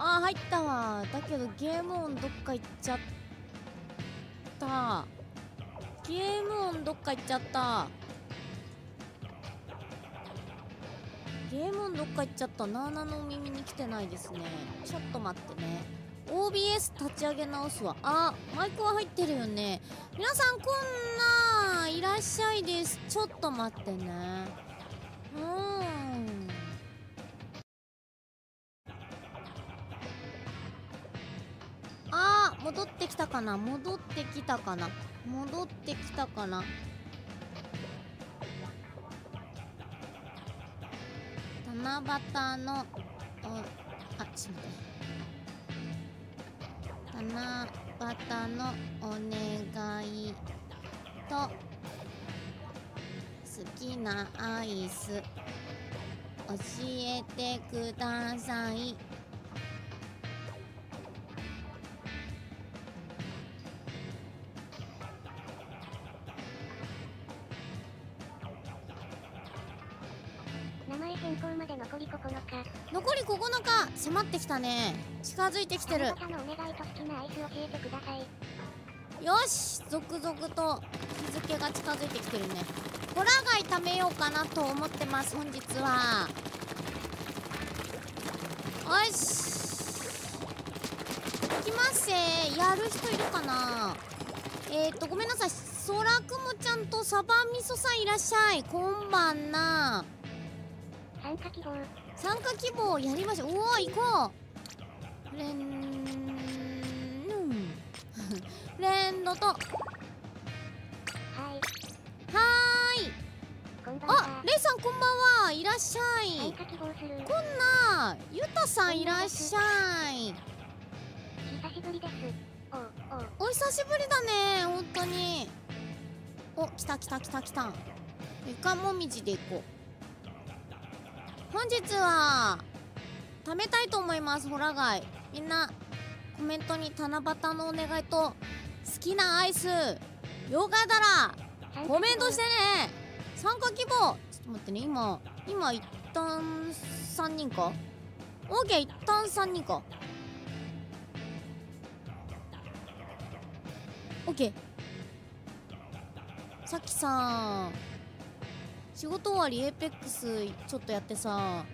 あー入ったわ。だけどゲーム音どっか行っちゃった。ゲーム音どっか行っちゃった。ゲーム音どっか行っちゃった。ナーナの耳に来てないですね。ちょっと待ってね。 OBS 立ち上げ直すわ。あ、マイクは入ってるよね。皆さんこんないらっしゃいです。ちょっと待ってね。あー、戻ってきたかな。戻ってきたかな。戻ってきたかな。七夕のあ、ちょっと待って。七夕のお願いと好きなアイス教えてください。名前変更まで残り9日。残り9日。迫ってきたね。近づいてきてる。よし、続々と日付が近づいてきてるね。ホラ貝食べようかなと思ってます。本日はよし行きます。やる人いるかな。ごめんなさい、そらくもちゃんとサバみそさんいらっしゃい。こんばんな。参加希望、参加希望やりましょう。おお、行こう。レンドと。はい。あ、レイさんこんばんは。いらっしゃい。こんなゆたさんいらっしゃい。久しぶりです。お久しぶりだね、本当に。お、来た来た来た来た。ゆかもみじで行こう。本日は食べたいと思います。ホラ貝みんなコメントに七夕のお願いと好きなアイスよかったらコメントしてね。参加希望。ちょっと待ってね。今一旦3人か。 OK、 一旦3人か。 OK。 さっきさ仕事終わりエーペックスちょっとやってさ、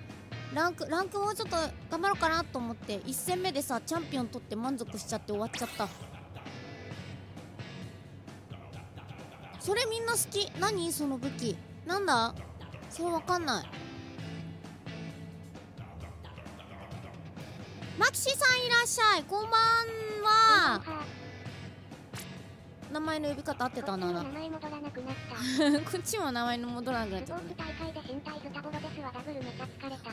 ランクもうちょっと頑張ろうかなと思って1戦目でさチャンピオン取って満足しちゃって終わっちゃった。それみんな好き。何その武器なんだ。それわかんない。マキシさんいらっしゃい。こんばんは。名前の呼び方合ってたな。こっちも名前戻らなくなった。こっちも名前の戻らなくなっちゃったね。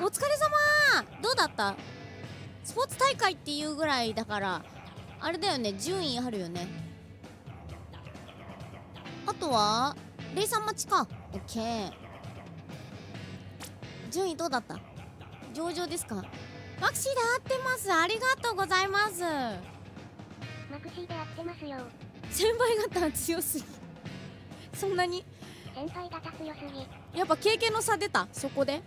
お疲れ様。どうだった。スポーツ大会っていうぐらいだからあれだよね、順位あるよね。あとはレイさん待ちか。オッケー。順位どうだった。上々ですか。マクシーで合ってます。ありがとうございます。マクシーで合ってますよ。先輩方強すぎ。そんなに先輩方強すぎ。やっぱ経験の差出たそこで。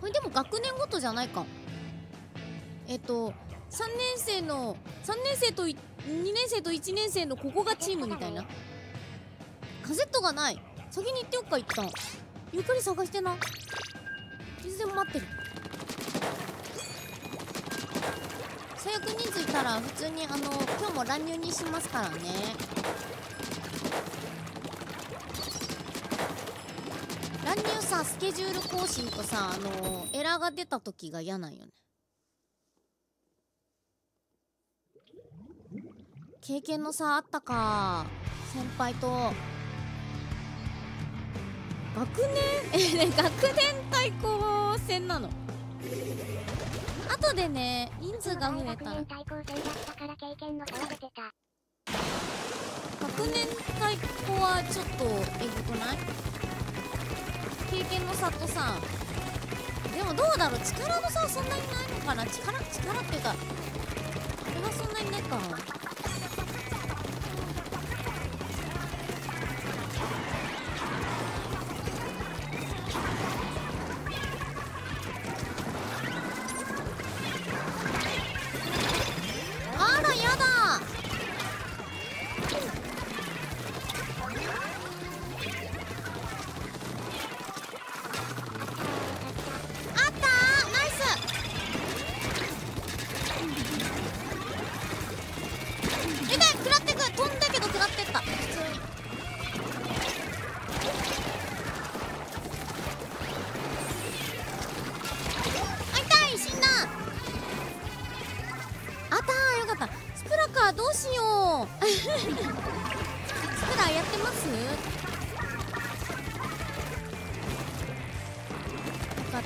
これでも学年ごとじゃないか。3年生と2年生と1年生のここがチームみたいな。カセットがない。先に行っておくか。一旦ゆっくり探してな。全然待ってる。最悪人数いたら普通に今日も乱入にしますからね。乱入さスケジュール更新とさエラーが出た時が嫌なんよね。経験の差あったか先輩と学年。学年対抗戦なの。後でね、人数が増えたら学年対抗はちょっとえぐくない。経験の差とさ。でもどうだろう、力の差はそんなにないのかな。力っていうかあれはそんなにないか。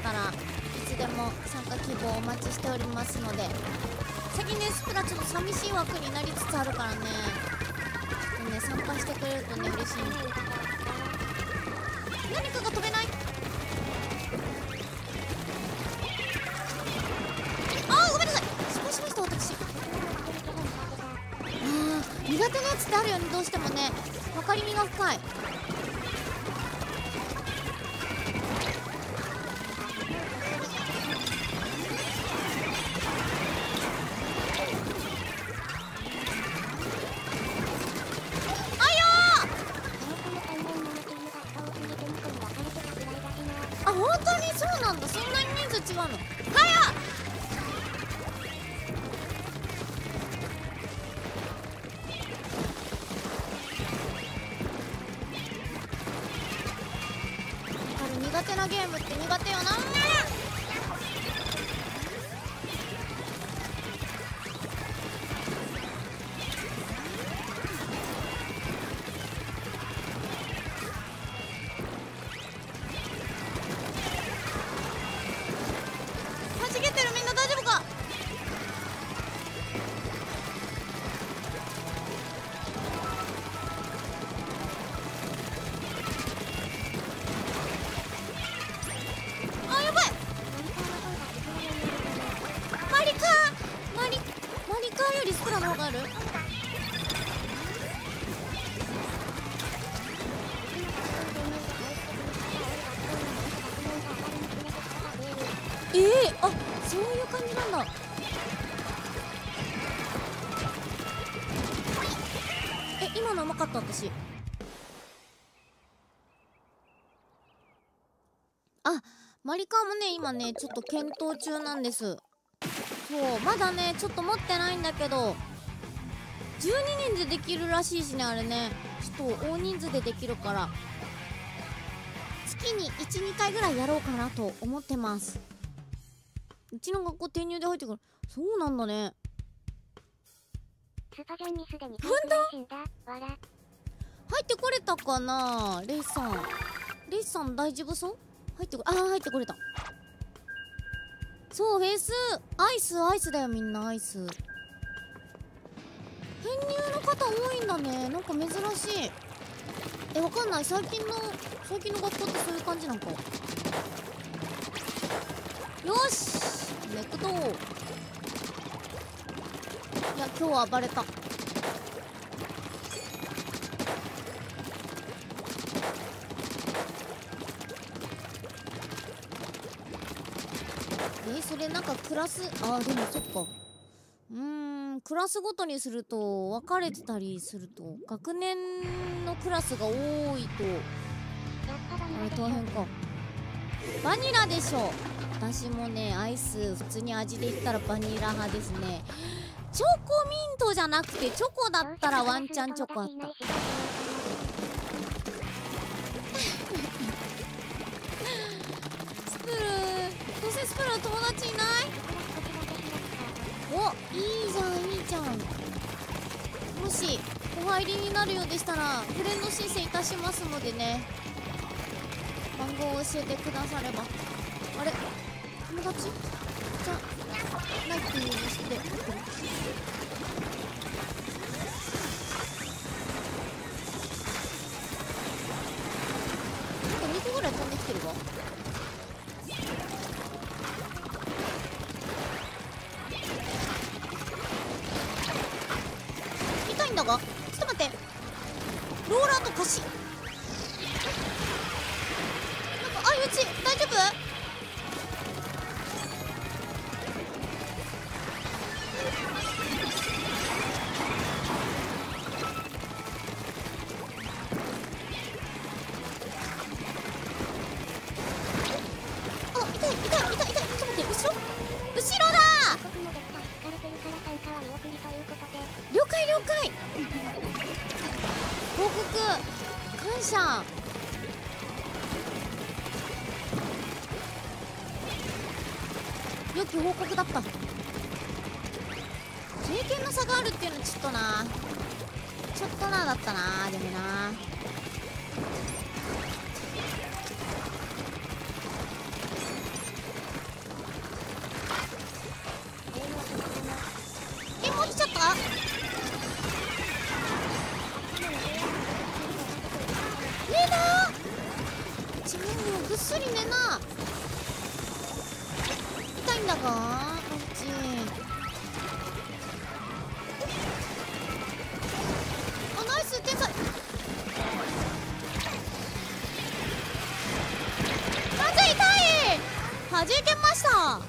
からいつでも参加希望お待ちしておりますので、最近ねスプラちょっと寂しい枠になりつつあるからね、ちょっとね参加してくれるとね嬉しい。何かが飛べない。あーごめんなさい、失敗しました私。苦手なやつってあるよね、どうしてもね。分かりみが深い。私あ、マリカーもね今ねちょっと検討中なんです。そうまだねちょっと持ってないんだけど、12人でできるらしいしね、あれねちょっと大人数でできるから月に 1,2 回ぐらいやろうかなと思ってます。うちの学校転入で入ってくる。そうなんだね。スパジャンにすでに入ってんだ。わら入ってこれたかなレイさん。レイさん大丈夫そう？入ってこ、あー入ってこれた。そうフェイスアイス、アイスだよみんなアイス。編入の方多いんだね、なんか珍しい。えわかんない、最近の学校ってそういう感じなんか。よしめくと。いや今日は暴れた。それなんかクラス、あーでもそっか、クラスごとにすると分かれてたりすると学年のクラスが多いとあれ大変か。バニラでしょ。私もねアイス普通に味で言ったらバニラ派ですね。チョコミントじゃなくてチョコだったらワンチャンチョコあった。スプラ友達いない？お、いいじゃんいいじゃん。もしお入りになるようでしたらフレンド申請いたしますのでね、番号を教えてくだされば。あれ友達じゃないっていうのして、なんか2個ぐらい飛んできてるわ。だがちょっと待って、ローラーと貸しなんか、あいうち大丈夫？あ痛い痛い痛い痛い、ちょっと待って、後ろ後ろだー。了解了解、報告感謝。よき報告だった。経験の差があるっていうのちょっとなだったな。でもなっつり寝な。痛いんだかこっち。あ、ナイス天才。まずい、痛い。弾けました。あ、あ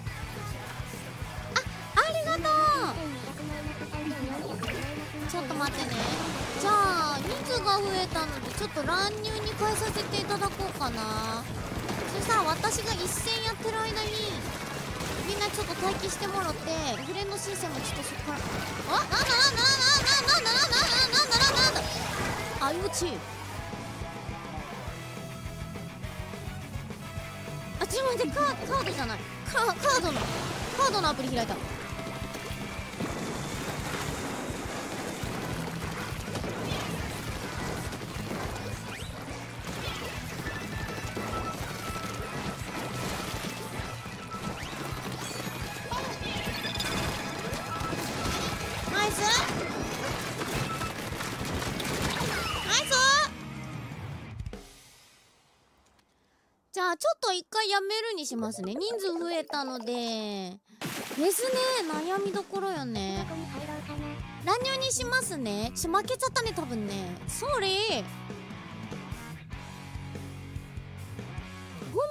りがとう。ちょっと待ってね。じゃあ人数が増えたのでちょっと乱入に変えさせていただこうかな。そしたら私が一戦やってる間にみんなちょっと待機してもろて、フレンド申請もちょっとそっから。あ、なんだ相打ち。あ、ちょっと待って、カードじゃない、カードのアプリ開いた。やめるにしますね。人数増えたのでですね。悩みどころよね。乱入にしますね。ちょ、負けちゃったね多分ね。ソーリー、ごめ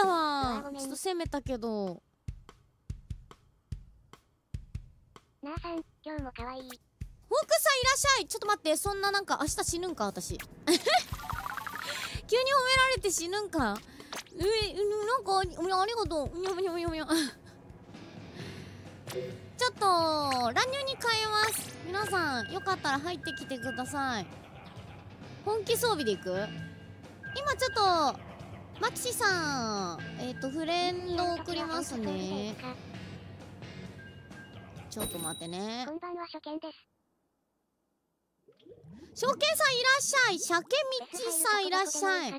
んだったわ。ちょっと攻めたけど。なあさん、今日も可愛い。フォークさんいらっしゃい。ちょっと待って、そんななんか明日死ぬんか私急に褒められて死ぬんか。なんか、ありがとう。ちょっと、乱入に変えます。皆さん、よかったら入ってきてください。本気装備でいく？今ちょっと、マキシさん、フレンド送りますね。ちょっと待ってね。こんばんは、初見です。初見さんいらっしゃい。シャケミチさんいらっしゃい。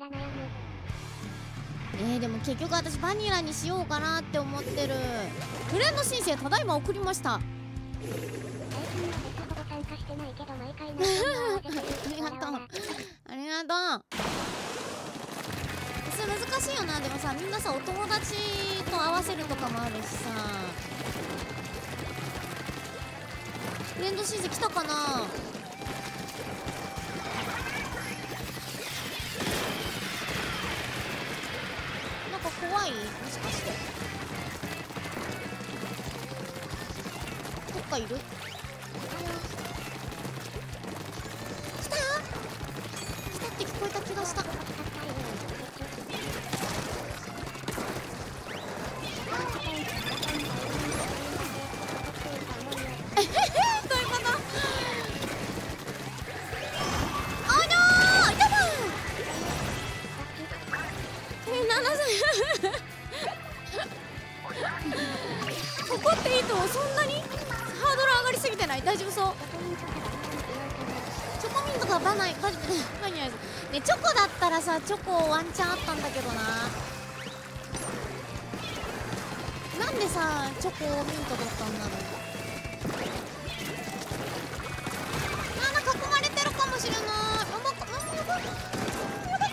でも結局私バニラにしようかなって思ってる。フレンド申請ただいま送りました。ありがとう、ありがとう。それ難しいよな。でもさ、みんなさお友達と合わせるとかもあるしさ。フレンド申請来たかな。怖い？もしかしてどっかいる？来た？来たって聞こえた気がした。さ、チョコワンチャンあったんだけどな。なんでさチョコミントだったんだろう。なんか囲まれてるかもしれない。やばいか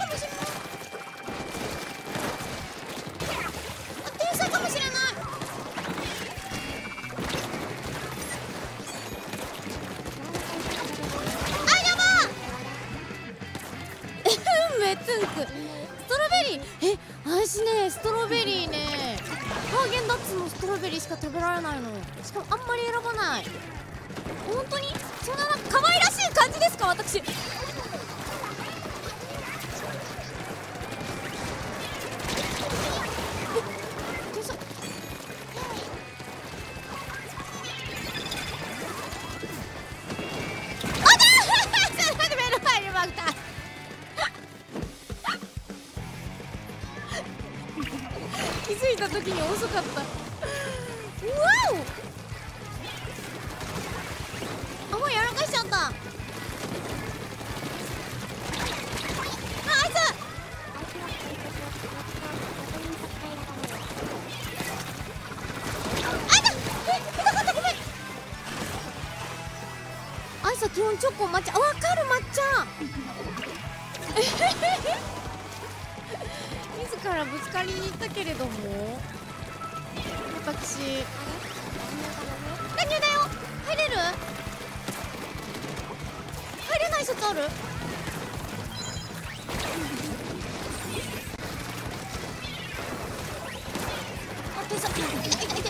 もしれない。あ、天才かもしれない。ストロベリー、私ねストロベリーね、ハーゲンダッツのストロベリーしか食べられないの。しかもあんまり選ばない。本当にそんななんか可愛らしい感じですか私。チョコ抹茶、わかる抹茶自からぶつかりに行ったけれども、私加入だよ。入れる？入れない人ある？あっ、痛い痛い痛い痛い。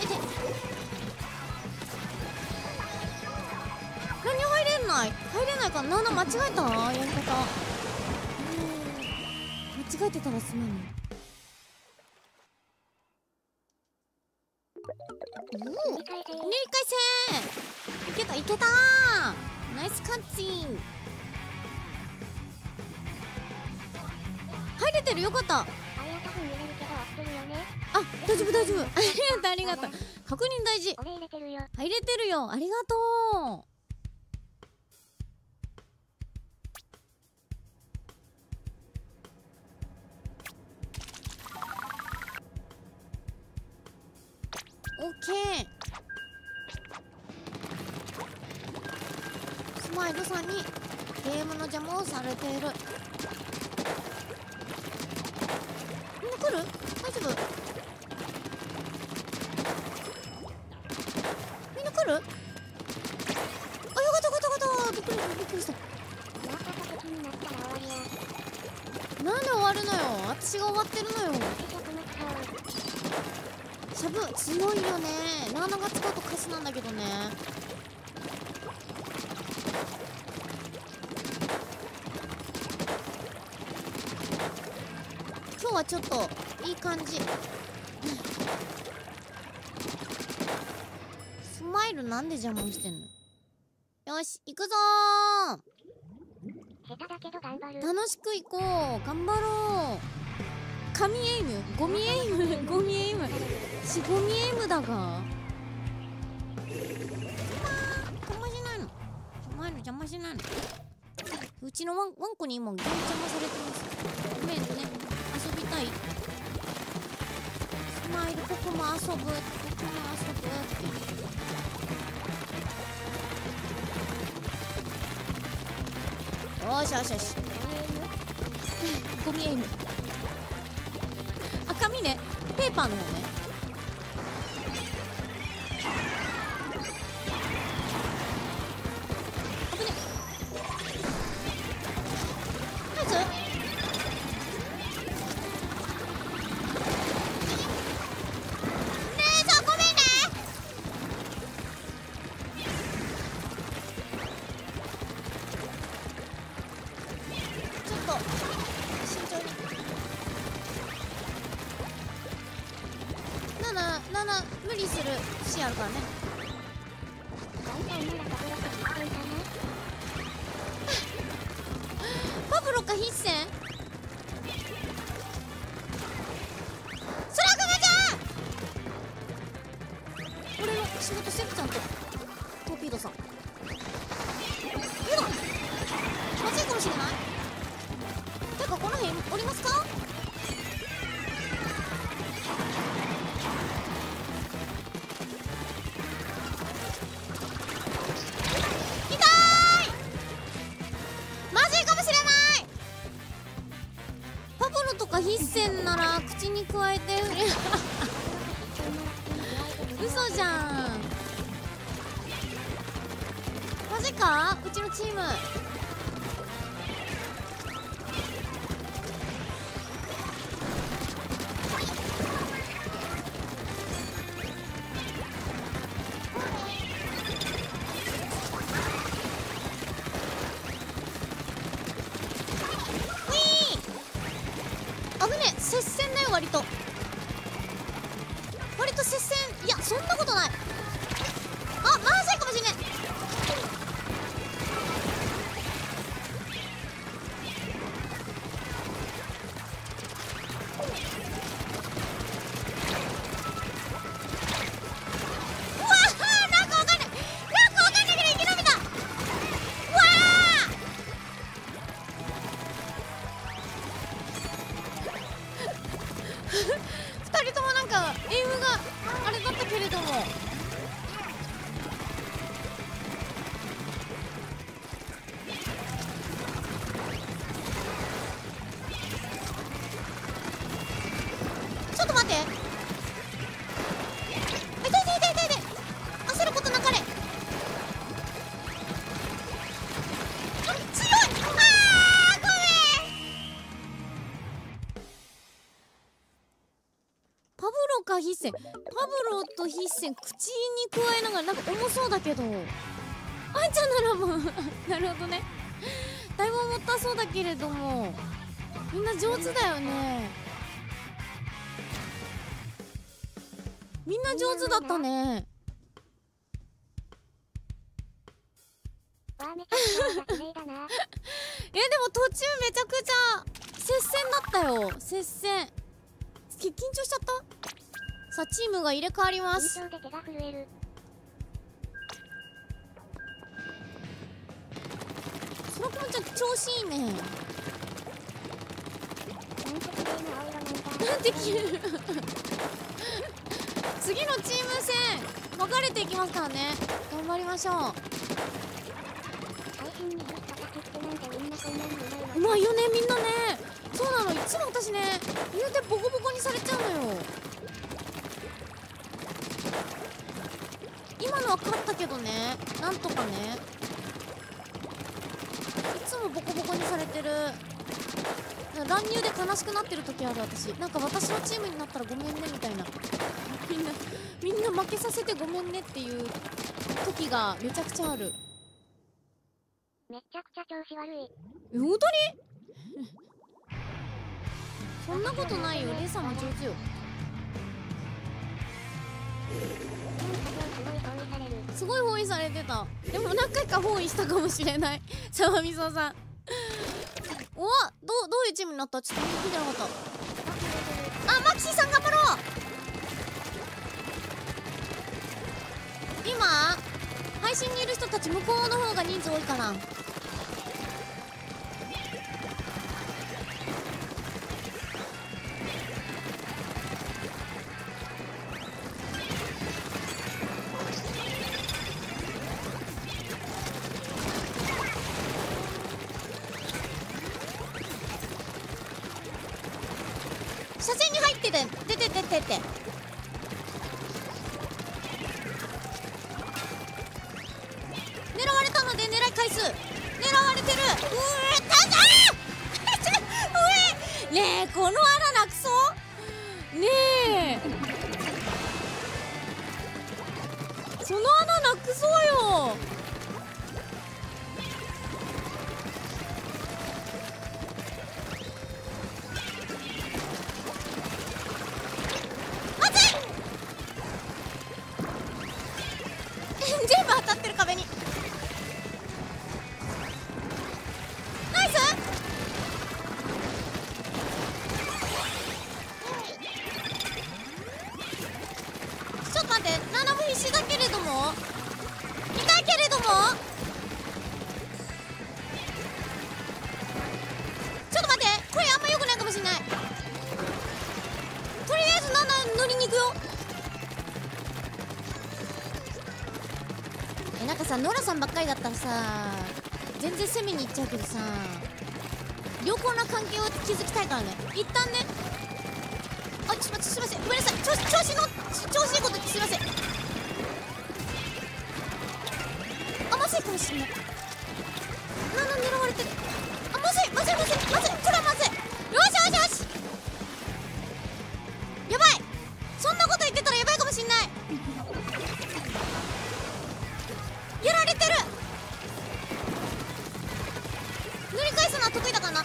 何入れない？入れないかな。間違えた？やり方。間違えてたらすまない。おお、2回戦いけたいけた。ナイスカッチン。入れてる、よかった。あ、大丈夫大丈夫。ありがとうありがとう。確認大事。入れてるよ入れてるよ。ありがとう。オッケー。スマイルさんにゲームの邪魔をされている。みんな来る？大丈夫？みんな来る？あ、よかったよかったよかった。びっくりしたびっくりした。なんで終わるのよ。私が終わってるのよ。シャブ強いよね。なーなが使うとカスなんだけどね。今日はちょっといい感じ。スマイルなんで邪魔してんの。よし行くぞー。楽しく行こう。頑張ろう。神エイム、ゴミエイム、ゴミエイム、しゴミエイムだが。かもしないの。前の邪魔しないの。うちのワンコに今ゲーム邪魔されてます。ごめんね。遊びたい。スマイル、ここも遊ぶ、ここも遊ぶ。よしよしよし。ゴミエイム。紙ね、ペーパーの方ね。危ね。ナイス。ねえ、そうごめんね。ちょっと慎重に。7無理する節あるからね。パブロか必戦。そらくまちゃん、俺の仕事してるちゃんと。トーピードさんやだ、まずいかもしれない。てかこの辺おりますか。必戦なら口に加えて嘘じゃん。マジか。うちのチーム接戦だよ。割と接戦。いや、そんなことない。あ、まずいかもしれない。2人ともなんかエイムがあれだったけれども、ちょっと待って、痛い痛い痛い痛い、焦ることなかれ。強い、あーごめん。パブロかヒッセン、パブロとヒッセン口に加えながらなんか重そうだけど、あんちゃんならもうなるほどね、だいぶ重たそうだけれどもみんな上手だよね。みんな上手だったね。いやでも途中めちゃくちゃ接戦だったよ。接戦。緊張しちゃった。さあチームが入れ替わります。その気持ちは調子いいね。できる。次のチーム戦分かれていきますからね。頑張りましょう。うまいよねみんなね。そうなの、いつも私ね言うてボコボコにされちゃうのよ。今のは勝ったけどね、なんとかね、いつもボコボコにされてる。乱入で悲しくなってる時ある私。なんか私のチームになったらごめんねみたいな、みんな負けさせてごめんねっていう時がめちゃくちゃある。めちゃくちゃ調子悪い。え、本当に？そんなことないよ、レイさんも上手よ。すごい包囲されてた。でも何回か包囲したかもしれない、沢みそさん。おわ、どういうチームになった？ちょっと見てなかった。あ、マキシーさん頑張ろう。今配信にいる人たち向こうの方が人数多いから、車線に入ってる。出て出て出て。狙われたので狙い回数。狙われてる。うえ、ねえ、この穴なくそう、ねえ、その穴なくそうよ。なんかさ、ノラさんばっかりだったらさ全然攻めに行っちゃうけどさ、良好な関係を築きたいからね、一旦ね。あ、ちょっと待って、すいません、ごめんなさい、調子いいことすいません。あ、まずいかもしれない。なんなん狙われてる。あ、まずい、これはまずい。よし、やばい、そんなこと言ってたらやばいかもしんない。やられてる。塗り返すのは得意だからな。う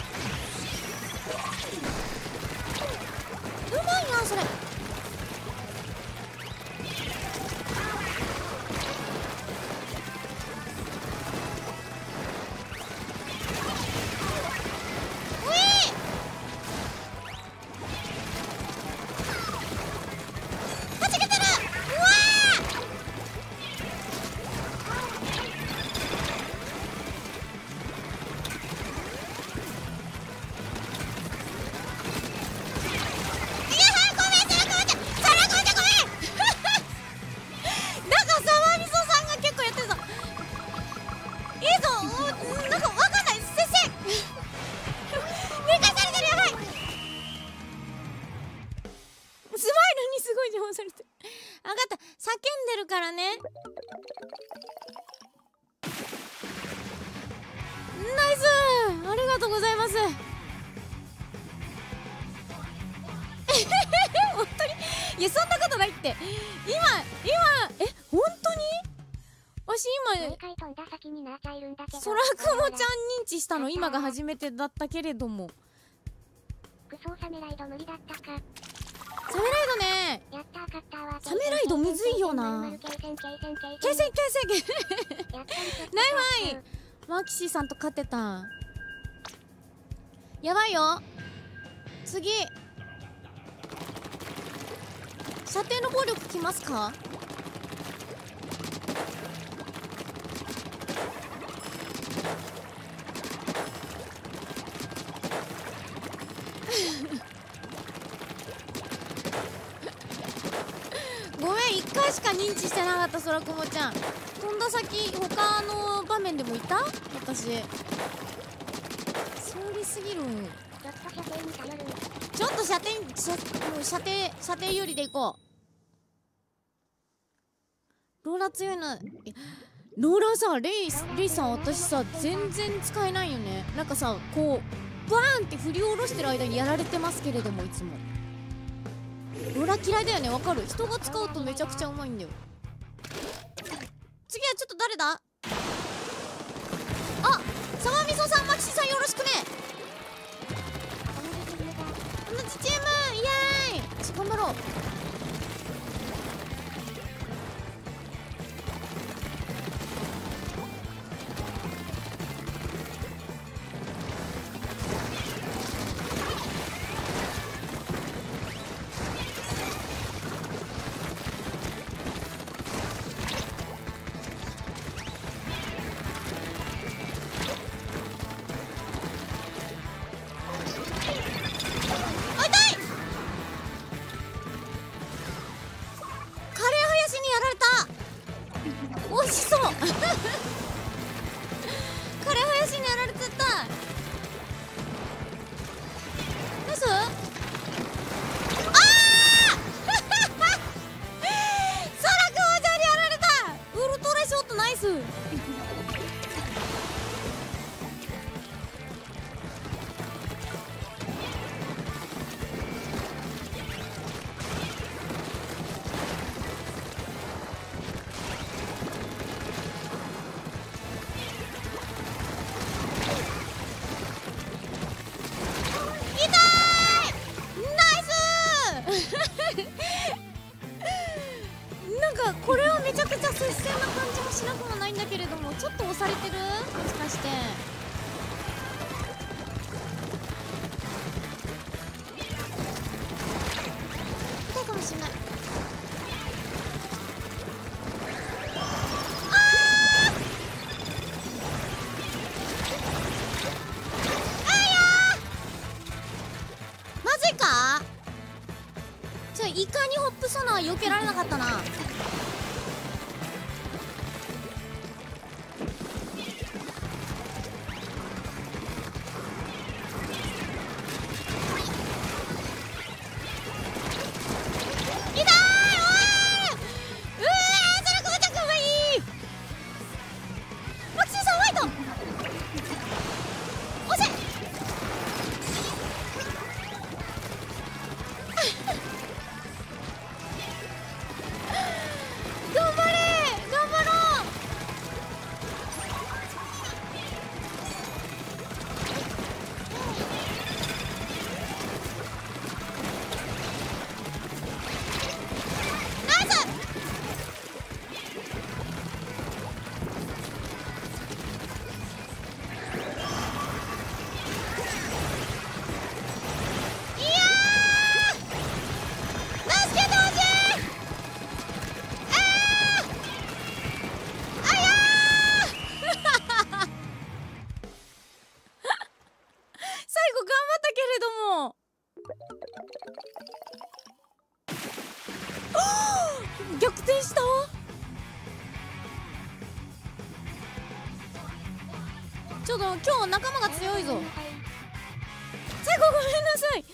まいなそれ。ンするって。分かった、叫んでるからね。ナイス、ありがとうございます。本当に、いやそんなことないって。今本当に私今ソラクモちゃん認知したの今が初めてだったけれども。クソ、サメライド無理だったか。サメライドね、やったー、カッターはサメライドむずいよな。けいせんナイファイマキシーさんと勝てた。やばいよ、次射程の効力きますか。ごめん、1回しか認知してなかった。そらくもちゃん飛んだ先他の場面でもいた。私そりすぎる。ちょっと射程よりでいこう。ローラー強いな。ローラーさ、レイさん私さ全然使えないよね。なんかさこうバーンって振り下ろしてる間にやられてますけれども、いつもローラー嫌いだよね。わかる、人が使うとめちゃくちゃうまいんだよ。次はちょっと誰だ。あ、サマミソさん、マキシさんよろしくね。同じチーム、イエーイ、頑張ろう。避けられなかったな。今日仲間が強いぞ。最後ごめんなさい、ギ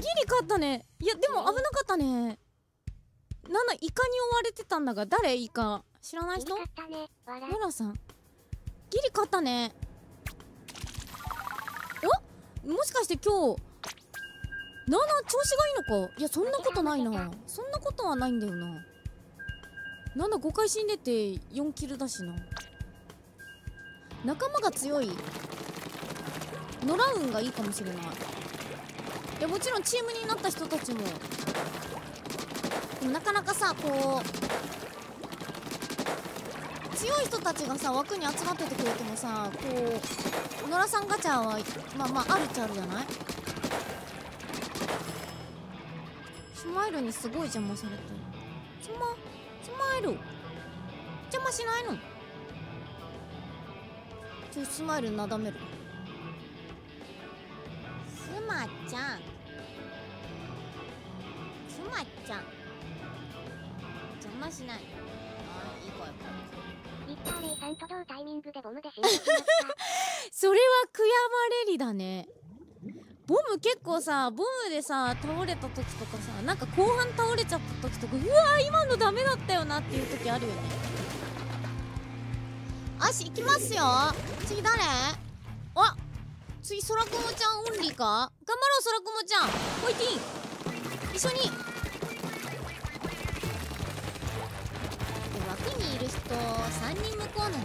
リ勝ったね。いやでも危なかったね。なんだ、イカに追われてたんだが、誰イカ知らない人？ノラさんギリ勝ったね。お、もしかして今日なあなあ調子がいいのか。いや、そんなことないな、そんなことはないんだよな。なんだ、5回死んでて4キルだしな。仲間が強い野良運がいいかもしれない。いや、もちろんチームになった人たちも。でもなかなかさ、こう強い人たちがさ枠に集まっててくれてもさ、こう野良さんガチャはまあまああるっちゃあるじゃない。スマイルにすごい邪魔されてる。スマイル邪魔しないの？ちょ、スマイルなだめる。スマちゃん邪魔しない。ああ、いい声。リッターレイさんと同タイミングでボムで死んでしまった。それは悔やまれりだね。ボム結構さ、ボムでさ倒れた時とかさ、なんか後半倒れちゃった時とか、うわー今のダメだったよなっていう時あるよね。よし、行きますよ。次誰？あ、次そらくもちゃんオンリーか。頑張ろうそらくもちゃん。ホイティン一緒に。枠にいる人3人向こうなんだよ。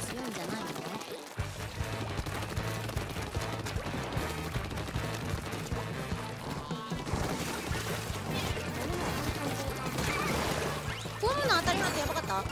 強いんじゃないの？ゴムの当たりなんてやばかった。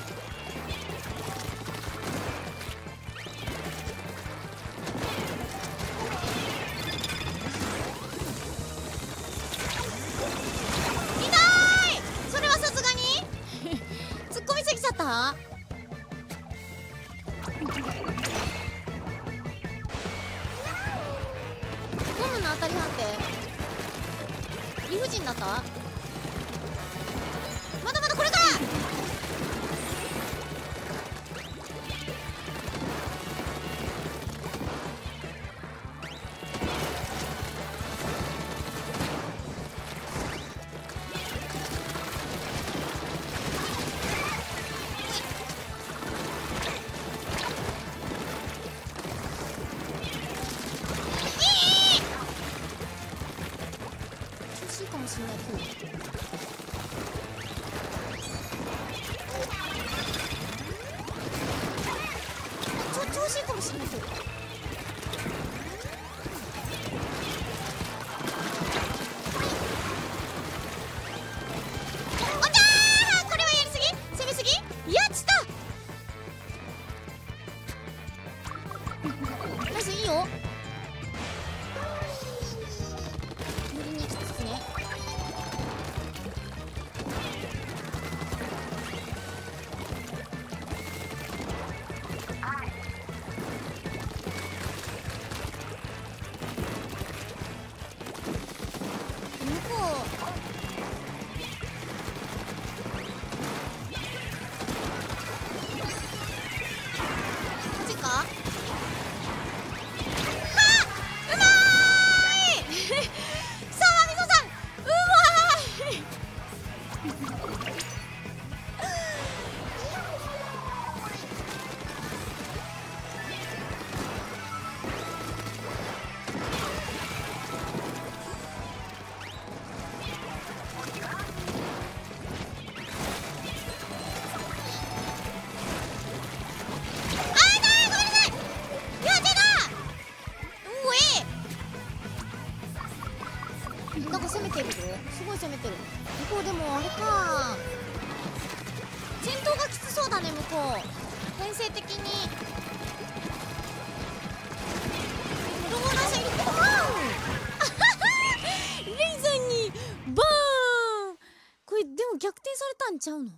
ちゃうの？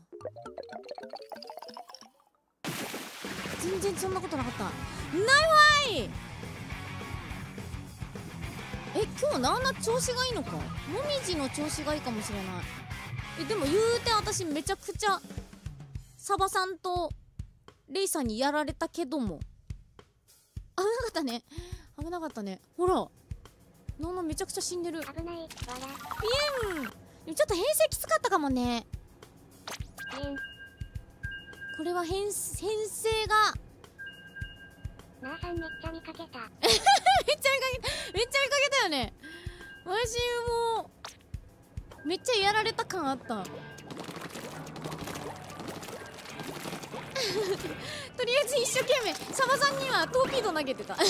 全然そんなことなかった。ないわい。え、今日なあな調子がいいのか。もみじの調子がいいかもしれない。え、でも言うて私めちゃくちゃサバさんとレイさんにやられたけども、危なかったね、危なかったね。ほら、なあなめちゃくちゃ死んでる。危ない。ピエンでもちょっと編成きつかったかもね。これは編成がマーさんめっちゃ見かけためっちゃ見かけたよね。私もめっちゃやられた感あったとりあえず一生懸命サバさんにはトーピード投げてたか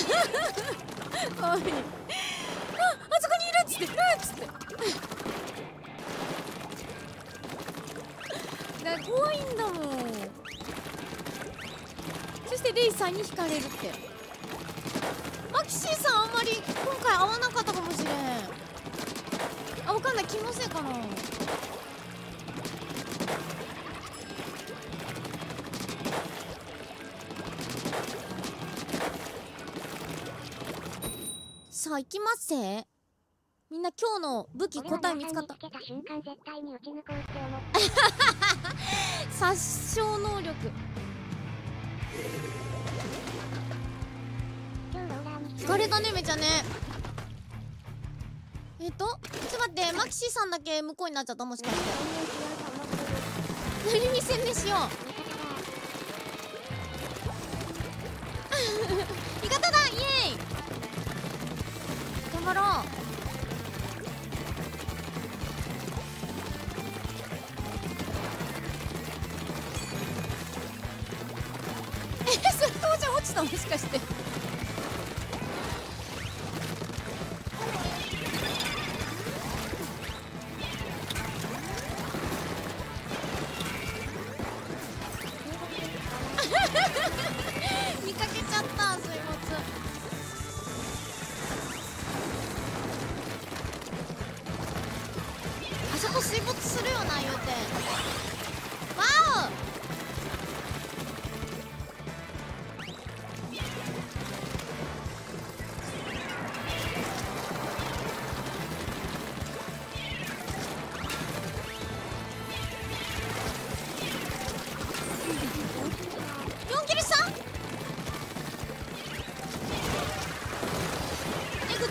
わいい。あそこにいるっつってだから怖いんだもん。そしてレイさんに惹かれるって。マキシーさんあんまり今回合わなかったかもしれん。あ、わかんない、気のせいかな。さあ行きますぜ。みんな今日の武器答え見つかった。殺傷能力。疲れたねめちゃね。ちょっと待って、マキシーさんだけ向こうになっちゃった、もしかして。何見せんねしよう味方だ、イエーイ、頑張ろうそれ父ちゃん落ちた、もしかして見かけちゃった水没。水没するよな言うて。わお4キルさん出口。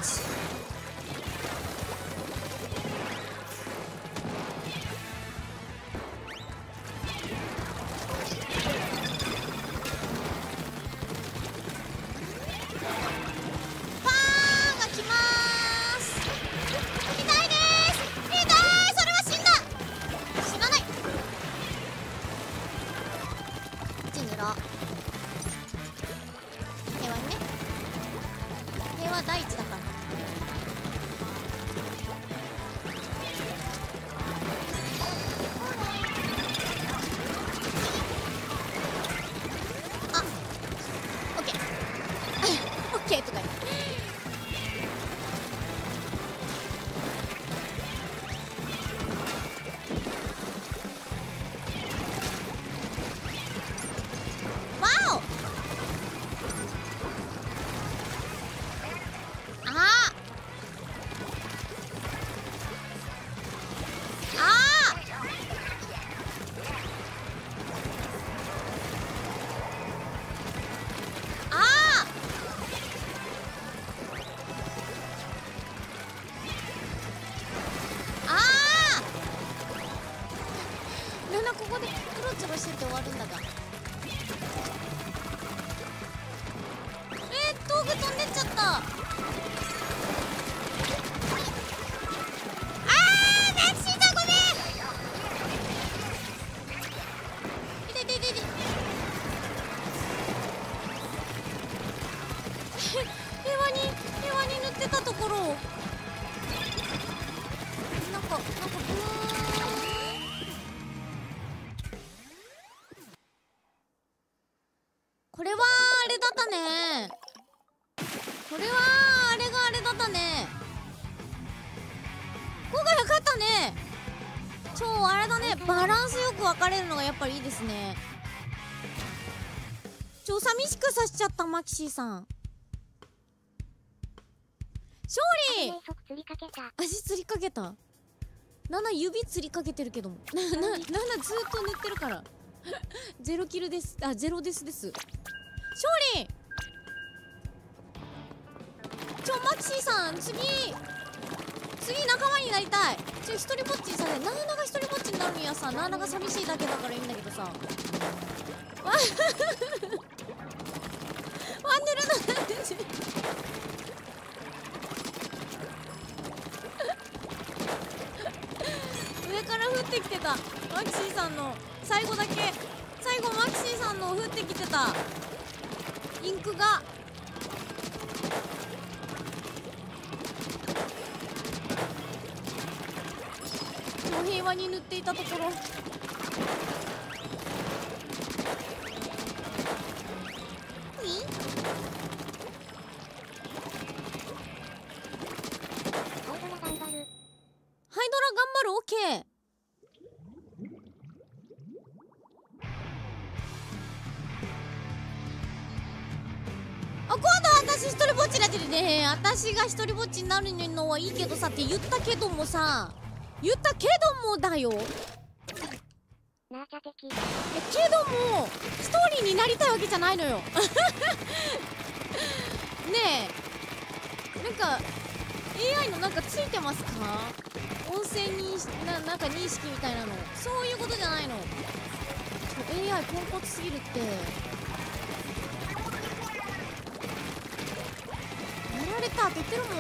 分かれるのがやっぱりいいですね。超寂しくさせちゃったマキシーさん。勝利。足つりかけた。7指つりかけてるけども。7ずっと塗ってるから。0キルです。あ、0ですです。勝利。マキシーさん次仲間になりたい。ちょ一人ぼっちにされ、ナーナが一人ぼっちになるにはさ、ナーナが寂しいだけだからいいんだけどさ。ワンヌルの私上から降ってきてた、マキシーさんの最後だけ、最後マキシーさんの降ってきてたインクが。平和に塗っていたところ。ハイドラ頑張る。 OK、 あ、今度私一人ぼっちになってるね。私が一人ぼっちになるのはいいけどさって言ったけどもさ、言ったけどもだよ。けどもストーリーになりたいわけじゃないのよ。ねえ、なんか AI のなんかついてますか、音声認識 なんか認識みたいなの、そういうことじゃないの。 AI ポンコツすぎるって、やられたって言ってるもん。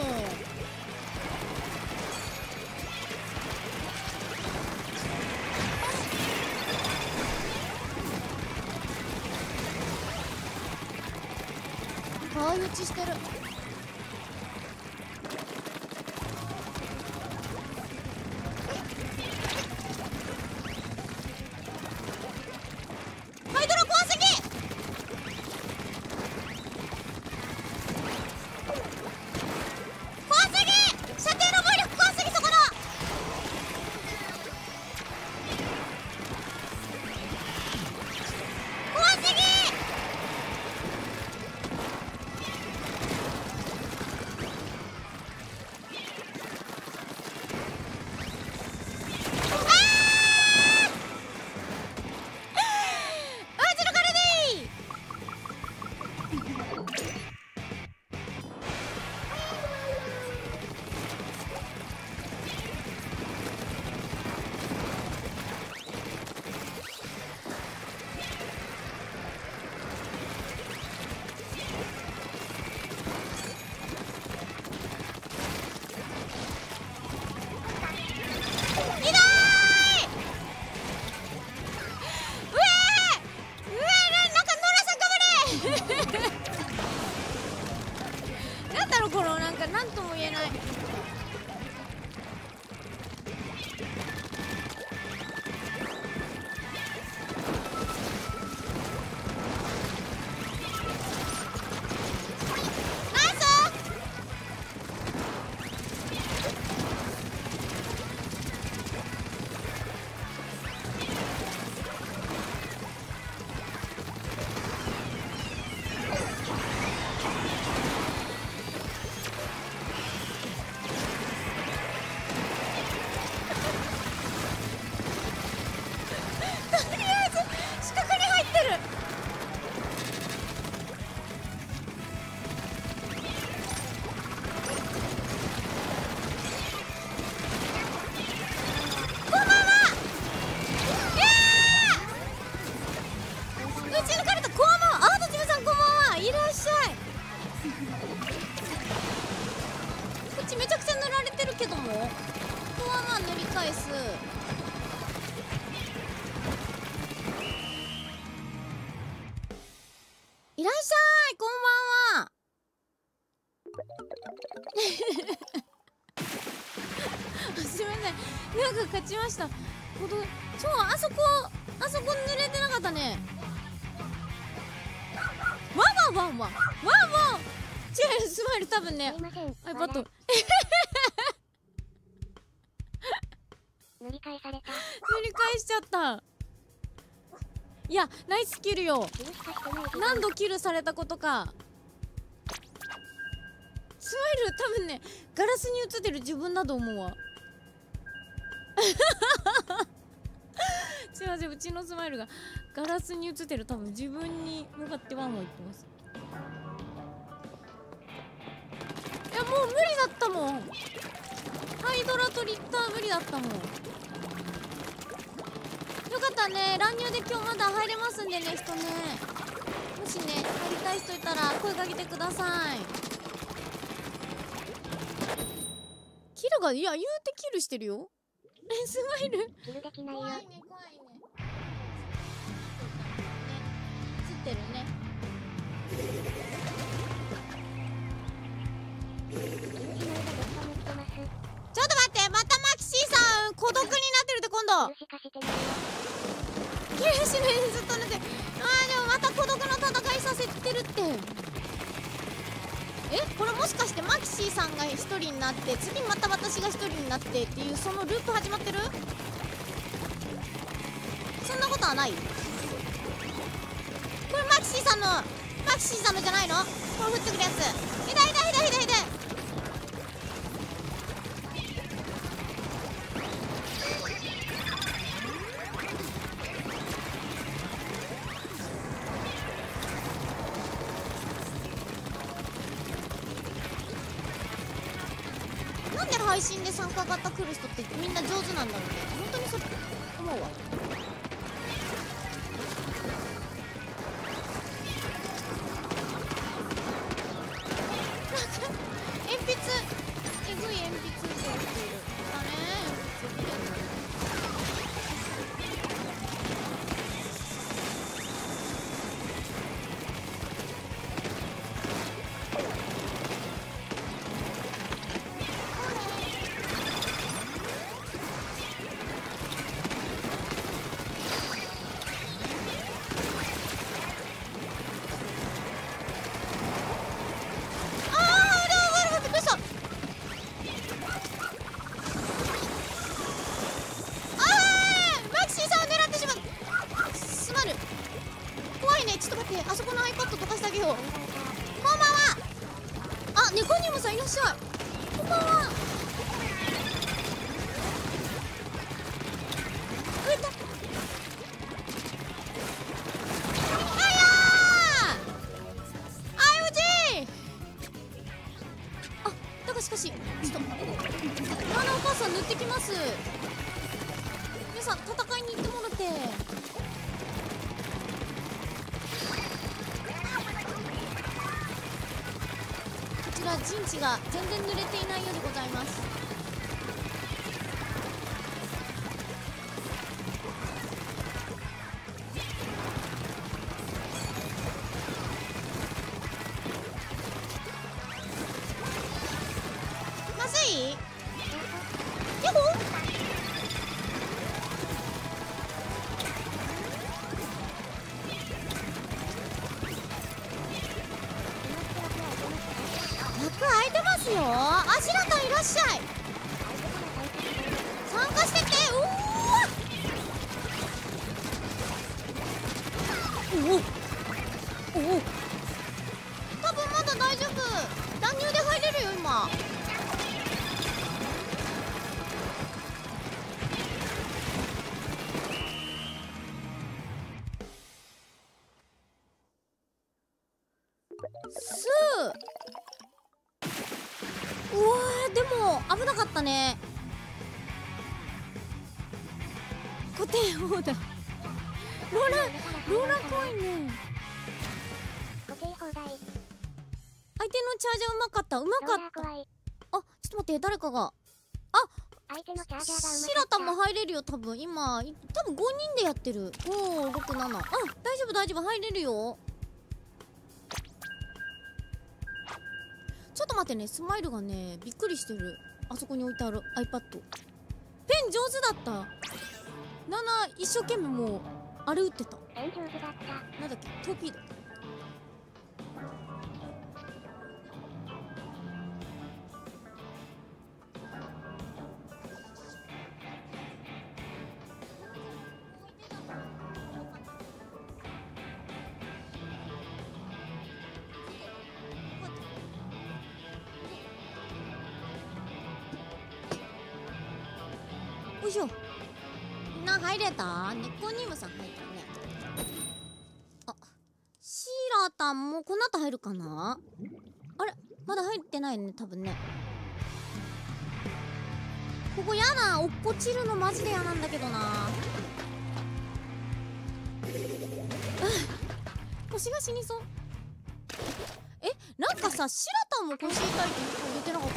相打ちしてる。ハイドラ怖すぎ。怖すぎ。射程の暴力怖すぎ。そこだ。怖すぎ。勝ちました。そう、あそこ濡れてなかったね。わわわわわわ。チェーンスマイル多分ね。iPad。塗り替えしちゃった。いや、ナイスキルよ。何度キルされたことか。スマイル多分ね、ガラスに映ってる自分だと思うわ。すいません、うちのスマイルがガラスに映ってる、多分自分に向かってワンワン言ってます。いや、もう無理だったもん。ハイドラとリッター無理だったもん。よかったね、乱入で今日まだ入れますんでね、人ね。もしね、入りたい人いたら声かけてください。キルが、いや、言うてキルしてるよ。スマイルキルできないよ。怖いね、怖いね。映ってるね。ちょっと待って、またマキシーさん孤独になってるって。今度キルシの絵ずっと寝て、あー、でもまた孤独の戦いさせてるって。え、これもしかしてマキシーさんが一人になって、次また私が一人になってっていう、そのループ始まってる。そんなことはない。これマキシーさんの、マキシーさんのじゃないの、これ降ってくるやつ。痛い痛い痛い痛い痛い。配信で参加型来る人ってみんな上手なんだろうね。本当にそう思うわ。鉛筆、えぐい鉛筆でやっている。だね。陣地が全然濡れていないようでございます。まずい？やっほー。アシラさんいらっしゃい。参加してて。おおおお、多分まだ大丈夫。乱入で入れるよ今。スーでも危なかったね。固定砲だ。ローラ怖いね。固定砲がいい。相手のチャージャーうまかった。うまかった。あ、ちょっと待って、誰かが。あ、相手のチャージャーがうまかった。シラタも入れるよ多分。今多分5人でやってる。5、6、7。あ、大丈夫大丈夫、入れるよ。ちょっと待ってね、スマイルがね、びっくりしてる。あそこに置いてある iPad。ペン上手だった。ナナ、一生懸命もう、あれ打ってた。ペン上手だった。なんだっけ、トーピード。よいしょ。みんな入れた？ネコニウムさん入ったね。あ、シーラタンもこの後入るかな？あれ？まだ入ってないね、多分ね。ここやな、落っこちるのマジでやなんだけどな。腰が死にそう。え、なんかさ、白田も腰痛いって言ってなかっ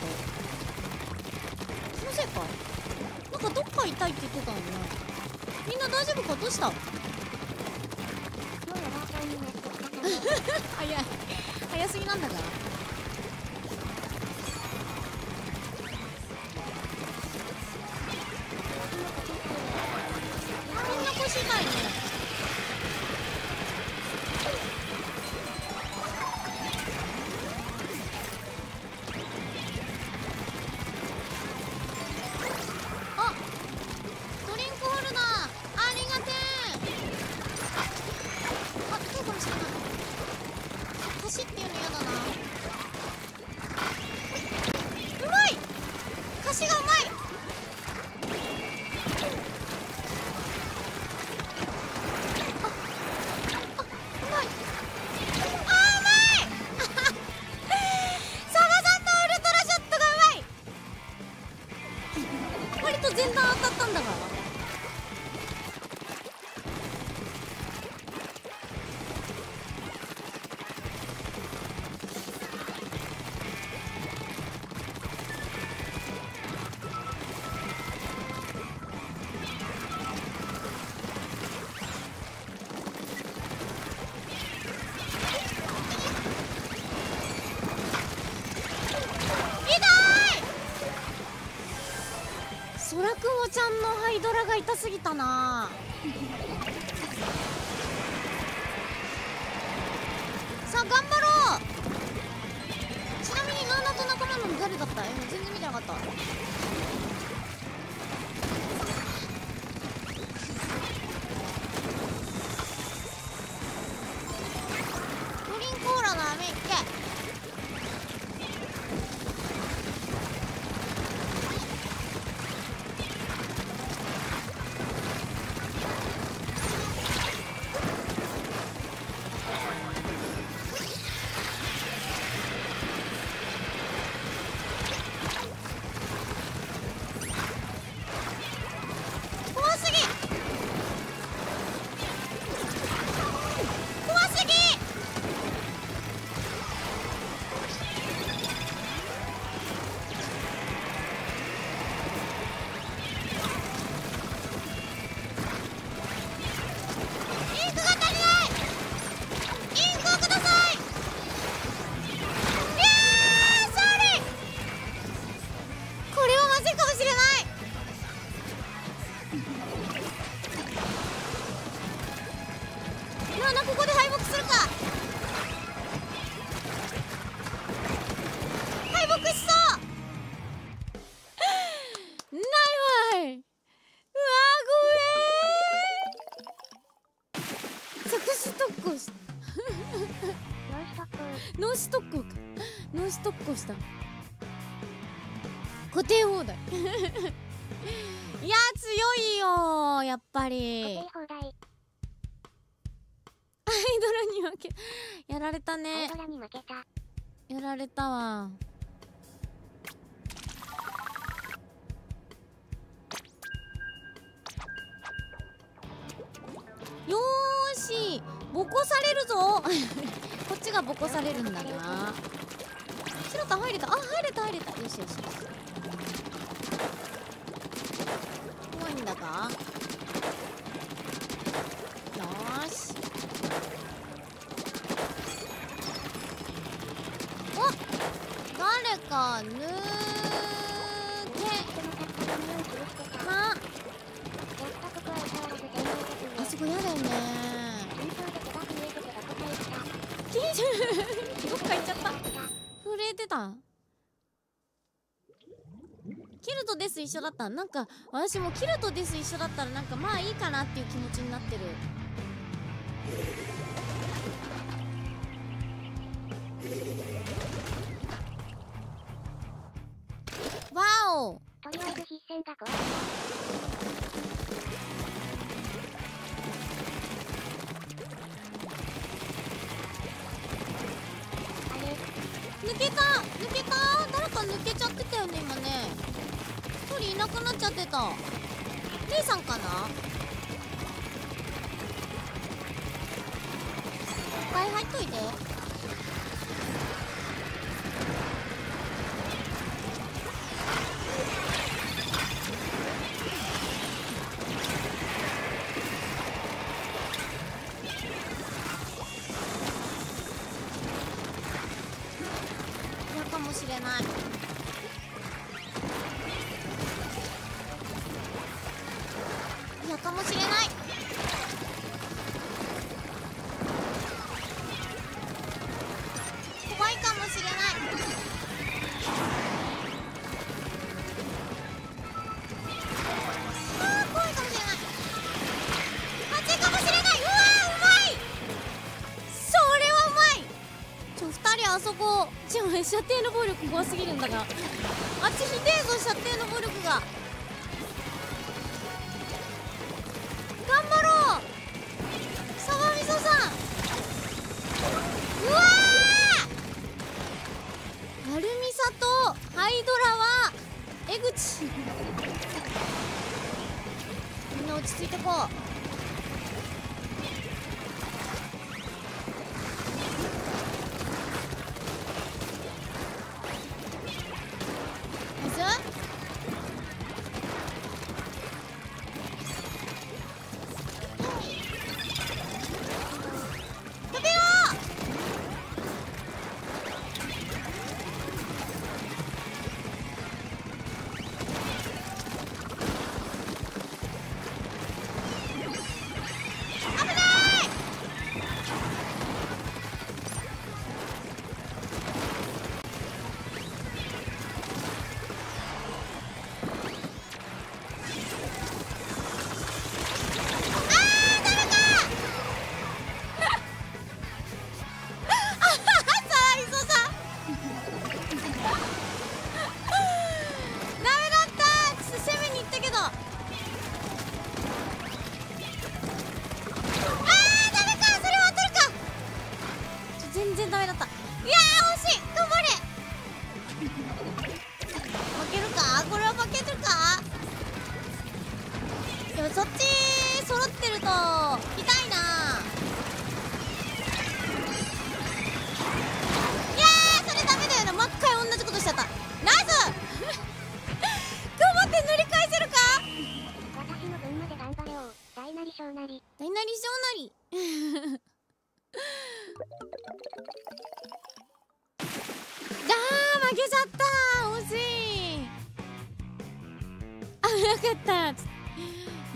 た？そのせいか。なんかどっか痛いって言ってたのね。みんな大丈夫か？どうした？早い、早すぎなんだから。みんな腰痛いね。あ、ドリンクホルダーありがてー。あ、痛いかもしれない。走っていうの嫌だな。うまい、歌詞がうまい。ちゃんのハイドラが痛すぎたな。さあ頑張ろう。ちなみにナーナと仲間の誰だった？全然見てなかった。ドリンクコーラの飴いけ。した固定放題いや強いよやっぱり。固定放題アイドルに負けやられたね。アイドルに負けた、やられたわ。よーし、ボコされるぞこっちがボコされるんだな。白田入れた、あ、入れた入れた、よしよし。怖いんだか。よーし。お、誰か抜けな。あそこやだよね。どっか行っちゃった。震えてた。キルトです一緒だった。なんか私もキルトです一緒だったらなんかまあいいかなっていう気持ちになってる。わお、とりあえず必戦だぞ。抜けた、抜けた。誰か抜けちゃってたよね今ね。一人いなくなっちゃってた。姉さんかな。いっぱい入っといて。いやかもしれない。かもしれない。怖いかもしれない。あー、怖いかもしれない。熱いかもしれない。うわー、うまい。それはうまい。2人あそこ、ちょ射程の暴力怖すぎるんだが。あっちひでえぞ、射程の暴力が。ハイドラは江口みんな落ち着いてこう。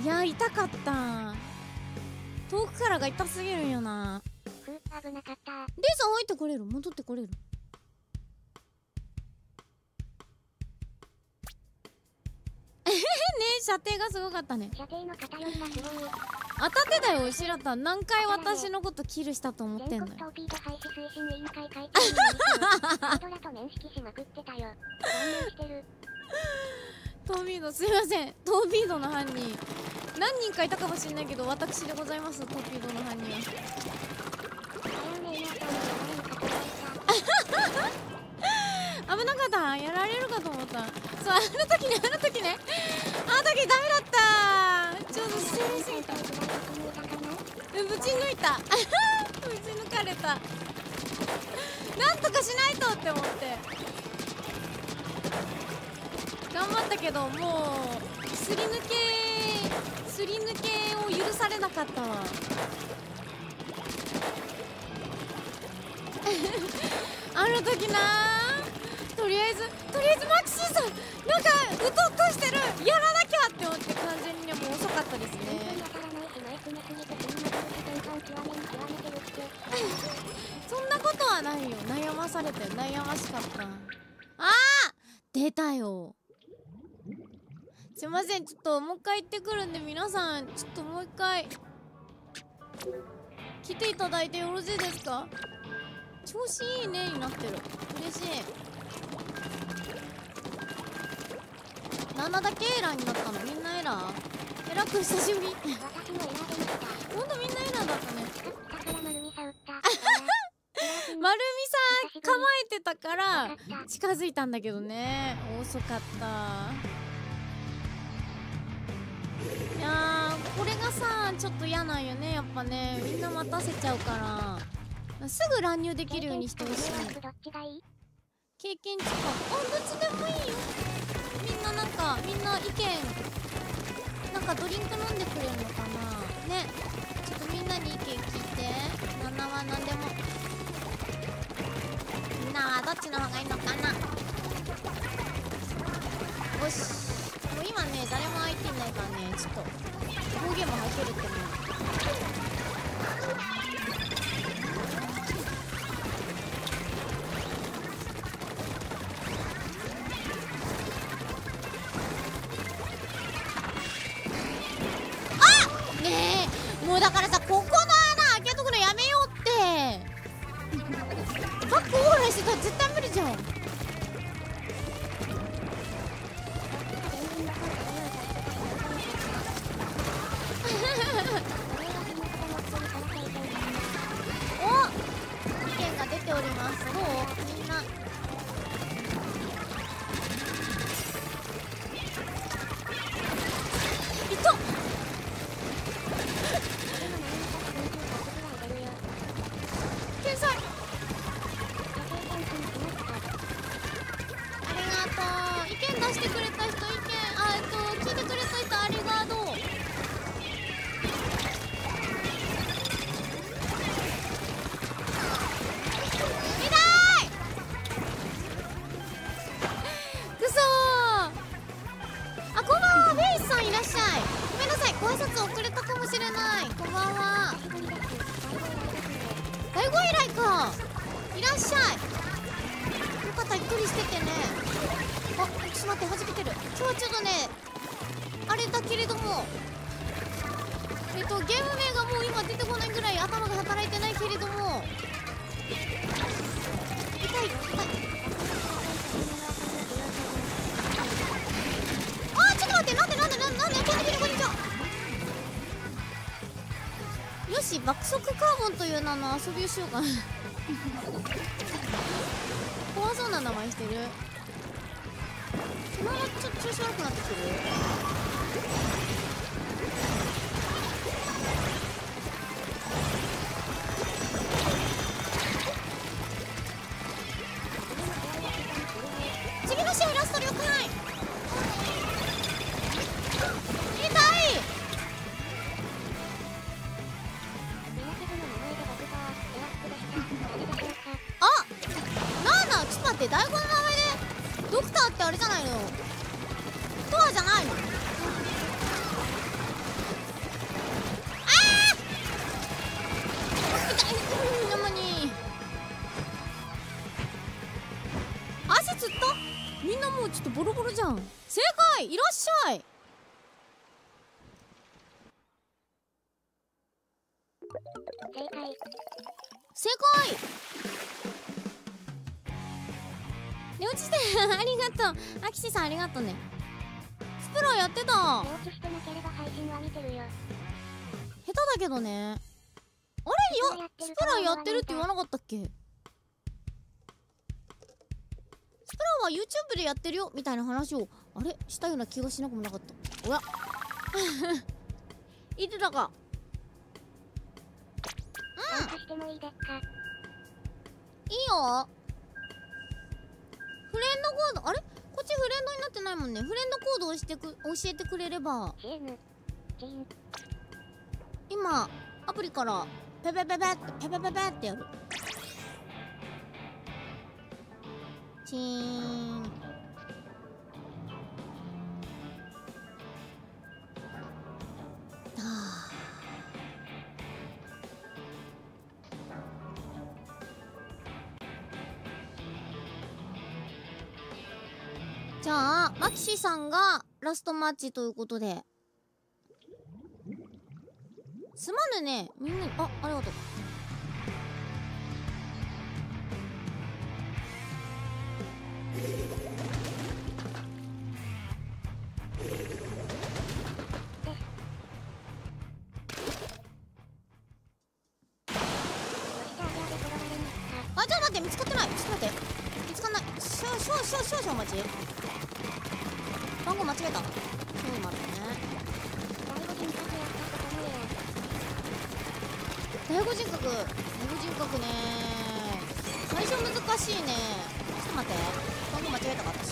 いや痛かった。遠くからが痛すぎるよな。危なかった。レイさん入ってこれる？戻ってこれる？ねえ、射程がすごかったね。射程の偏りがすごい。当たってたよ白田。何回私のことキルしたと思ってんのよ。トービード、すいません。トービードの犯人何人かいたかもしれないけど、私でございます。トービードの犯人危なかった。やられるかと思った。そう、あの時ねあの時ダメだった。ちょっと進みすぎた。ぶち抜いたぶち抜かれた。なんとかしないとって思って頑張ったけど、もうすり抜けを許されなかったわあの時な。とりあえずマキシーさんなんかうとっとしてる。やらなきゃって思って完全にね、もう遅かったですねそんなことはないよ。悩まされて悩ましかった。あー出たよ。すいません、ちょっともう一回行ってくるんで、皆さんちょっともう一回来ていただいてよろしいですか？調子いいねになってる。嬉しい。なんだっけエラーになったの。みんなエラー。エラーくん久しぶり。ほんとみんなエラーだったね。丸美さん構えてたから近づいたんだけどね。遅かった。はちょっと嫌なんよね、やっぱね。みんな待たせちゃうから、すぐ乱入できるようにしてほしい。経験値か、あ、どっちでもいいよ。みんな意見、なんかドリンク飲んでくれるのかなね。ちょっとみんなに意見聞いて。ナナは何でも。みんなはどっちの方がいいのかな。よし、もう今ね誰も相手いないからね、ちょっと大ゲーム入ってるってももうだからさ、ここの穴開けとくのやめようってバックオーライしてたら絶対無理じゃん。あお、意見が出ております。どうみんな、爆速カーボンという名の遊びをしようかな怖そうな名前してる。そのままちょっと調子悪くなってきてる。次の試合ラスト了解。あきしさんありがとうね。スプラやってた。放置してなければ配信は見てるよ。下手だけどね。あれよ、スプラやってるって言わなかったっけ。スプラは YouTube でやってるよみたいな話をあれしたような気がしなくもなかった。おやいつだか、うん、放置してもいいですか。いいよ。フレンドコード、あれこっちフレンドになってないもんね。フレンドコードを教えてくれれば、今アプリからペペペペってペペペってやる。チーン。じゃあマキシさんがラストマッチということで、すまぬねみんなに。あ、ありがとう。あ、ちょっと待って、見つかってない。ちょっと待って、見つかんない。少々お待ち。番号間違えた。そうなんだね。外国人格ねー、最初難しいね。ちょっと待って、今度間違えたか私。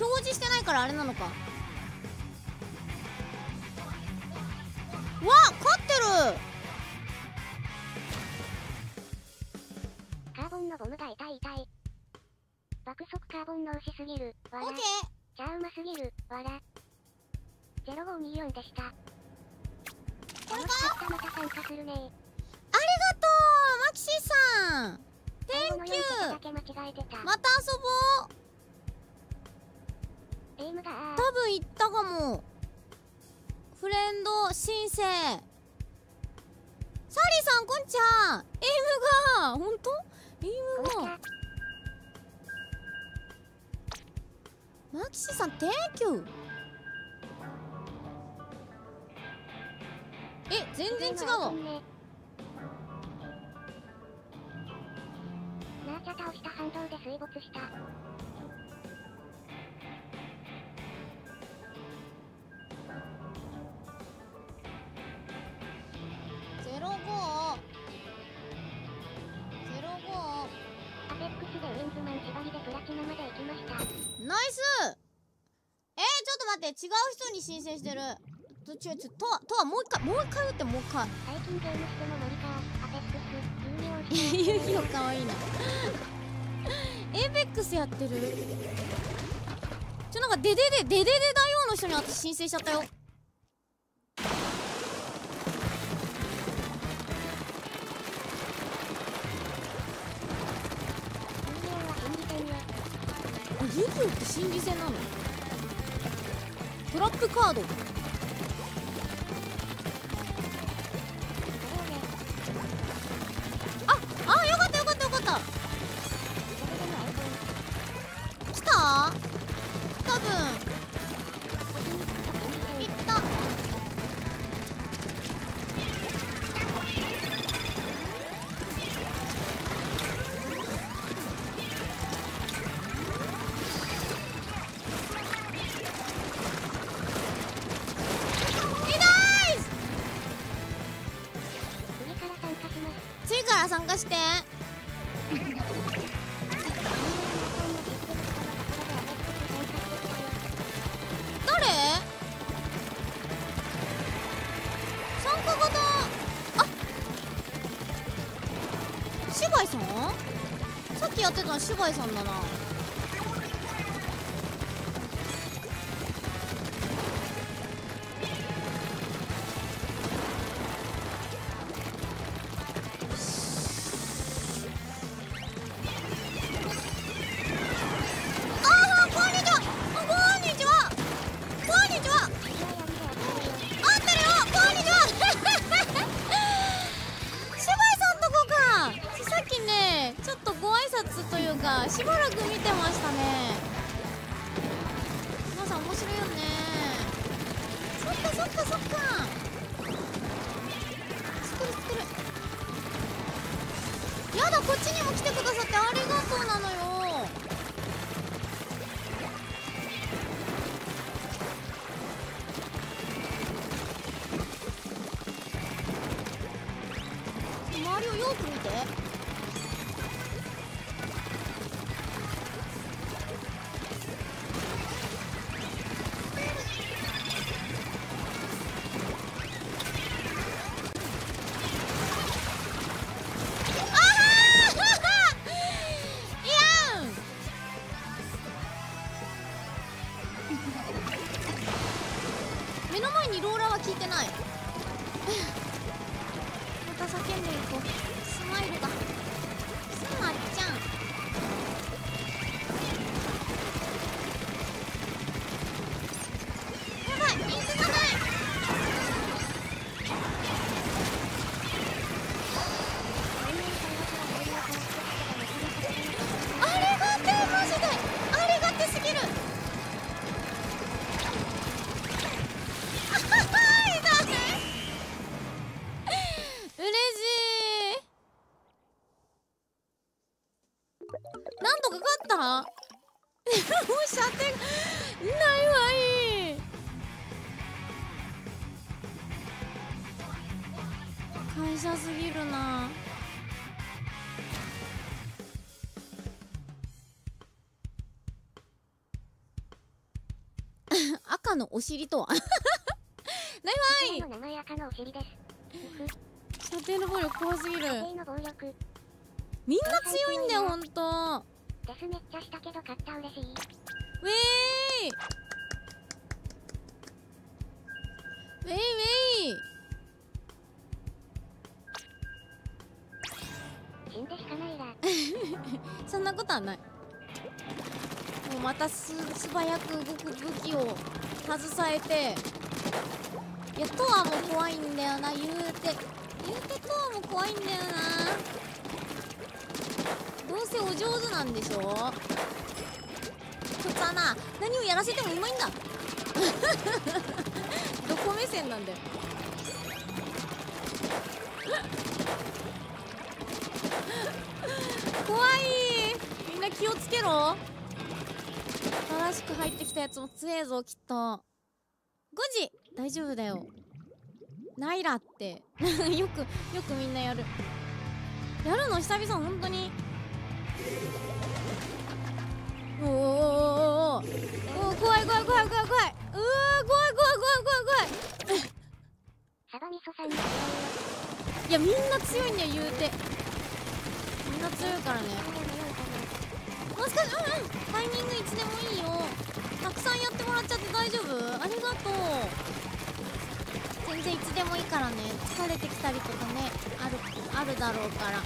表示してないからあれなのか。わあ、勝ってる。カーボンのゴムが痛い痛い。爆速カーボンの押しすぎる。オッケー。じゃあうますぎる。わら。0524でした。これか。また参加するね。ありがとうマキシさん。Thank you。また遊ぼう。多分行ったかも。フレンド申請。サリーさんこんちゃん。エイムが本当？エイムがマキシさんテンキュー。え、全然違うわ。ナーチャ倒した反動で水没した。ナイス。ちょっと待って、違う人に申請してる。とはもう一回打って、もう一回。最近ゲームしてもノリか。アペックス、遊戯王かわいいな。エイペックスやってる。なんかデデデ大王の人に私申請しちゃったよ。ユキオって心理戦なの？トラップカード。あ、よかったよかったよかった。来た？多分芝居さんだな。しばらく見てましたね。皆さん面白いよね。そっかそっかそっか。作る作る。やだ、こっちにも来てくださってありがとうなのよ。周りをよく見て。赤のお尻とはないわい。射程の暴力怖すぎる。みんな強いんだよ、ほんと。デスめっちゃしたけど勝った、嬉しい。ウェイウェイウェイ。死んでしかないらそんなことはない。もうまた素早く動く武器を携えて、いやトアも怖いんだよな。言うてトアも怖いんだよな。どうせお上手なんでしょ。ちょっとな、何をやらせてもうまいんだどこ目線なんだよ怖い。みんな気をつけろ。新しく入ってきたやつも強えぞ、きっと。5時大丈夫だよナイラってよくみんなやるの久々、本当に。おーおーおーおーおーおー、怖い怖い怖い怖い怖い、うわ怖い怖い怖い怖い怖いいやみんな強いんだよ、言うて。みんな強いからね。もう少し、タイミングいつでもいいよ。たくさんやってもらっちゃって大丈夫、ありがとう。全然いつでもいいからね。疲れてきたりとかね、あるだろうから。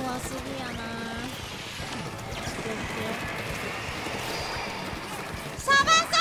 怖すぎやなぁ。サバさん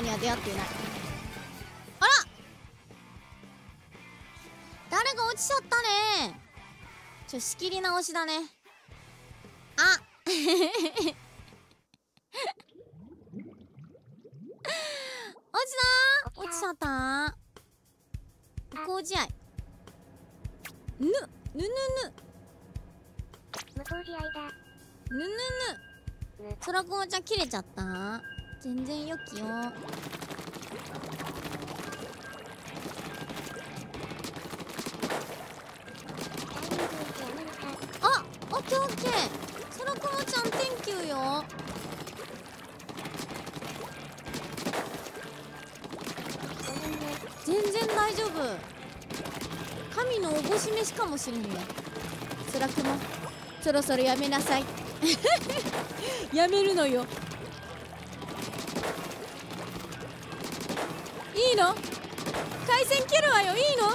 には出会っていない。あら、誰が落ちちゃったね。仕切り直しだね。あ落ちた、落ちちゃった。不幸試合ぬぬぬぬ無双試合だ。ぬぬぬ。ソラコウちゃん切れちゃった。全然良きよ。あ、オッケーオッケー。ソラコウちゃん天球よ。全然大丈夫。神のおぼし飯かもしれんね。ソラクマ、そろそろやめなさい。やめるのよ。いいの？回線切るわよ。いいの？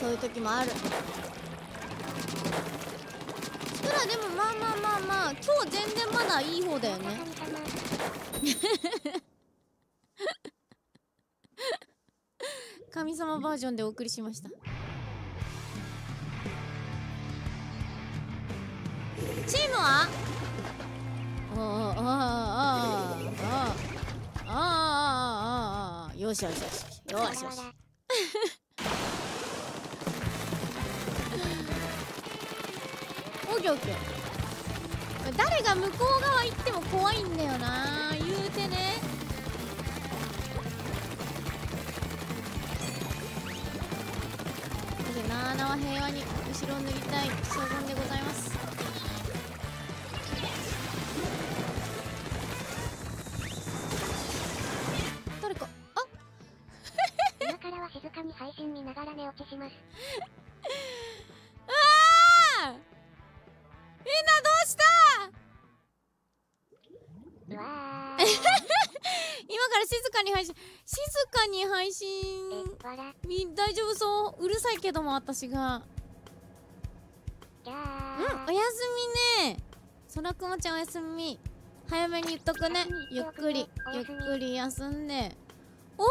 そういう時もある。でもまあまあまあまあ今日全然まだいい方だよね。神様バージョンでお送りしました。チームは？よしよしよしよしよし。誰が向こう側行っても怖いんだよな言うてね。なーなは平和に後ろを脱ぎたい所存でございます。誰かあ今からは静かに配信見ながら寝落ちします。配信大丈夫そう。うるさいけども私がうんおやすみね。そらくまちゃんおやすみ。早めに言っとくね。ゆっくりゆっくり休んで。お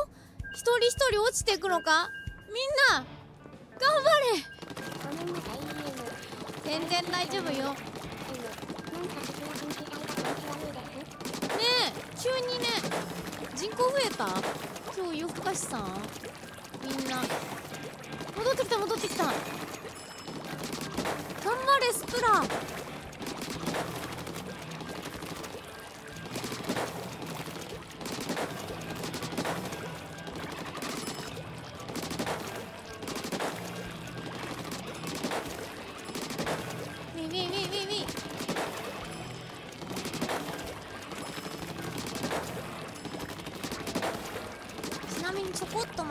一人一人落ちていくのか。みんな頑張れ。全然大丈夫よ。ねえ急にね人口増えた今日。夜更かしさんみんな戻ってきた戻ってきた。頑張れスプラ。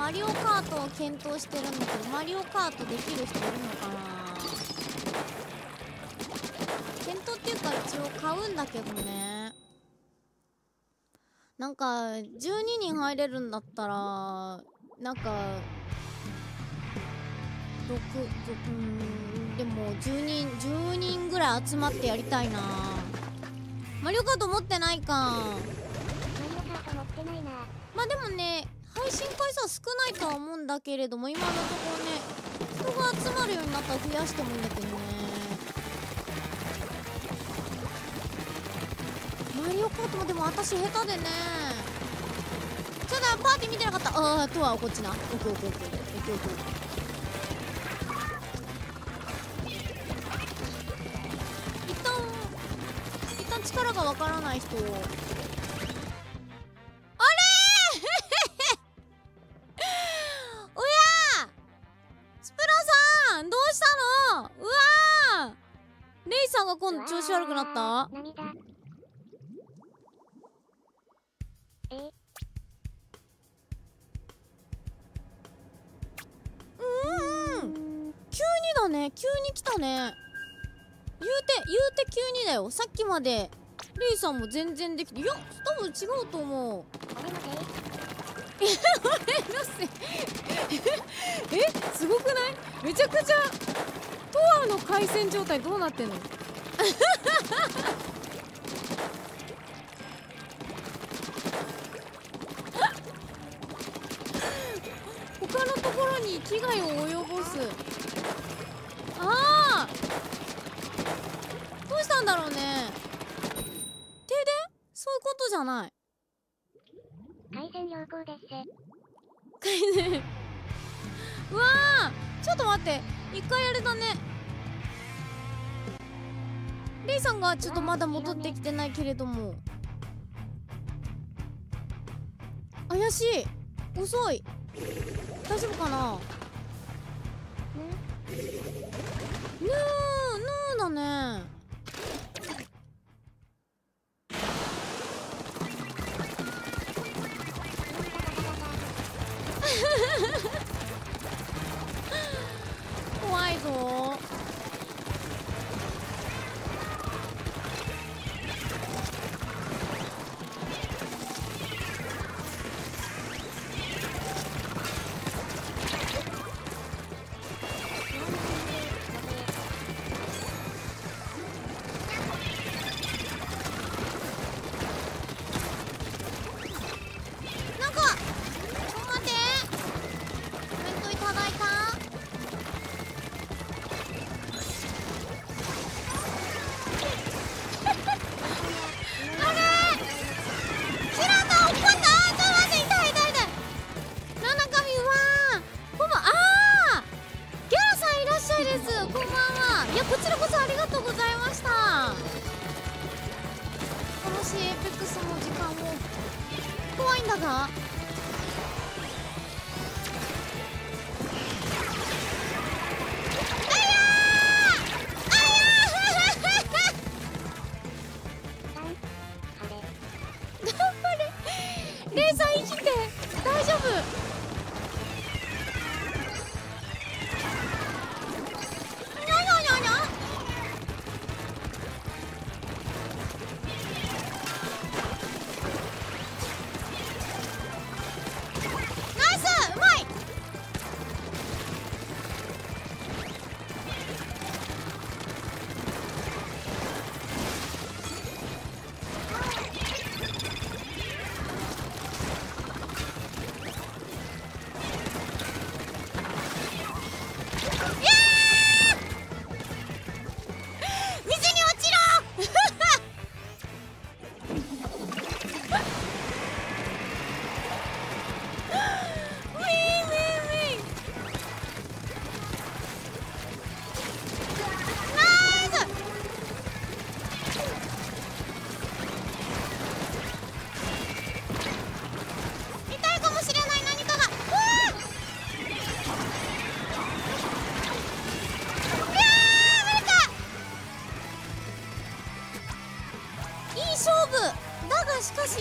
マリオカートを検討してるんだけどマリオカートできる人いるのかな。検討っていうか一応買うんだけどね。なんか12人入れるんだったらなんか6でも10人ぐらい集まってやりたいな。マリオカート持ってないか。マリオカート持ってないな。まあでもね配信回数は少ないとは思うんだけれども今のところね人が集まるようになったら増やしてもいいんだけどね。マリオカートもでも私下手でねちょっとパーティー見てなかった。ああとはこっちな。オッケーオッケーオッケーオッケー。一旦力がわからない人を今度調子悪くなった？急にだね急に来たね。言うて急にだよ。さっきまでレイさんも全然できていや多分違うと思う。えすごくない？めちゃくちゃトアの回線状態どうなってんの？他のところに危害を及ぼす。ああどうしたんだろうね。停電？そういうことじゃない。回線良好です。回線うわー、ちょっと待って、一回あれだね、レイさんがちょっとまだ戻ってきてないけれども、怪しい、遅い、大丈夫かな。ぬーぬーだね。怖いぞー。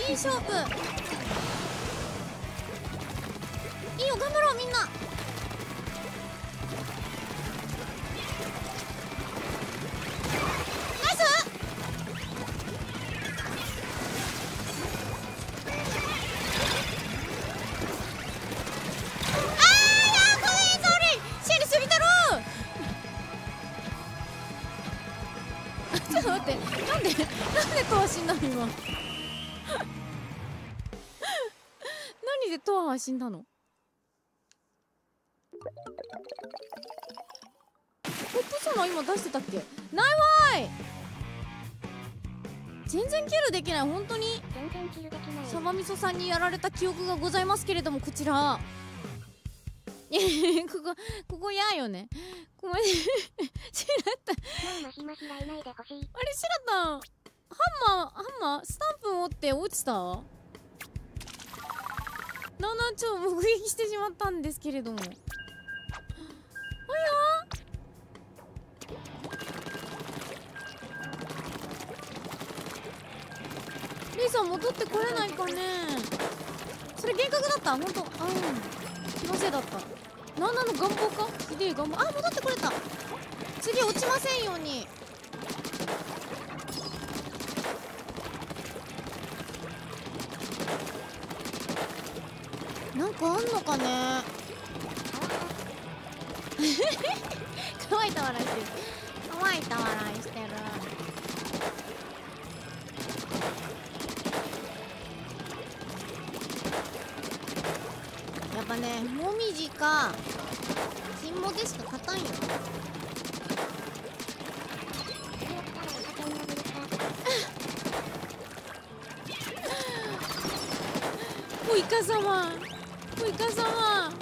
いい勝負、いいよ、頑張ろうみんな。ナイス。ああ、ごめん、悪い、シェリすぎたろちょっと待って、なんでトア死んだの今。トアは死んだの？ポップソナー今出してたっけ？ないわーい。全然キルできない。本当にサバみそさんにやられた記憶がございますけれども、こちらここやーよね。ここシラタあれ、シラタハンマースタンプ持って落ちたな、なちょっと目撃してしまったんですけれども、あやレイさん戻ってこれないかね。それ幻覚だった、ほんと、気のせいだった。ななの願望か、ひでえ願望。あ、戻ってこれた。次落ちませんように。なんかあんのかね。乾いた笑いしてる。乾いた笑いしてる。やっぱね、もみじか金もでしか勝たんよ。おイカ様。おイカ様。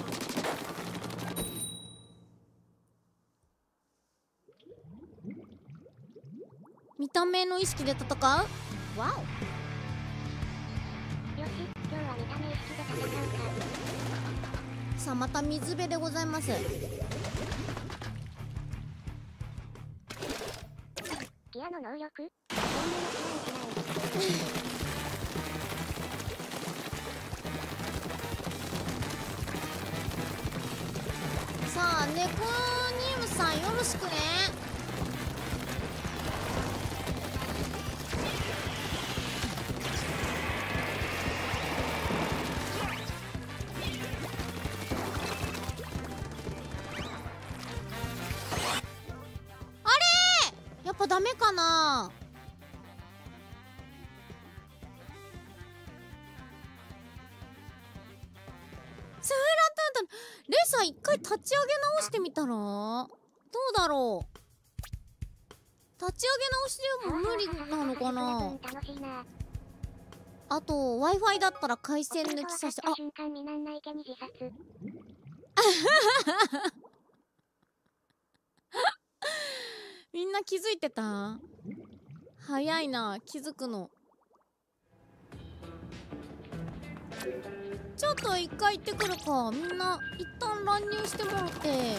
見た目の意識で戦う？わお。よし、今日は見た目意識で戦うか。さあ、また水辺でございます。ギアの能力？さあ、ネコニウムさんよろしくね。あれー、やっぱダメかな。レーサー一回立ち上げ直してみたらどうだろう。立ち上げ直しでも無理なのかな。あと Wi-Fi だったら回線抜きさせて、あっみんな気づいてた？早いな気づくの。ちょっと一回行ってくるか。みんな一旦乱入してもらって、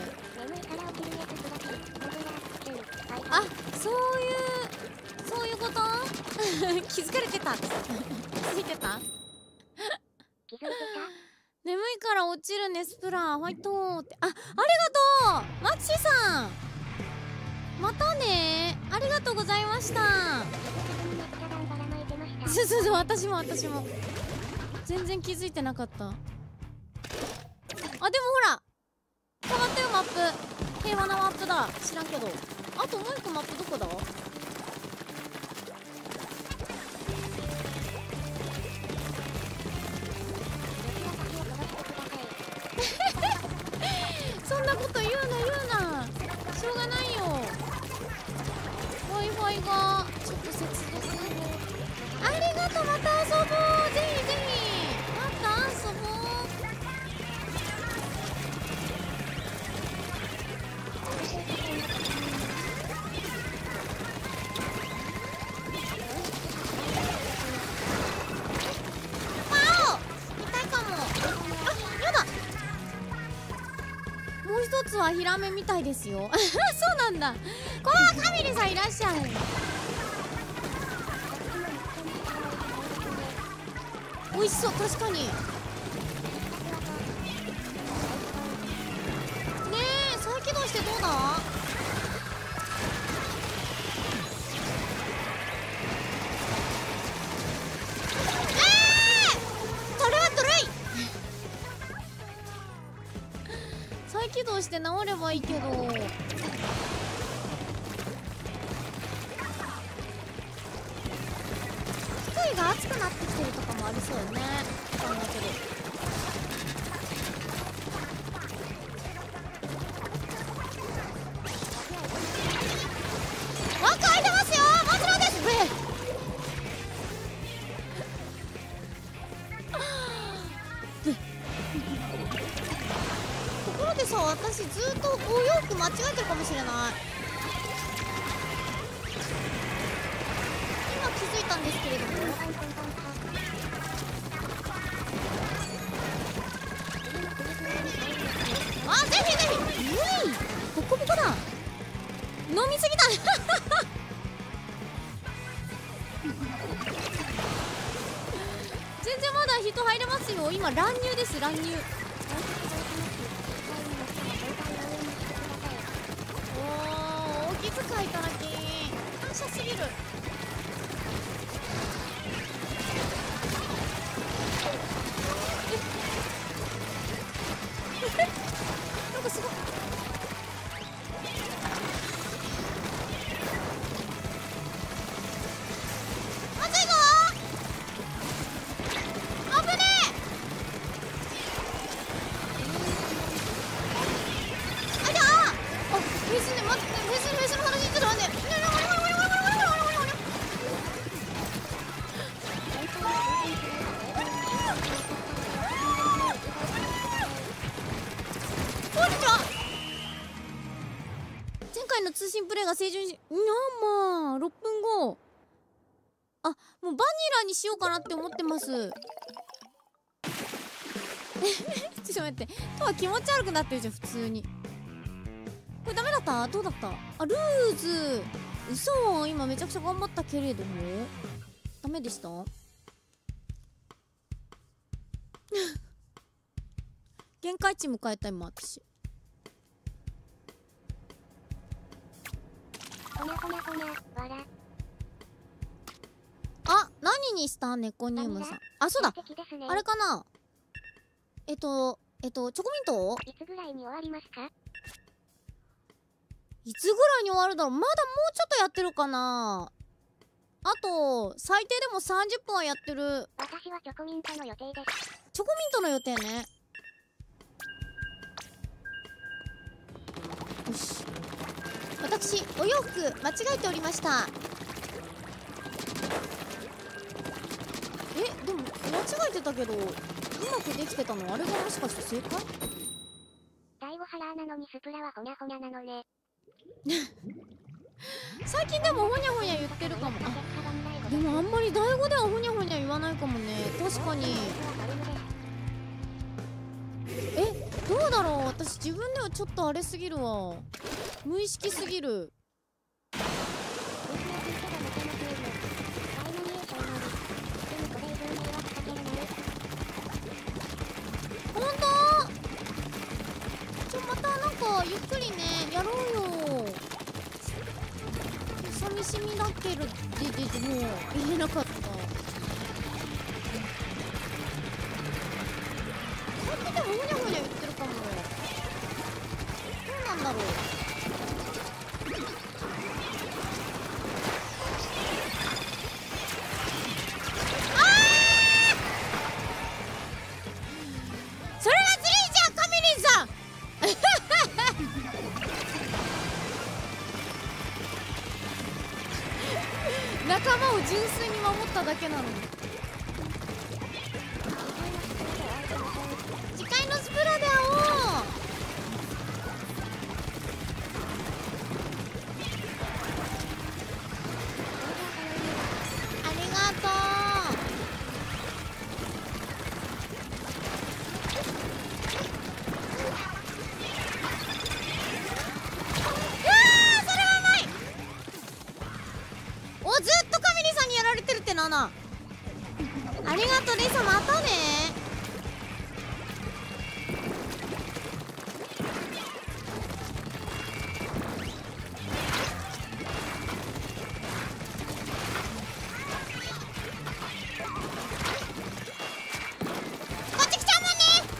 あ、そういうこと。気づかれてた。気づいてた。眠いから落ちるねスプラファイトーって。あ、ありがとうマクシーさん、またね、ありがとうございました。そうそうそう、私も全然気づいてなかった。あ、でもほら変わったよマップ。平和なマップだ。知らんけど。あともう一個マップどこだ？そんなこと言うな。しょうがないよ。 Wi-Fi がちょっと接続。ありがとう、また遊ぼう。ぜひぜひヒラメみたいですよ。そうなんだ。こわカミリさんいらっしゃい。美味しそう。確かにねえ、再起動してどうだ？起動して治ればいいけど。機械が熱くなってきてるとかもありそうよね。考えてる。間違えてるかもしれない。今気づいたんですけれども、あ、ぜひボコボコだ。飲みすぎた。全然まだ人入れますよ。今乱入です、乱入。いただき感謝すぎる。なんかすごい。まずいぞ。危ねえ。あいた。あ、水ね、待って。水の話。前前の通信プレイが正常にまあ6分後あ、もうバニラにしようかなって思ってます。ちょっと待って、とは気持ち悪くなってるじゃん普通に。これダメだった？どうだった？あ、ルーズ、嘘、今めちゃくちゃ頑張ったけれどもダメでした。限界値迎えた今私。あ、何にしたネコニウムさん。あ、そうだ、あれかな、チョコミント？いつぐらいに終わりますか？いつぐらいに終わるだろう。まだもうちょっとやってるかな。あと最低でも30分はやってる。私はチョコミントの予定です。チョコミントの予定ね。よし。私お洋服間違えておりました。え、でも間違えてたけどうまくできてたの、あれがもしかして正解？第5原なのにスプラはほにゃほにゃなのね。最近でもほにゃほにゃ言ってるかも。あ、でもあんまり第5ではほにゃほにゃ言わないかもね。確かに。え、どうだろう、私自分ではちょっとあれすぎるわ、無意識すぎる。ほんと？ちょ、またなんかゆっくりねやろうよ。寂しみだけど、でも言えなかった。さっきでもほにゃほにゃ言ってるかも。どうなんだろう。あー！それがずるいじゃん、カミリンさん。仲間を純粋に守っただけなのに。次回のスプラで会おう。ありがとう。うわー、それは甘い。お、ずっとやられてるってな。なありがとうレイさん、またね。こっち来ちゃうもんね。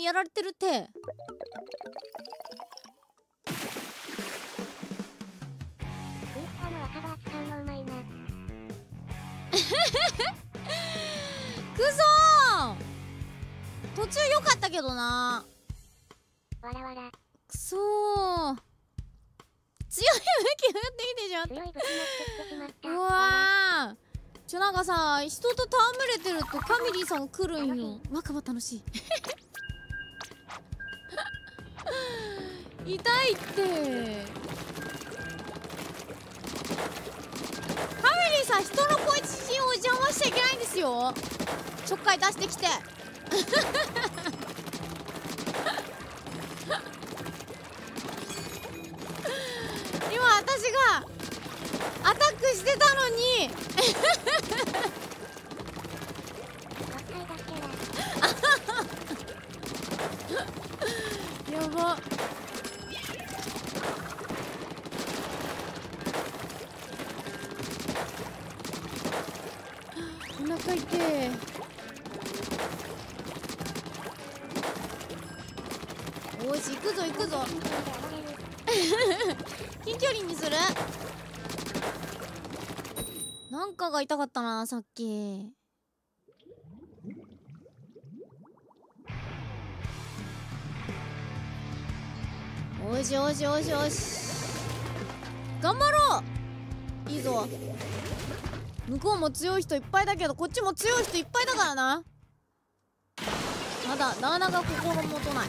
やられてるって。くそー、途中良かったけどな。くそー、強い雪降ってきてしまった。うわー。なんかさ、人と戯れてるとカミリーさん来るんよ。若葉楽しい。痛いって。カミリーさん、人の小一を邪魔しちゃいけないんですよ。ちょっかい出してきて。今私がアタックしてたのにやばっ。お腹痛え。おーし、行くぞ行くぞ。近距離にする。なんかが痛かったな、さっき。おいしおいしおいしおいし、頑張ろう。いいぞ。向こうも強い人いっぱいだけど、こっちも強い人いっぱいだからな。まだなかなか心もとない。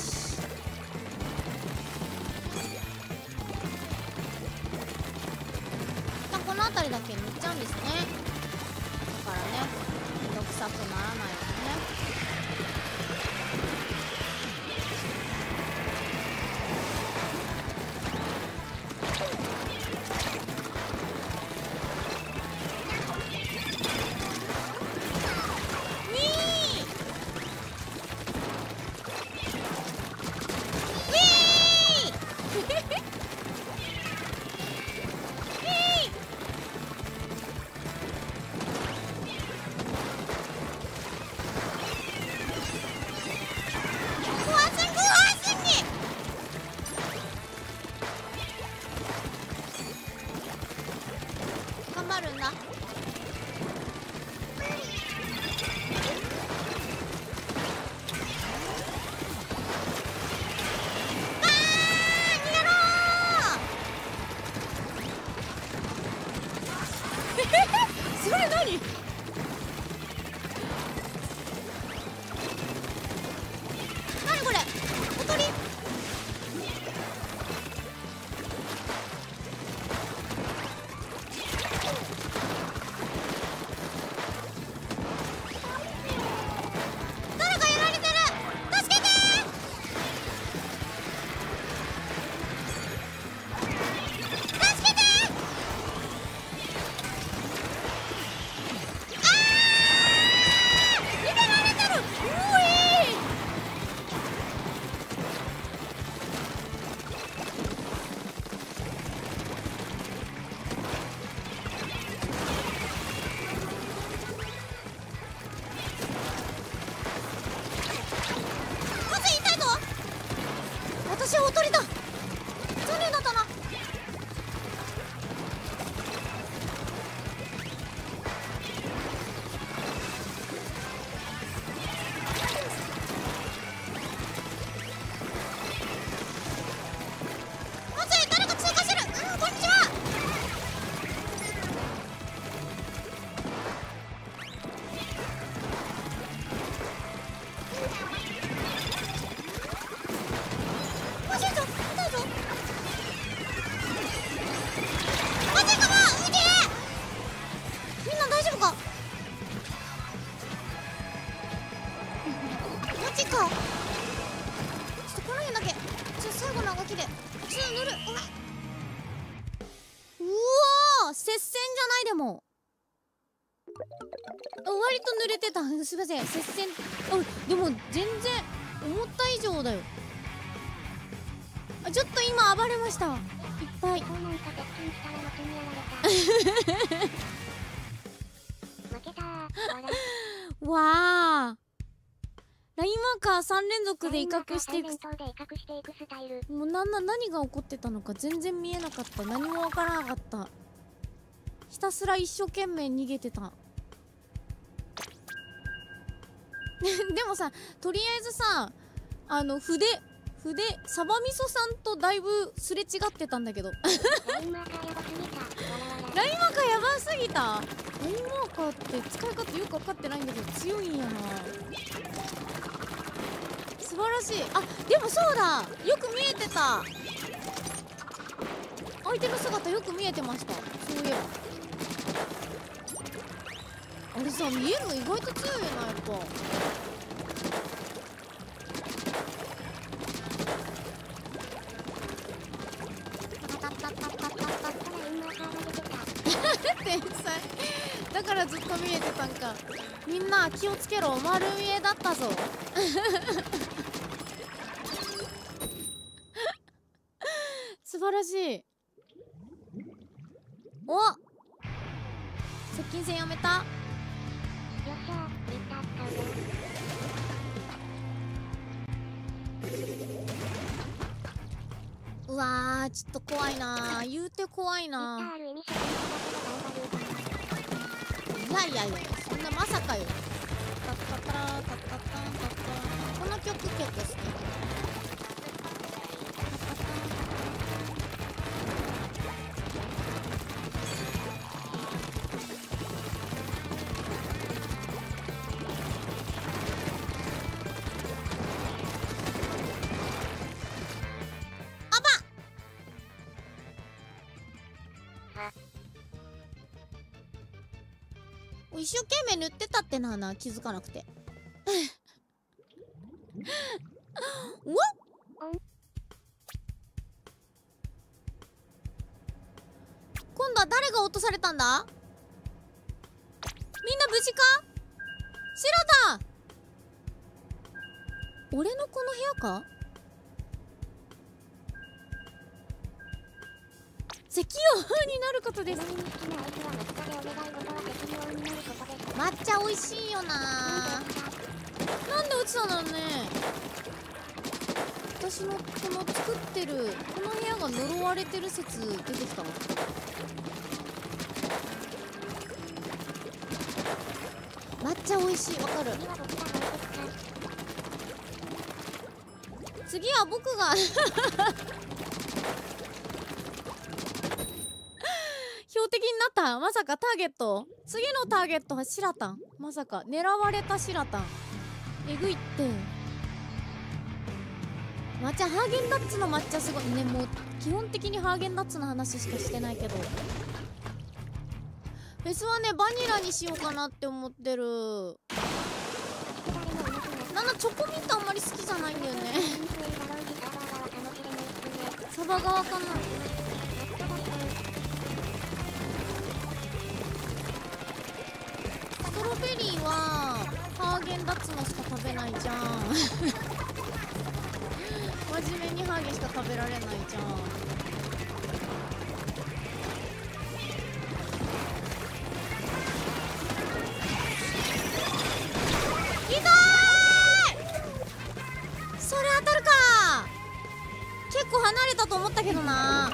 すいません、接戦。あ、でも全然思った以上だよ。あ、ちょっと今暴れました、いっぱい。わあ、ラインマーカー3連続で威嚇していく。もう何が起こってたのか全然見えなかった。何もわからなかった。ひたすら一生懸命逃げてた。でもさ、とりあえずさ、筆サバ味噌さんとだいぶすれ違ってたんだけど。ライマカやばすぎた。ライマカって使い方よく分かってないんだけど強いんやな。素晴らしい。あ、でもそうだ、よく見えてた。相手の姿よく見えてました。そういえばあれさ、見えるの意外と強いよな、やっぱ。天才だからずっと見えてたんか。みんな気をつけろ、丸見えだったぞ。素晴らしい。お、接近戦やめた。うわー、ちょっと怖いなー、言うて怖いなー。いやいやいや、そんなまさかよ。タッタタラータッタタンタッタ、この曲結構好き。一生懸命塗ってたってな、気づかなくて。うわっ、今度は誰が落とされたんだ。みんな無事か。白だ、俺のこの部屋か。石油になることです。抹茶美味しいよな。なんで落ちたんだろうね。私のこの作ってるこの部屋が呪われてる説出てきたわ。抹茶美味しい、わかる。次は僕が標的になった。まさかターゲット。次のターゲットはシラタン。まさか狙われたシラタン。えぐいって。抹茶、ハーゲンダッツの抹茶すごいね。もう基本的にハーゲンダッツの話しかしてないけど、フェスはねバニラにしようかなって思ってる。なんかチョコミントあんまり好きじゃないんだよね。サバ側かな。ストロベリーはハーゲンダッツのしか食べないじゃん。真面目にハーゲンしか食べられないじゃん。痛い。それ当たるか。結構離れたと思ったけどな。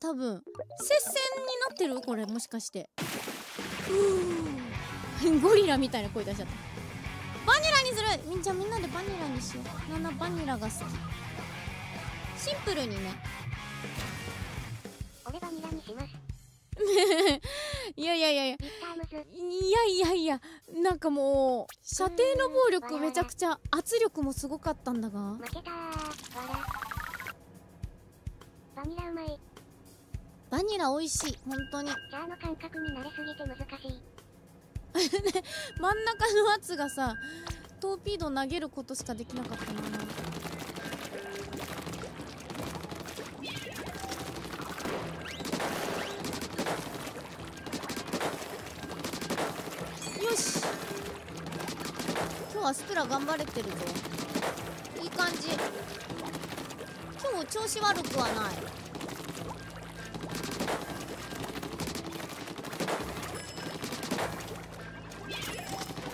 多分接戦になってるこれ、もしかして。ゴリラみたいな声出しちゃった。バニラにする。じゃあみんなでバニラにしよう。なんだ、バニラが好き。シンプルにね。俺バニラにします。いやいやいやいやいやいや、なんかもう射程の暴力めちゃくちゃ、圧力もすごかったんだが。負けた。バニラうまい。バニラ美味しい、本当に。ジャーの感覚に慣れすぎて難しい。真ん中の圧がさ、トーピード投げることしかできなかったな。よし、今日はスプラ頑張れてるぞ。いい感じ。今日調子悪くはない。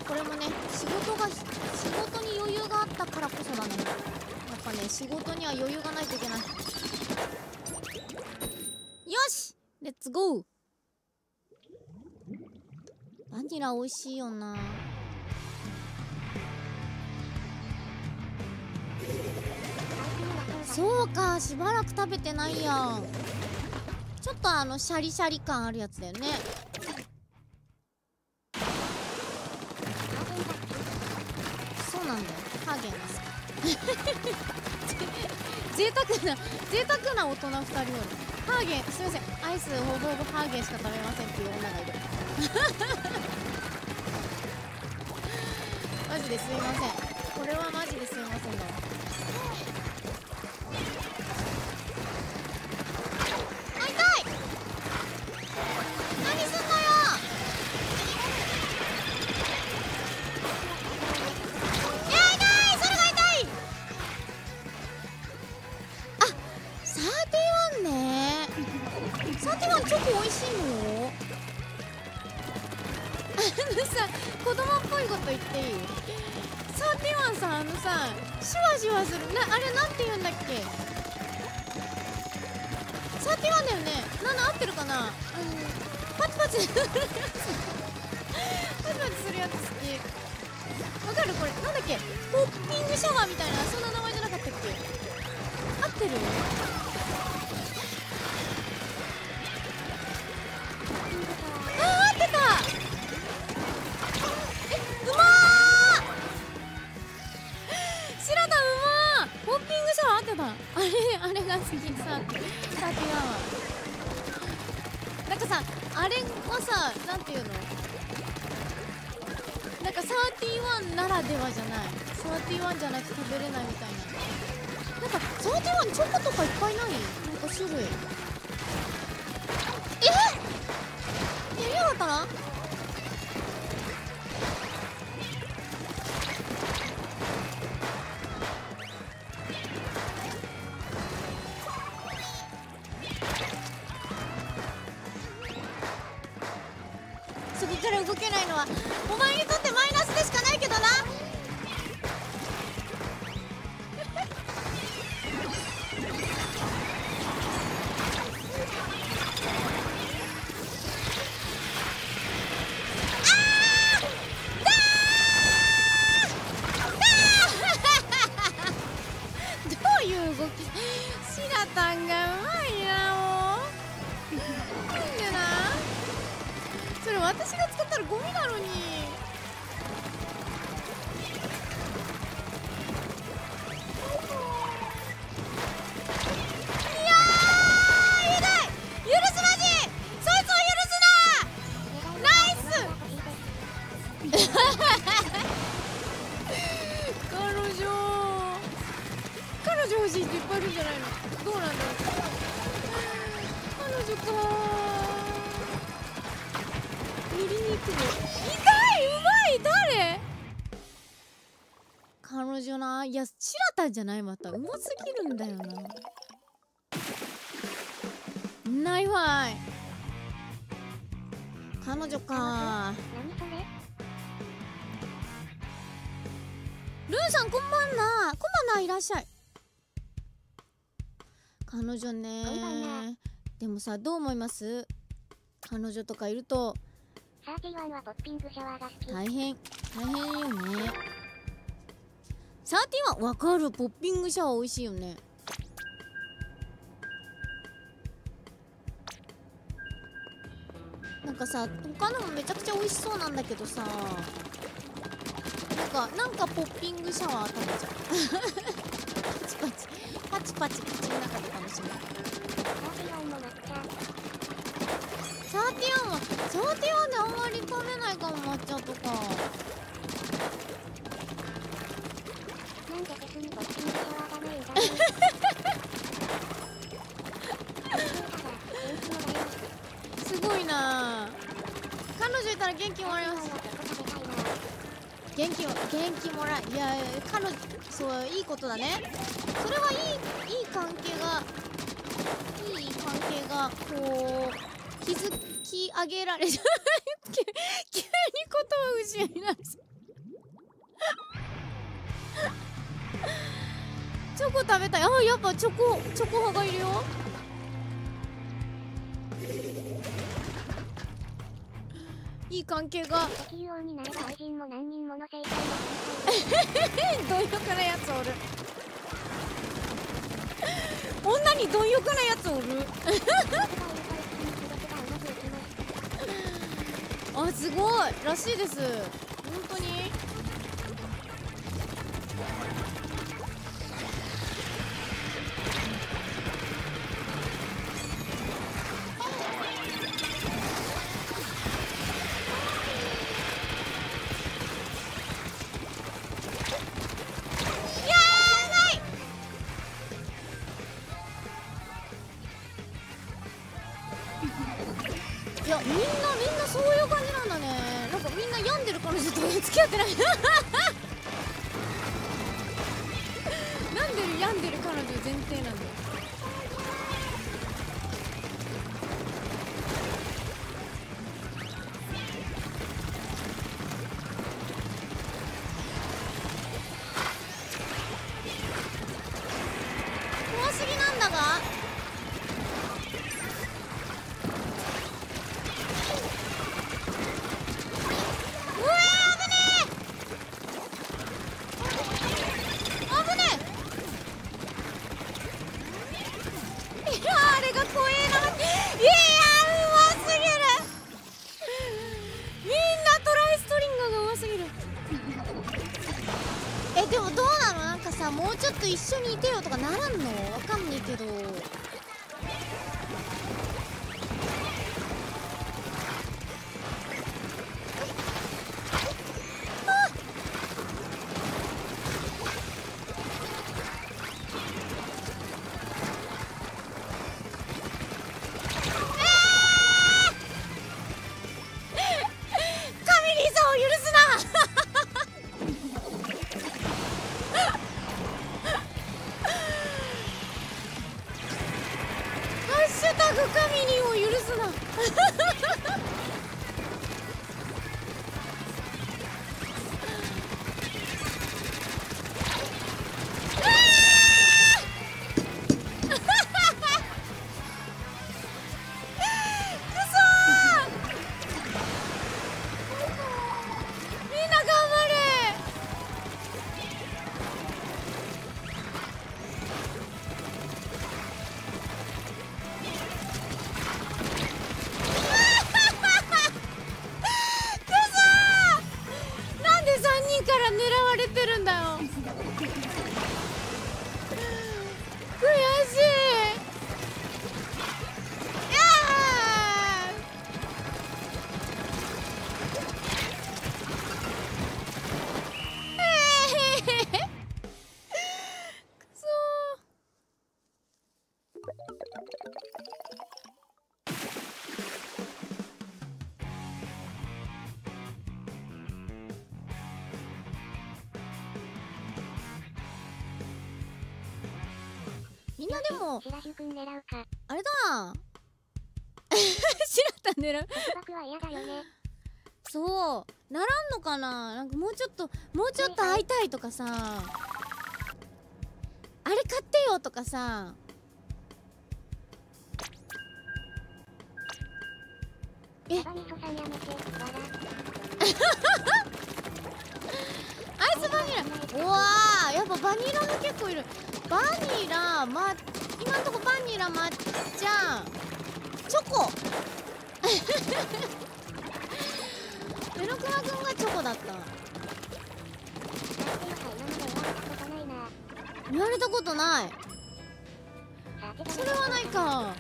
これもね、仕事に余裕があったからこそだね。やっぱね、仕事には余裕がないといけない。よし、レッツゴー。バニラ美味しいよな。そうか、しばらく食べてないやん。ちょっとシャリシャリ感あるやつだよね。そうなんだよ、ハーゲンが好き。贅沢な大人2人おる。ハーゲン、すいません、アイスほぼほぼハーゲンしか食べませんっていう女がいる。マジですいません。これはマジですいませんだわ。あ、痛い。何すんのよ。いや痛い、それが痛い。あ、31ね。31チョコ美味しいのよ。さ、子供っぽいこと言っていい？31さん、シュワシュワするな、あれなんて言うんだっけ？31だよね。合ってるかな？パチパチ。パチするやつ好き。わかる？これなんだっけ？ポッピングシャワーみたいな、そんな名前じゃなかったっけ？合ってる？あれが好きさ、31。なんかさ、あれはさ、なんていうの、なんか31ならではじゃない、31じゃないと食べれないみたいな。なんか31チョコとかいっぱいない？なんか種類。やりやがったな。動けないのはお前にとってマイナスでしかないけどな。どういう動き、シラタンがうまいな。もういいんだな。それ私が使ったらゴミなのに。いやー、痛い。許すまじ、そいつを許すな。ナイス。彼女欲しいっていっぱいいるんじゃないの？どうなんだろう。彼女かー。痛い、うまい。誰？彼女な。いや、シラタンじゃない。またうますぎるんだよな。ナイファイ。彼女か。ルーさん、こんばんな。こんばんな、いらっしゃい。彼女ね。でもさ、どう思います？彼女とかいると31はポッピングシャワーが好き。大変よね。31わかる。ポッピングシャワー美味しいよね。なんかさ、他のもめちゃくちゃ美味しそうなんだけどさ、なんかポッピングシャワー食べちゃう。パチパチ口の中で楽しむ。31も抹茶。31は31であんまり食べないかも、抹茶とか。なんで別にポッピングシャワーがないんだ。すごいな。彼女いたら元気もらえます。元気もらえ、いや、彼女、そう、いいことだね。それはいい関係が、こう、築き上げられちゃう。急に言葉を失いなさい。チョコ食べたい。あ、やっぱチョコ派がいるよ。いい関係が。石油王になれば愛人も何人もの生態も。貪欲なやつおる。女に貪欲なやつおる。あ、すごいらしいです。本当に。みんなそういう感じなんだね。なんかみんな病んでる彼女と付き合ってない。病んでる彼女前提なんだよ。怖すぎなんだが。もうちょっと一緒にいてよとかならんの？わかんないけど。みんなでも白田君狙うかあれだな。白田狙う。僕は嫌だよね。そうならんのかな。なんかもうちょっと会いたいとかさ、あれ買ってよとかさ、えっアイスバニラ、うわー、やっぱバニラも結構いる。バニラ、今んとこバニラ、抹茶、チョコメロクマくんがチョコだった。言われたことない。それはないか。や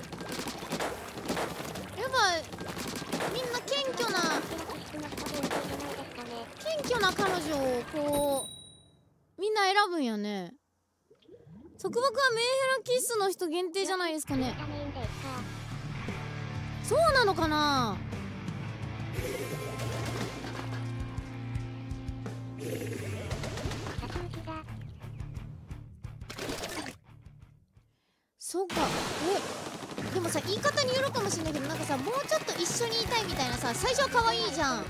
っぱみんな謙虚な彼女をこうみんな選ぶんやね。束縛はメンヘラキッスの人限定じゃないですかね。そうなのかな。そうか。え、でもさ、言い方によるかもしれないけど、なんかさ、もうちょっと一緒にいたいみたいなさ、最初は可愛いじゃん。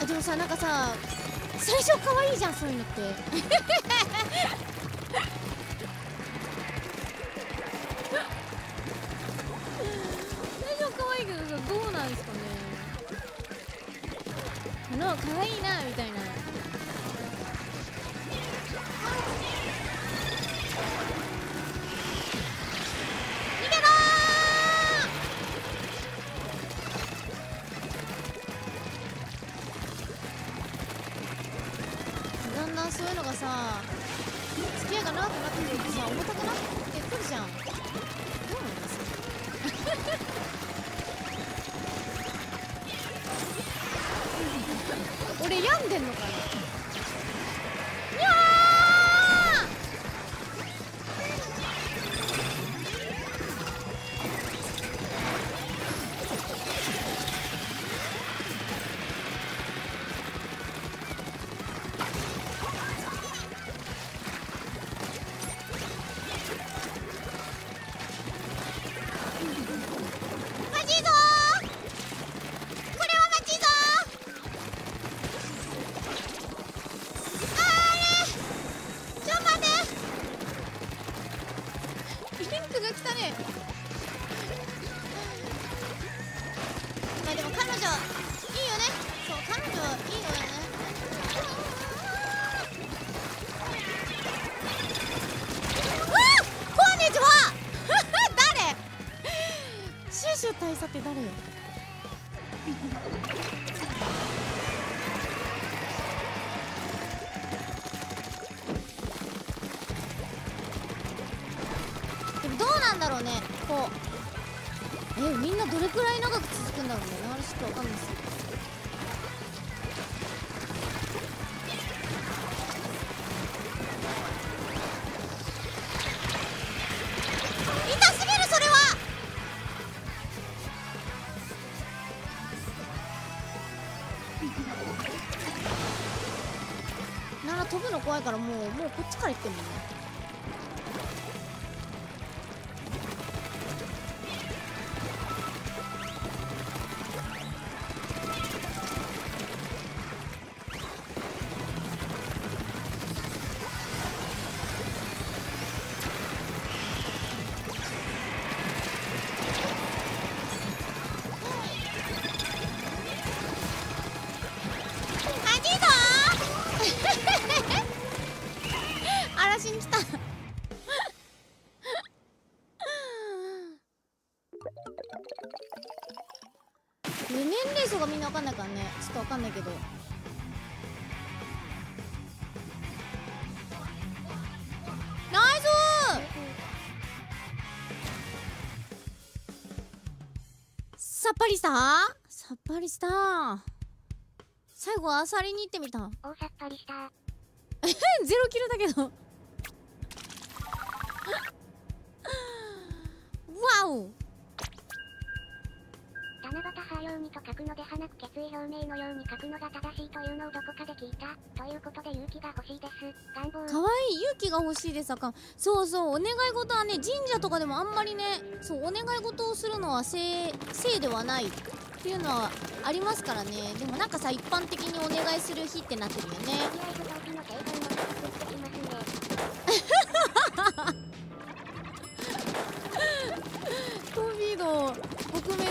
あ、でもさ、なんかさ、最初可愛いじゃん、そういうのって最初可愛いけどさ、どうなんですかね。可愛いなみたいな。そういうのがさ、付き合いが長くなってくるとさ、重たくなってくるじゃん。どうなんですか俺病んでんのかな。大佐って誰よでもどうなんだろうね。こうみんなどれくらい長く続くんだろうね。あれちょっとわかんないですよ。飛ぶの怖いからもうこっちから行ってんもんね。わかんないけど、ナイスさっぱりしたさっぱりした。最後アサリに行ってみた。お、さっぱりしたゼロキルだけどワオ。七夕派ようにと書くのではなく決意表明のように書くのが正しいというのをどこかで聞いたということで、勇気が欲しいです。願望。可愛い、勇気が欲しいです。あかん。そうそう、お願い事はね、神社とかでもあんまりね、そうお願い事をするのは正ではないっていうのはありますからね。でもなんかさ、一般的にお願いする日ってなってるよね。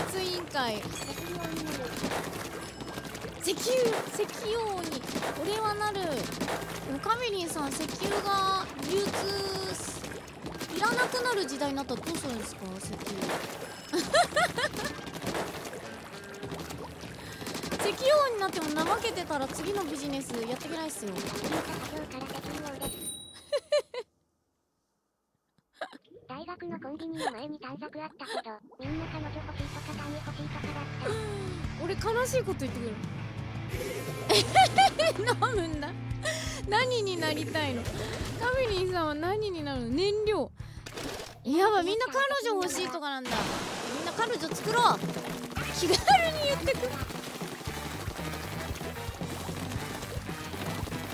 律委員会。石油王に俺はなる。カメリンさん、石油が流通いらなくなる時代になったらどうするんですか、石油。石油王になっても怠けてたら次のビジネスやっていけないっすよ。大学のコンビニの前に短冊あったけど、みんな彼女欲しいとか単位欲しいとかだった。俺悲しいこと言ってくる。飲むんだ。何になりたいの？カメリンさんは何になるの？燃料。やばい、みんな彼女欲しいとかなんだ。みんな彼女作ろう。気軽に言ってくる。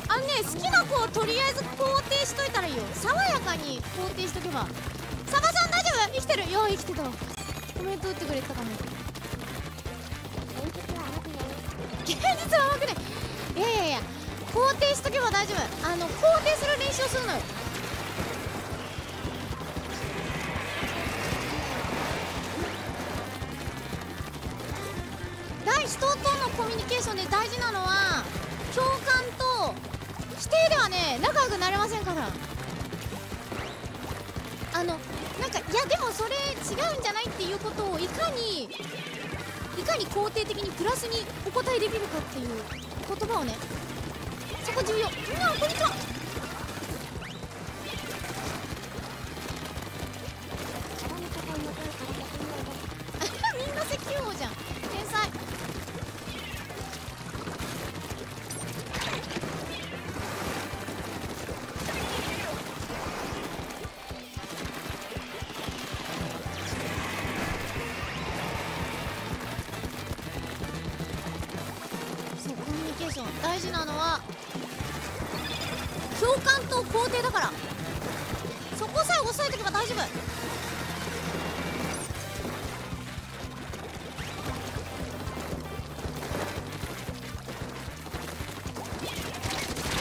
あのね、好きな子をとりあえず肯定しといたらいいよ。爽やかに肯定しとけば。サバさん大丈夫？生きてるよ。生きてたわ。コメント打ってくれたかも。現実は甘くない。いやいやいや、肯定しとけば大丈夫。肯定する練習をするのよ。人とのコミュニケーションで大事なのは共感と否定ではね、仲良くなれませんから。なんか、いやでもそれ違うんじゃないっていうことをいかに肯定的にプラスにお答えできるかっていう言葉をね、そこ重要。みんなこんにちは。みんな石油王じゃん。天才。大事なのは共感と肯定だから、そこさえ押さえておけば大丈夫。痛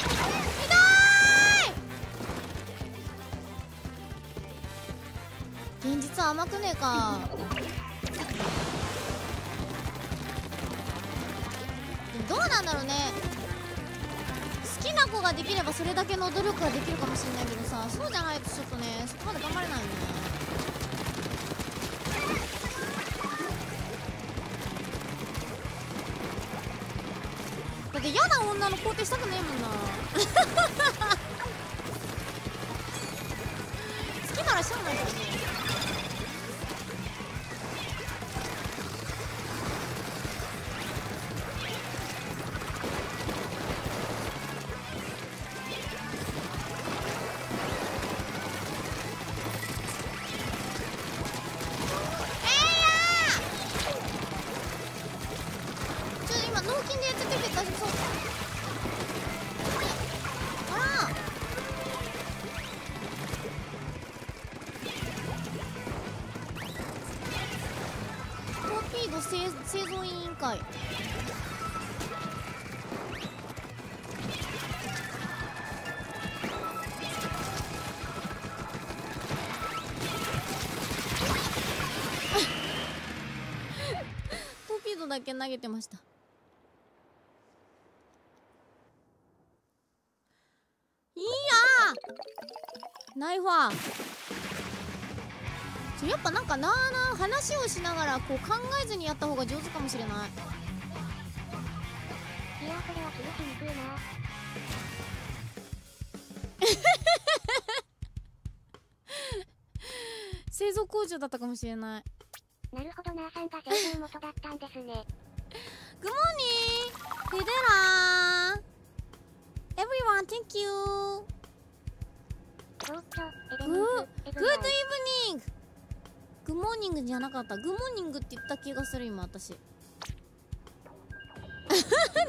い。現実は甘くねえか。どうなんだろうね。好きな子ができればそれだけの努力ができるかもしれないけどさ、そうじゃないとちょっとね、そこまで頑張れないよね。だって嫌な女の肯定したくねえもんな。好きならしゃあないからね。製造委員会。トピードだけ投げてました。いやーナイファー。やっぱなんか話をしながらこう考えずにやった方が上手かもしれない。いやこれは気づきにくいな。製造工場だったかもしれない。なるほどなあさんが製造元だったんですね。グモーニーフェデラー Everyone thank you。 Good evening。グモーニングじゃなかった。グモーニングって言った気がする今私。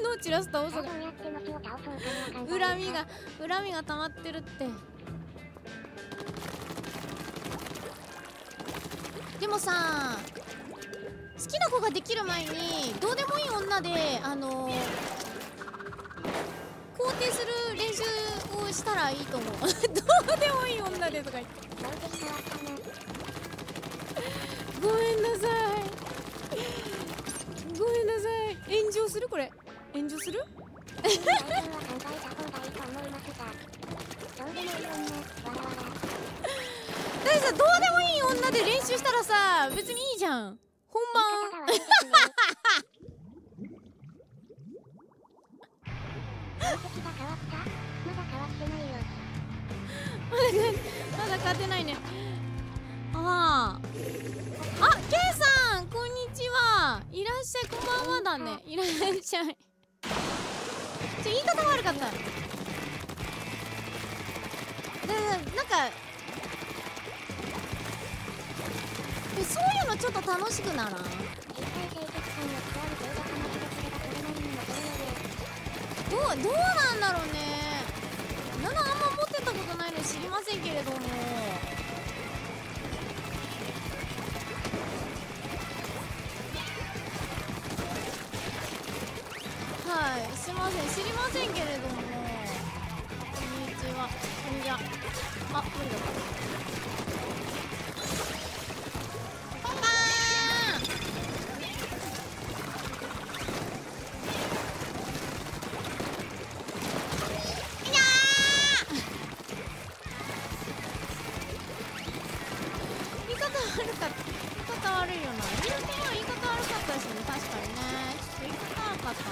脳散らす倒そう。恨みが溜まってるって。でもさ、好きな子ができる前にどうでもいい女で肯定する練習をしたらいいと思う。どうでもいい女でとか言って。ごめんなさい。するこれ炎上するだってさ、どうでもいい女で練習したらさ、別にいいじゃん本番まだ勝てないね。ああ、あ、ケイさんこんにちは、いらっしゃい、こんばんはだね、いらっしゃい言い方悪かった。なんかそういうのちょっと楽しくならん。どうなんだろうね。7あんま持ってたことないの知りませんけれども。はい、すいません、知りませんけれども。こんにちは、こんにちは。あ、無理だった。パパーン。いやー。言い方悪かった。言い方悪いよな。言うては言い方悪かったですね、確かにね。ちょっと言い方悪かったな。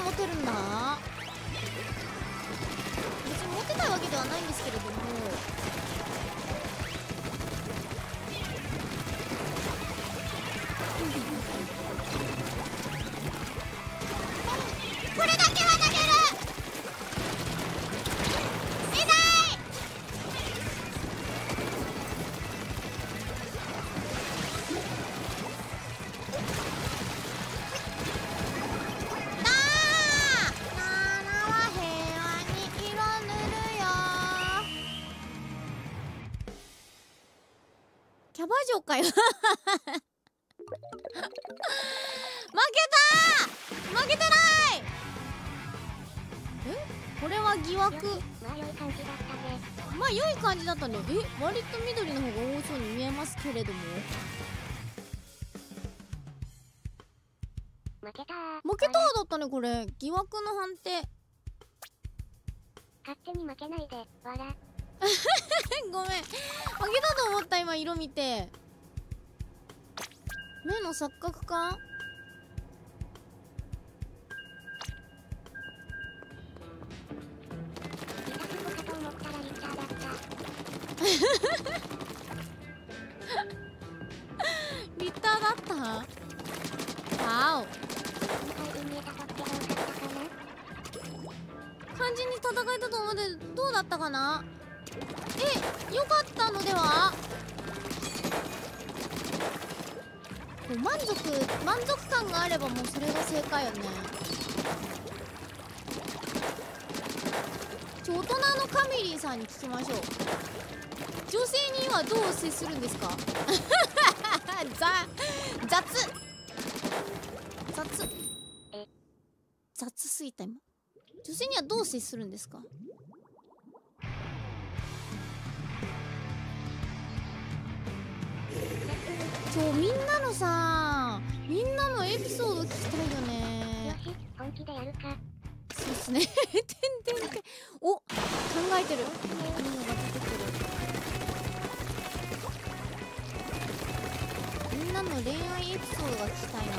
モテるんだ。別にモテたいわけではないんですけれども、これだけは投げる。痛い。負けたー、負けてない。え、これは疑惑。まあ良い感じだったね。え、割と緑の方が多そうに見えますけれども、負けたーだったね。これ疑惑の判定。勝手に負けないで笑ごめん、負けたと思った。今色見て目の錯覚か。リッターだった。わお、肝心に戦えたと思ってどうだったかな。え、よかったのでは。満足感があればもうそれが正解よね。大人のカメリーさんに聞きましょう。女性にはどう接するんですか雑すぎた。今女性にはどう接するんですか。ロさん、みんなのエピソード聞きたいよね。本気でやるか。そうっすね。てんてんてん。お、考えてる。いいのが出てくる。みんなの恋愛エピソードが聞きたいな。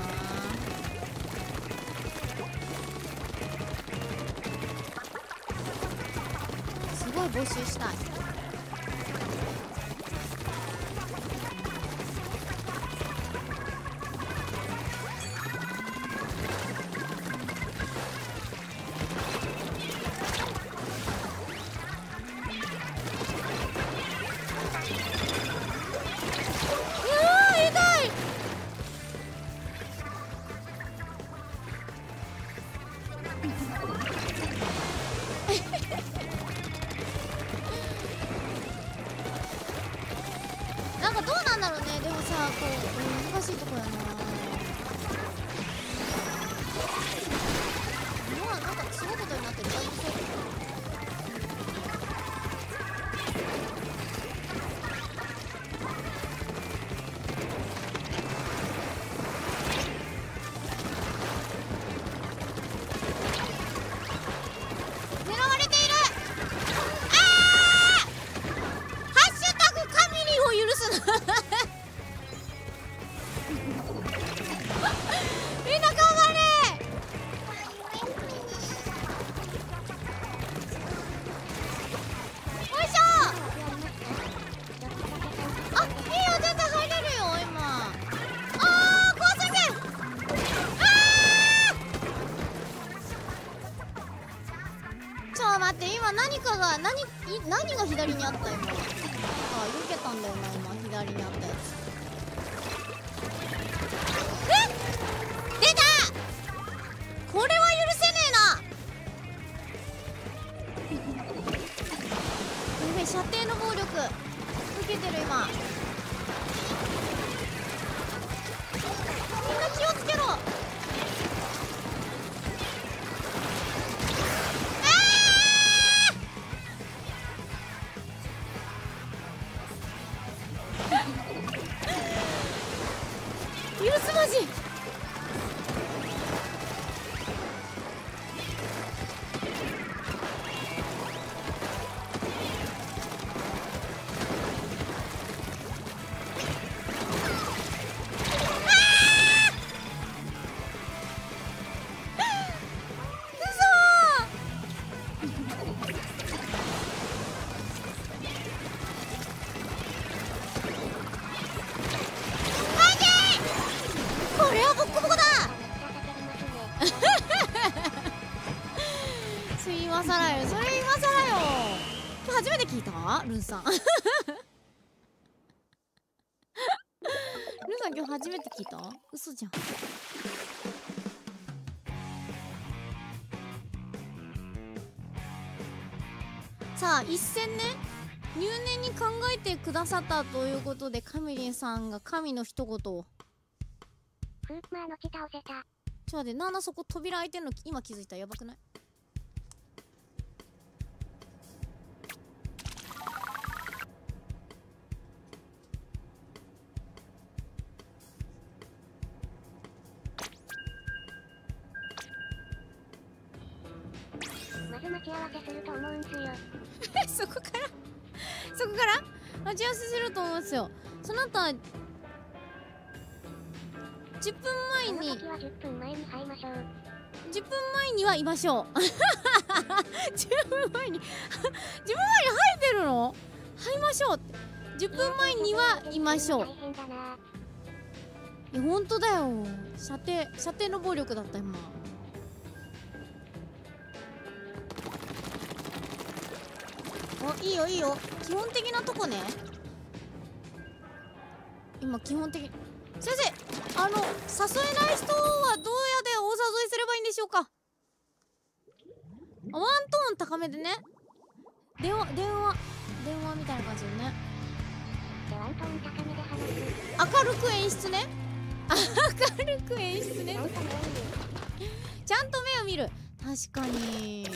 募集したい。いやー、痛い。難しいとこやな。今はなんかすごいことになってる。何が左にあった今。あ、避けたんだよな、今左にあったやつ。え、出た。これは許せねえな。やべえ、射程の暴力受けてる今。みんな気をつけろ。ルンさんルンさん、今日初めて聞いた。嘘じゃん。さあ、一戦ね、入念に考えてくださったということで、カミリンさんが神の一言を。フープマーの血倒せた。ちょっと待って、なんだそこ扉開いてんの今気づいた。やばくない？そこからそこから待ち合わせすると思うんですよ。その後は10分前にはいましょう。10分前に入ってるの？入りましょうって。10分前にはいましょう。いや、ほんとだよ。射程の暴力だった今。いいよいいよ、基本的なとこね。今基本的に先生、誘えない人はどうやでお誘いすればいいんでしょうか。ワントーン高めでね、電話みたいな感じでね、明るく演出ね。明るく演出ね。ちゃんと目を見る。確かに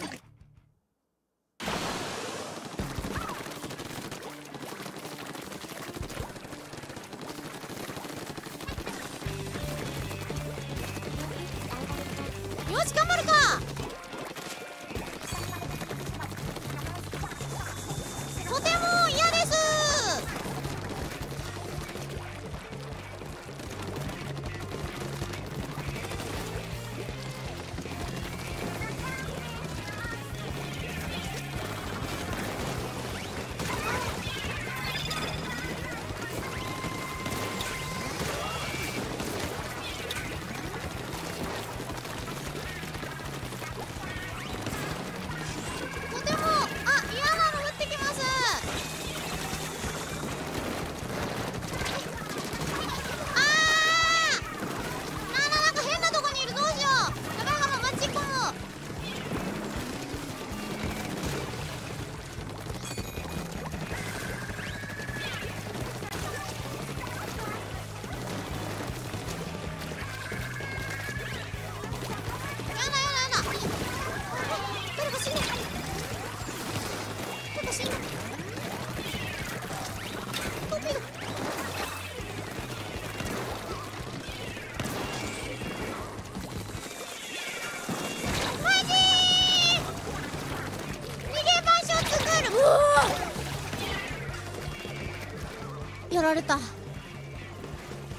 やられた。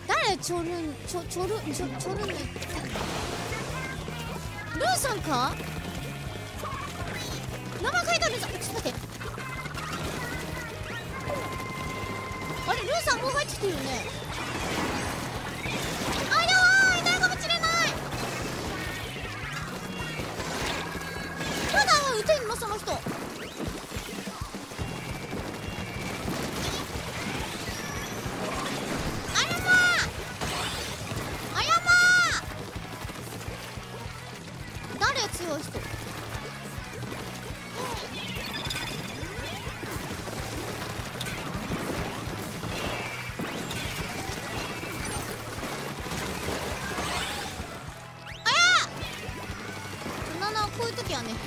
誰？チョルンルーさんか？名前書いてあるじゃん。ちょっと待って。あれルーさんもう入ってきてるよね。あ、いないかもしれない。まだ撃てんのその人。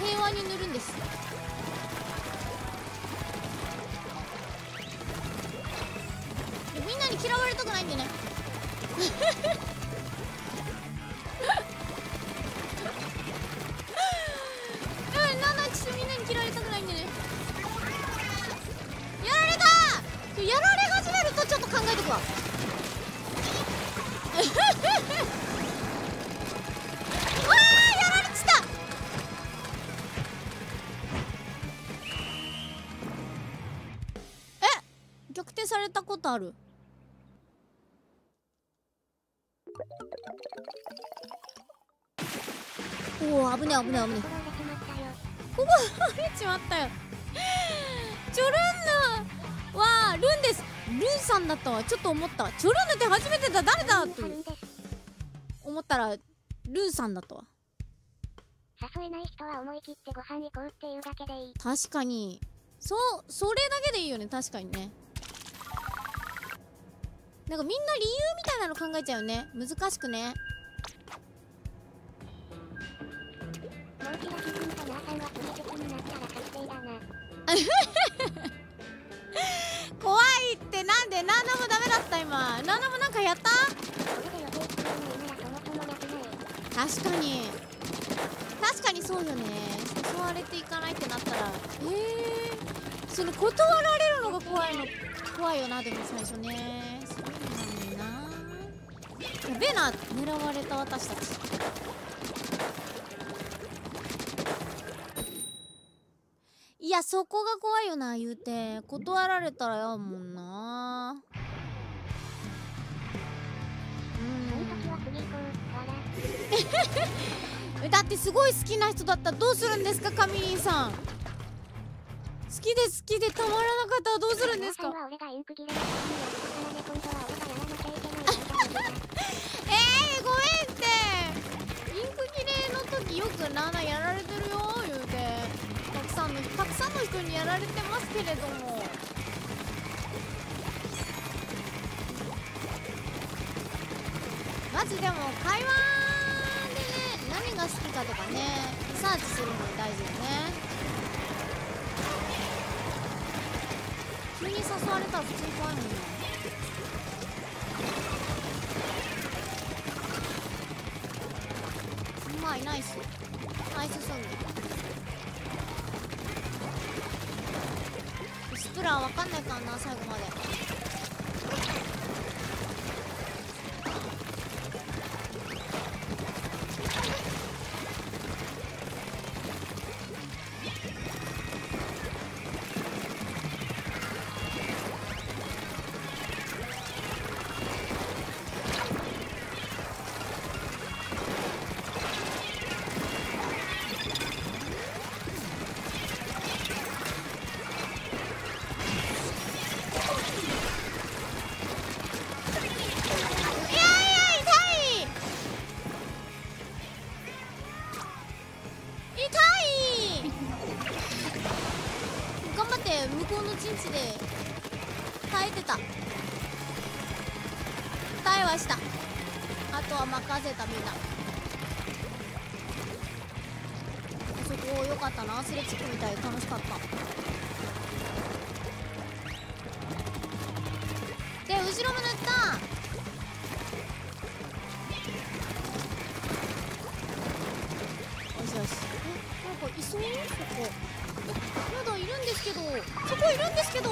平和に塗るんです。みんなに嫌われたくないんでねなんだ、私みんなに嫌われたくないんでね。やられた。やられ始めるとちょっと考えとくわされたことある。おお、危ねえ危ねえ危ねえ。ここは見ちまったよ。チョルンヌはルンです。ルンさんだったわ。ちょっと思った。チョルンヌって初めてだ、誰だと思ったらルンさんだったわ。誘えない人は思い切ってご飯行こうっていうだけでいい。確かにそれだけでいいよね。確かにね。なんかみんな理由みたいなの考えちゃうよね。難しくね。怖いって。なんでナナもダメだった今。ナナもなんかやった。確かにそうよね。誘われていかないってなったら、その断られるのが怖いよな。でも最初ね、やべえな、狙われた私たち。いや、そこが怖いよな。言うて断られたらやもんな。だってすごい好きな人だったらどうするんですか、カミリンさん。好きで好きでたまらなかったらどうするんですか。よく7やられてるよ言うて、たくさんの人にやられてますけれども、まずでも会話でね、何が好きかとかねリサーチするのも大事よね。急に誘われたら普通に怖いもんね。ナイスソング。スプラーわかんないからな、最後まで。そこ良かったな。アスレチックみたいで楽しかった。けど、そこいるんですけど。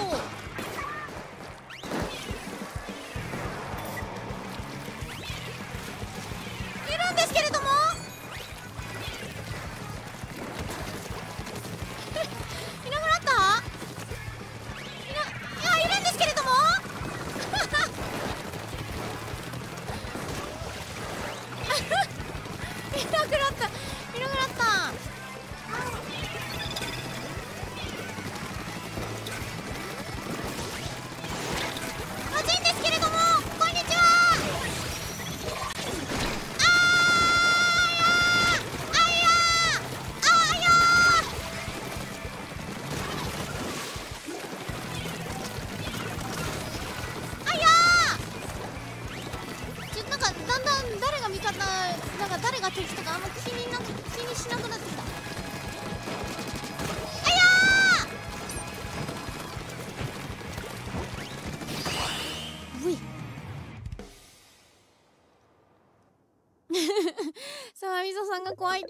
怖いって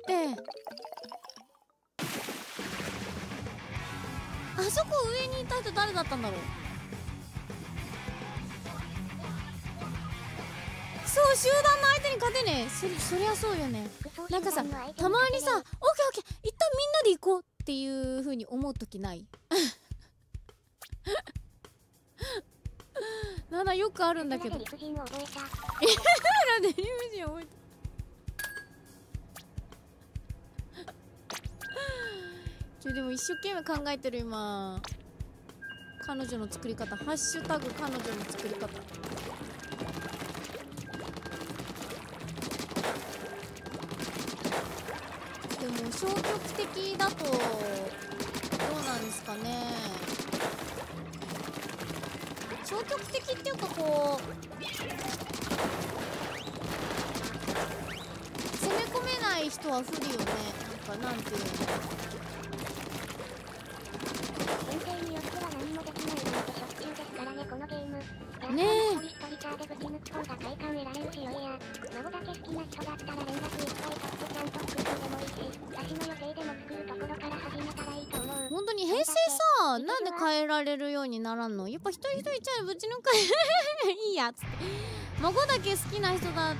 あそこ上にいた人誰だったんだろう。そう、集団の相手に勝てねえ。そりゃそうよね。なんかさ、たまにさ、オッケーオッケー、一旦みんなで行こうっていう風に思う時ない？なんだ、よくあるんだけど。なんで理不尽覚えた。でも一生懸命考えてる今。彼女の作り方、ハッシュタグ彼女の作り方。でも消極的だとどうなんですかね。消極的っていうか、こう攻め込めない人は不利よね。なんかなんていうの。ねえ、本当に平成さ、なんで変えられるようにならんの。やっぱ一人一人ちゃうぶち抜かいいやつって、孫だけ好きな人だ、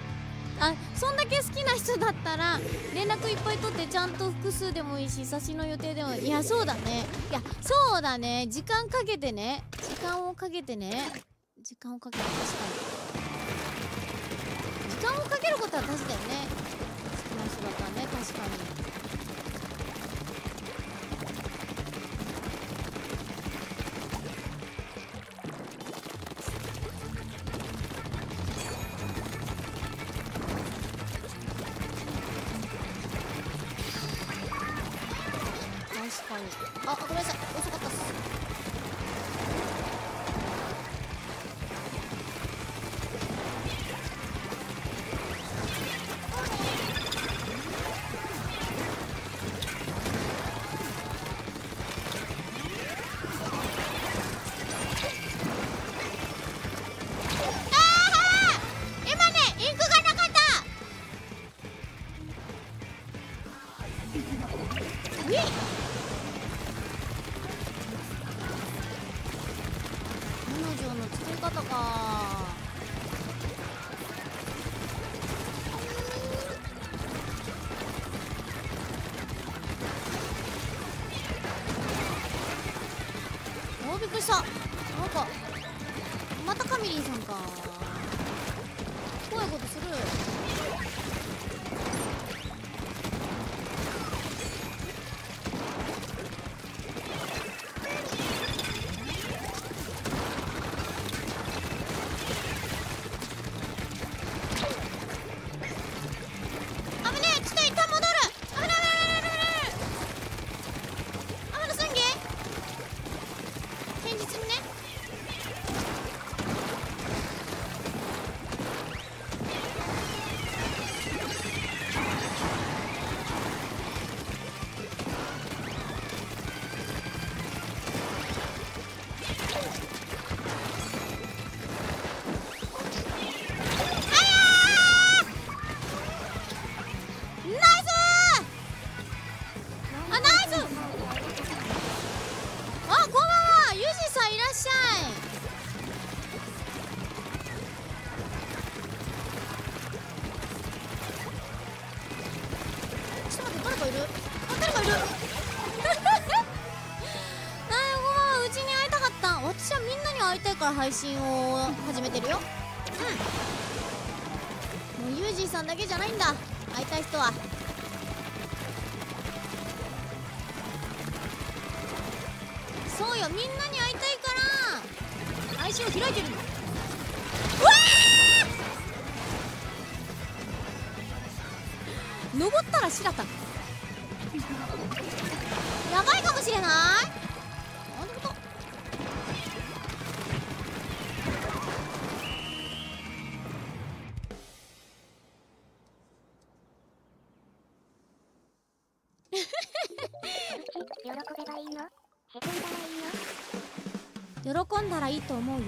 あ、そんだけ好きな人だったら連絡いっぱい取って、ちゃんと複数でもいいし、差しの予定でもいい。いや、そうだね。いや、そうだね。時間かけてね。時間をかけてね。時間をかける、確かに時間をかけることは確かにね。好きな人だったね、確かに確かに。あ、ごめんなさい、遅かったっす。から配信を始めてるよ。うん、もうユージーさんだけじゃないんだ、会いたい人は。そうよ、みんなに会いたいから配信を開いてるの。うわー、登ったら白田やばいかもしれない。喜んだらいいと思うよ。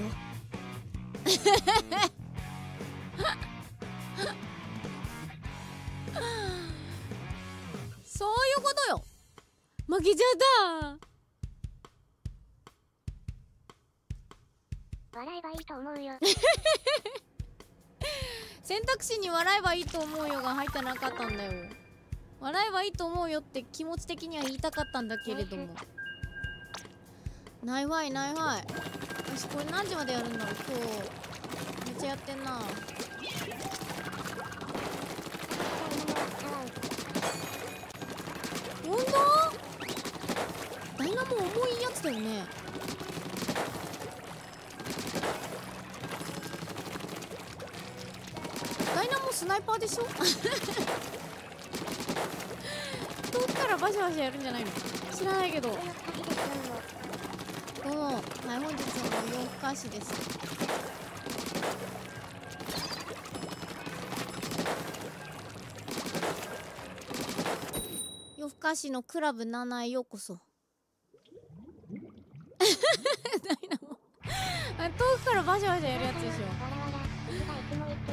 そういうことよ。負けちゃった。笑えばいいと思うよ。選択肢に笑えばいいと思うよが入ってなかったんだよ。笑えばいいと思うよって気持ち的には言いたかったんだけれども。ないわいないわい。私これ何時までやるんだろう。今日めっちゃやってんな。本当？ダイナモ重いやつだよね。ダイナモスナイパーでしょ。遠くからバシャバシャやるんじゃないの？知らないけど。おはい、本日の夜更かしです。夜更かしのクラブ7へようこそ。あ、遠くからバシャバシャやるやつでしょ。違う、いつも言って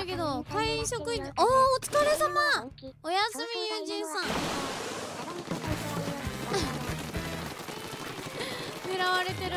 るけど、会員職員、おー、お疲れ様。おやすみ、ユージンさん。狙われてる。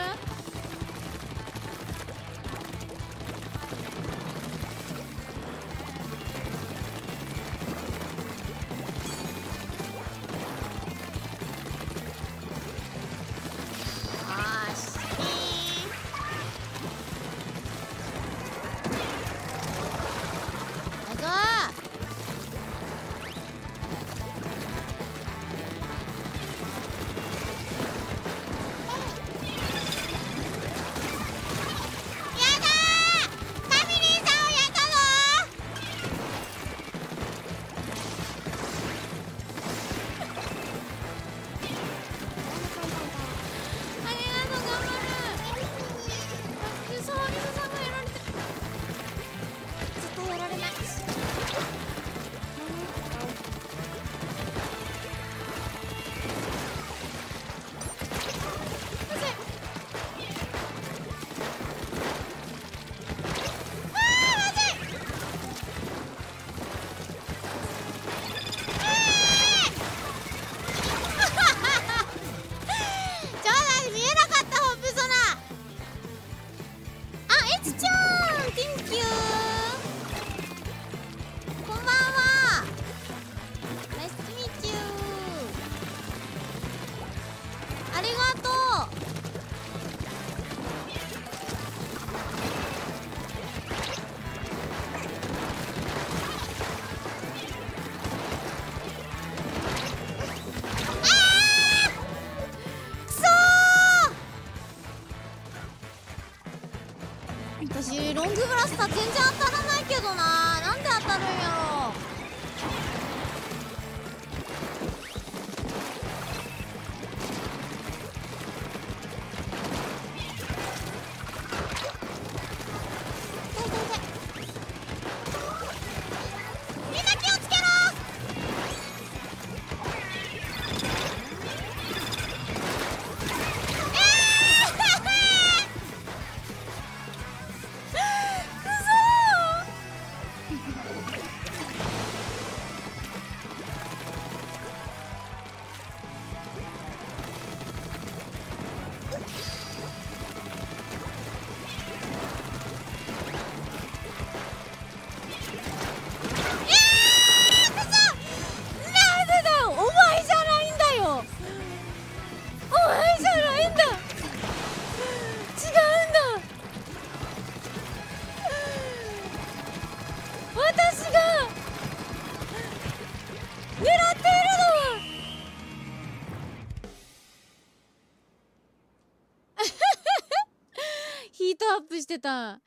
スしてた。いや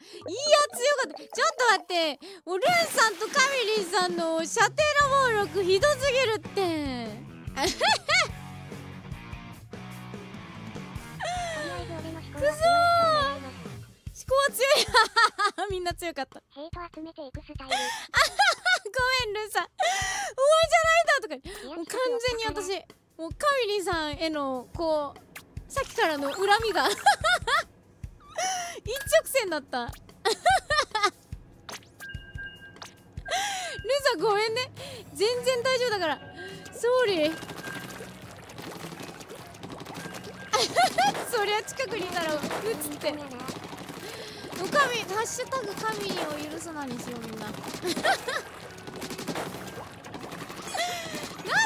強かった。ちょっと待って、もうルンさんとカミリンさんの射程の暴力ひどすぎるって。くそー、思考は強い。みんな強かった。ヘイト集めていくスタイル。ごめんルンさん、お前じゃないだとか。もう完全に私、もうカミリンさんへのこうさっきからの恨みが一直線だった。ルーさんごめんね、全然大丈夫だから。ソーリー。そりゃ近くにいたら撃つって。おかみハッシュタグ神を許すなにしようみんな。な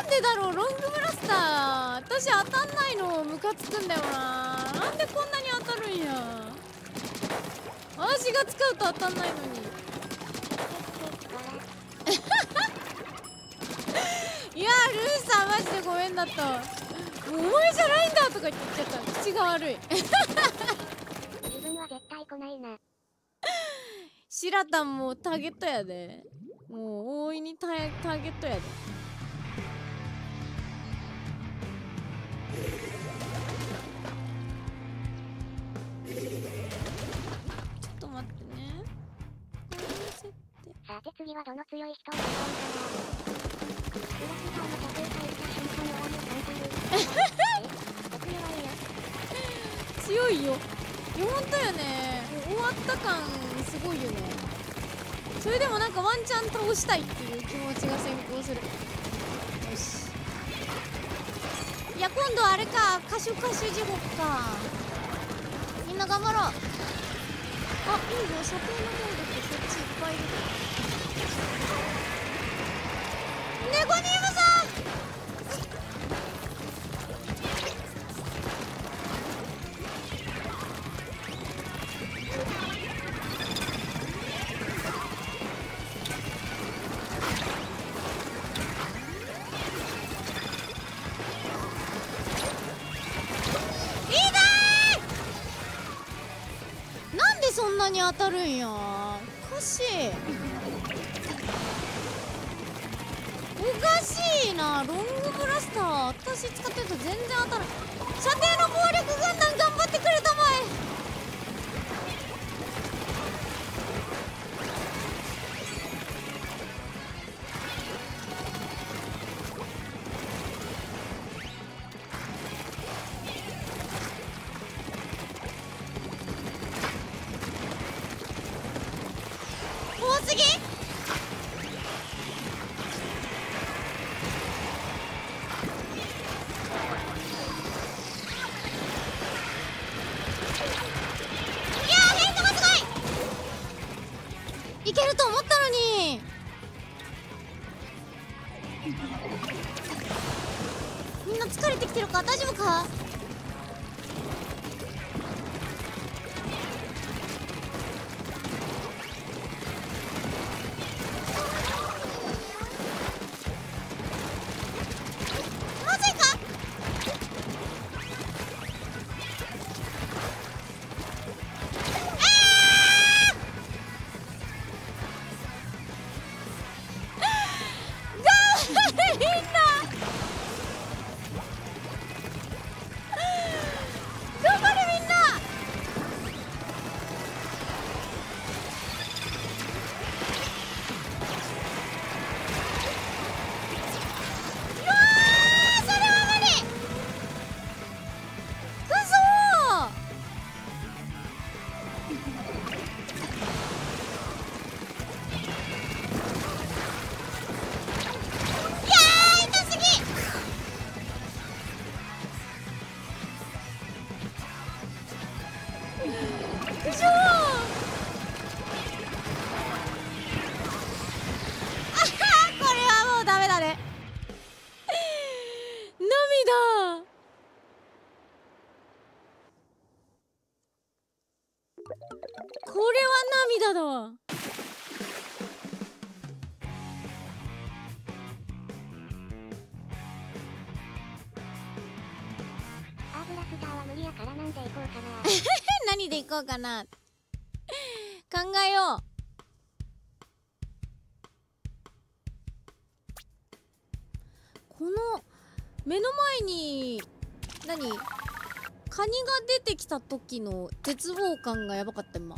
んでだろう、ロングブラスター私当たんないのムカつくんだよな。なんでこんなに当たるんや。私が使うと当たんないのに。いやールーさんマジでごめんだった。もうお前じゃないんだとか言っちゃった。口が悪い。自分は絶対来ないな。シラタンもターゲットやで。もう大いにターゲットやで。ちょっと待ってね。さて次はどの強い人を使うかな。強いよ。いや本当よね。終わった感すごいよね。それでもなんかワンチャン倒したいっていう気持ちが先行する。よし。いや今度あれか、カシュカシュ地獄か。みんな頑張ろう。あ、いいよ、射程の暴力ってこっちいっぱいいる。ネコニウムさんに当たるんや。おかしい。おかしいな。ロングブラスター私使ってると全然当たらん。射程の暴力軍団頑張ってくれたまえ。何で行こうかな。考えよう。この目の前に何カニが出てきた時の絶望感がやばかった今。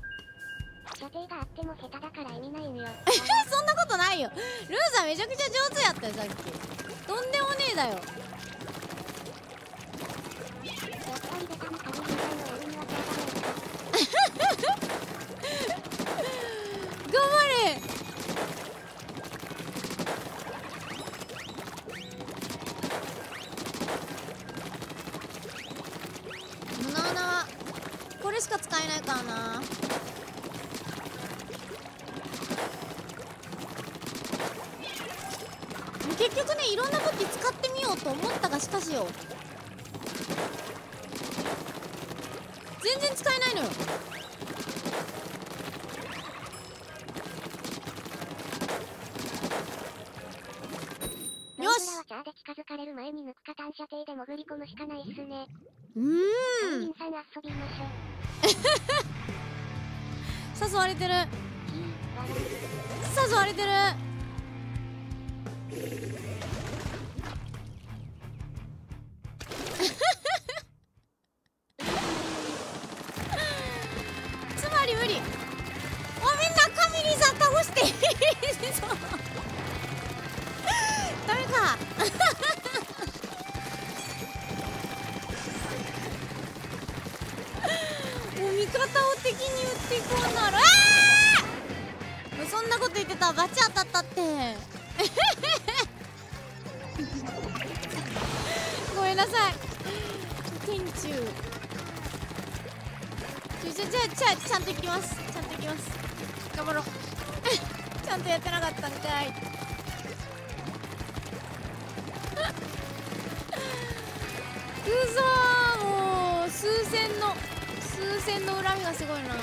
射程があっても下手だから意味ないのよ。そんなことないよ。ルーさんめちゃくちゃ上手やったよさっき。とんでもねえだよ。頑張れ。この穴はこれしか使えないからな。結局ねいろんな武器使ってみようと思ったがしかしよ全然使えないのよ。よし。チャーで近づかれる前に抜くか短射程で潜り込むしかないっすね。さん遊びましょう。誘われてる。誘われてる。つまり無理。おみんなカミリさん倒して。ダメか。もう味方を敵に打っていこうなら。そんなこと言ってた。バチ当たったって。ごめんなさい。天柱。ちゃんと行きます。頑張ろう。ちゃんとやってなかったんかい。うそー、もう数千の恨みがすごいな。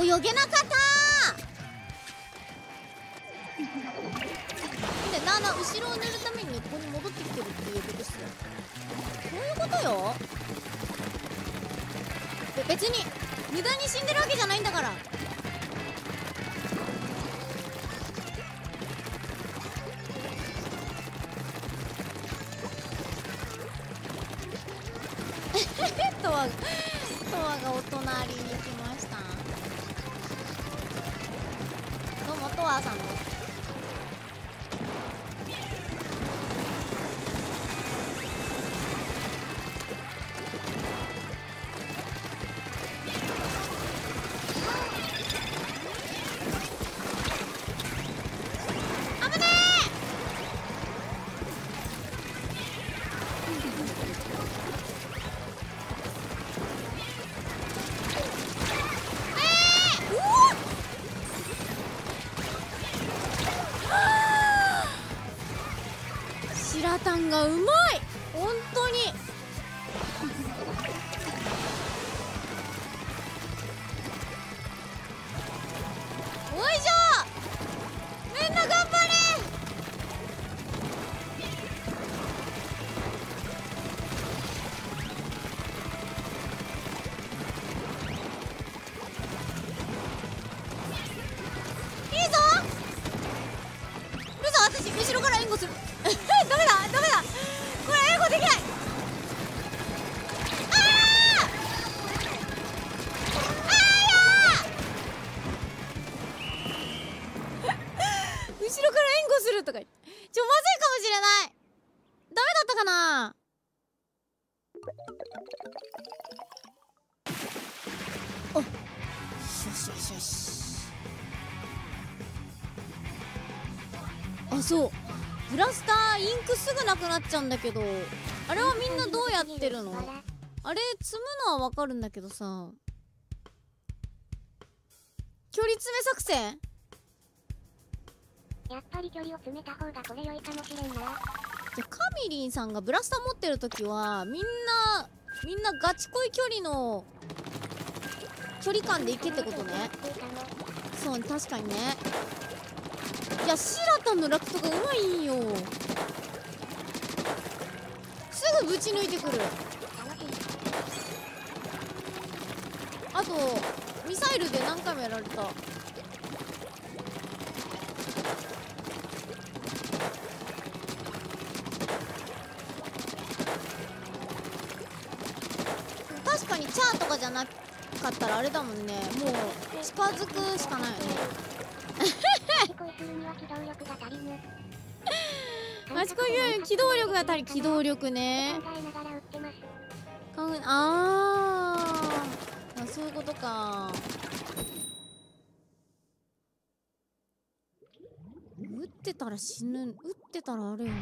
泳げなかったー。でな後ろを塗るためにここに戻ってきてるっていうことっすよ。そういうことよ。別に無駄に死んでるわけじゃないんだから。トアがお隣に来ました。トワさんの危ねえうおっ白炭がうまい。本当においしょ。みんな頑張れ。いいぞルソン。私後ろから援護する。ダメだダメだ、これ援護できない。あーあーやー後ろから援護するとか言ってまずいかもしれない。ダメだったかな。おっよしよしよし。あそうブラスターインクすぐなくなっちゃうんだけどあれはみんなどうやってるの。あれ積むのはわかるんだけどさ距離詰め作戦。やっぱり距離を詰めた方がこれ良いかもしれんな。じゃカミリンさんがブラスター持ってる時はみんなガチ恋距離感でいけってことね。そう確かにね。いやシラタンのラクトがうまいんよ。すぐぶち抜いてくる。あとミサイルで何回もやられた。確かにチャーとかじゃなかったらあれだもんね。もう近づくしかないよね。マチコイ機動力が足り機動力ね。ああそういうことか。撃ってたら死ぬ。撃ってたらあるよね。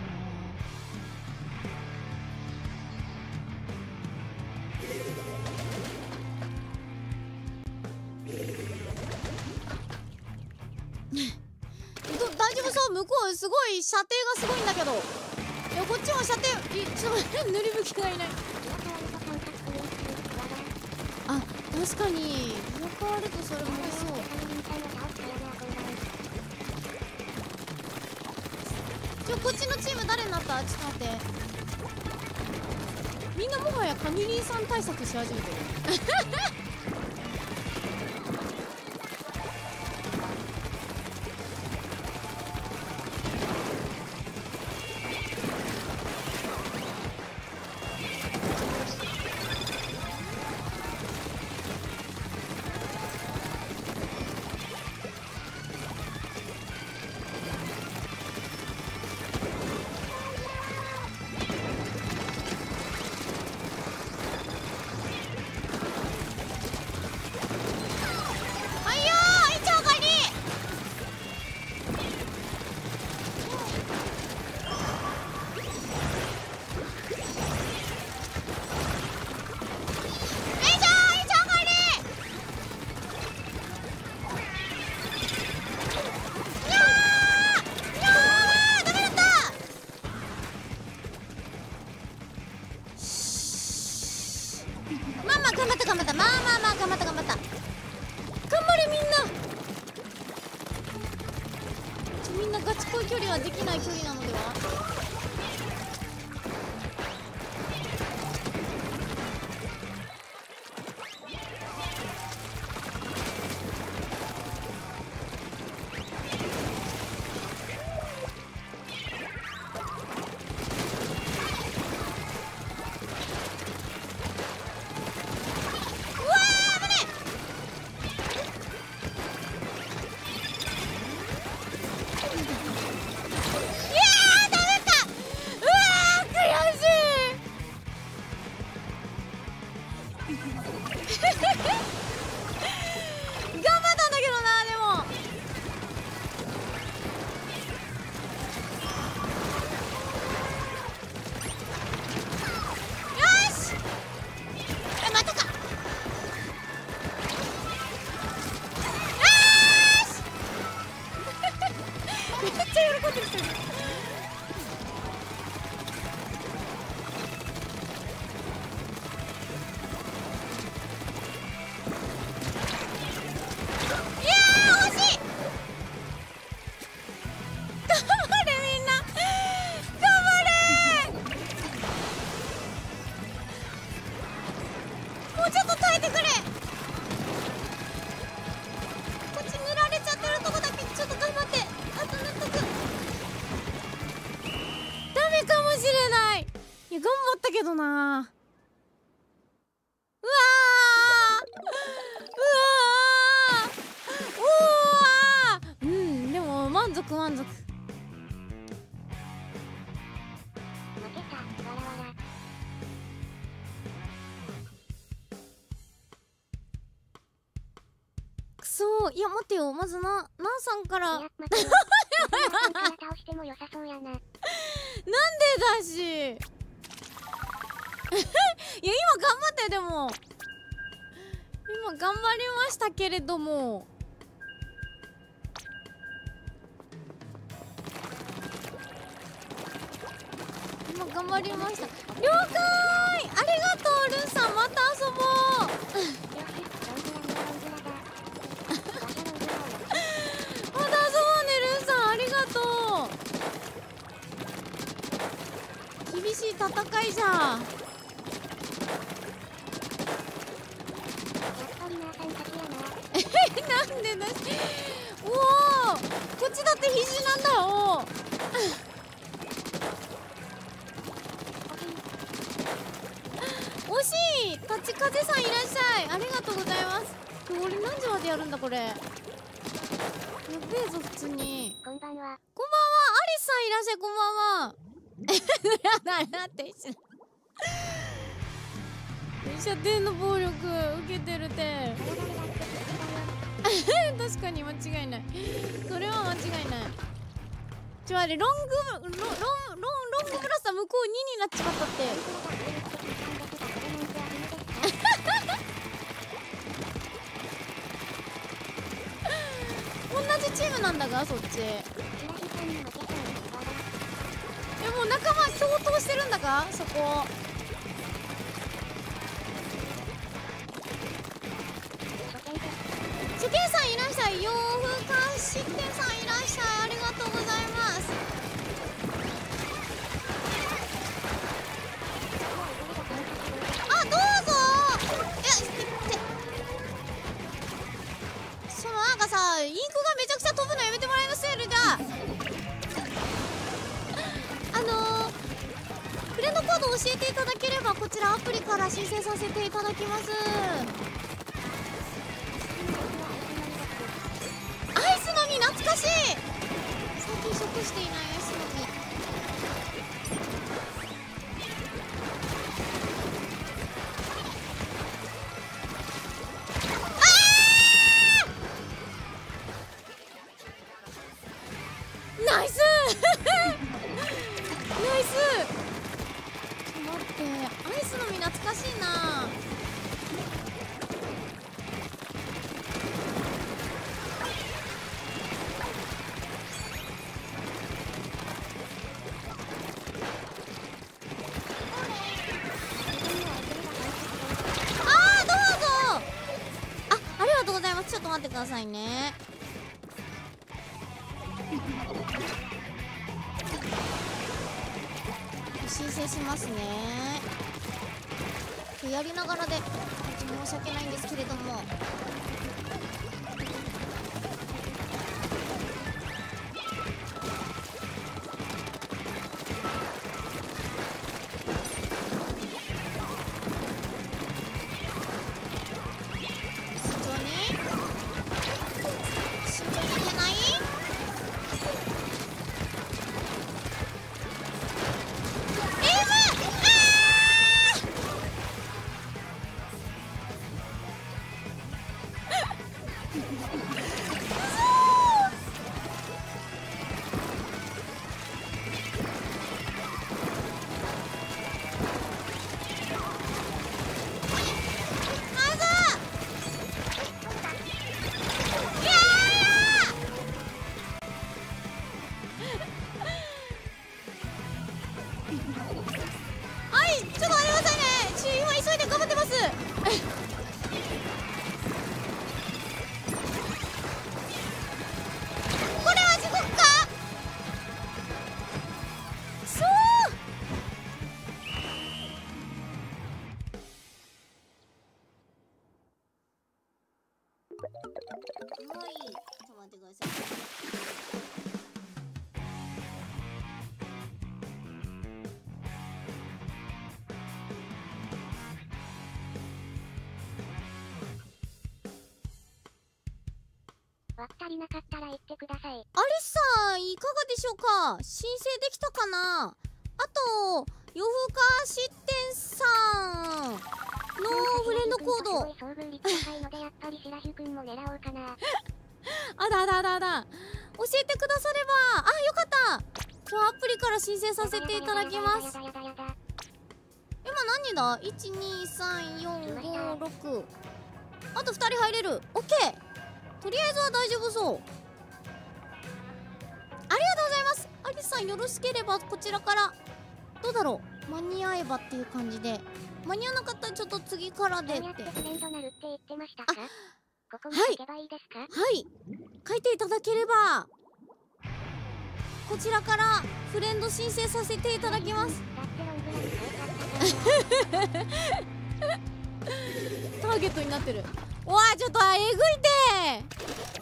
大丈夫そう。向こうすごい射程がすごいんだけど。いやこっちも射程ちょっと塗り向きがいない。あ確かに変わるとそれもそう。こっちのチーム誰になった。ちょっと待って。みんなもはやカミリンさん対策し始めてる。いや待ってよ、まずなさんからなんでだしいや今頑張ってでも今頑張りましたけれども頑張りました。了解、ありがとうルンさん、また遊ぼうまた遊ぼうねルンさん、ありがとう。厳しい戦いじゃん。なんでなし、おお、こっちだって必死なんだ。おお惜しい。立ち風さんいらっしゃい、ありがとうございます。俺何時までやるんだこれ、やべえぞ普通に。こんばんは、こんばんは、アリスさんいらっしゃい、こんばんは。やだやだ、一緒射程の暴力受けてるて確かに間違いない、それは間違いない。ちょ、あれロングブラスター向こう2になっちまったって同じチームなんだが、そっちえ、もう仲間共闘してるんだが、そこ初見さんいらっしゃい、洋風鑑識店さんいらっしゃい、ありがとうございます。あ、どうぞ。え、そのなんかさ、インクがめちゃくちゃ飛ぶのやめてもらいますルダフレンドコード教えていただければこちらアプリから申請させていただきます。懐かしい、最近食していないアイスの実。あーナイスナイス、ちょっと待って、アイスの実懐かしいな。くださいね。申請しますね。やりながらで申し訳ないんですけれども。足りなかったら言ってください。アリスさんいかがでしょうか、申請できたかな。あとよふかし店さんのフレンドコードあらあらあらあら、教えてくだされば。あ、よかった、今日アプリから申請させていただきます。今何だ、12345、あと2人入れる。 OK、とりあえずは大丈夫そう。ありがとうございます。アリスさんよろしければこちらからどどうだろう、間に合えばっていう感じで、間に合わなかったらちょっと次からでって。あ、はいはい、書いていただければこちらからフレンド申請させていただきます。ターゲットになってる。うわー、ちょっとえぐ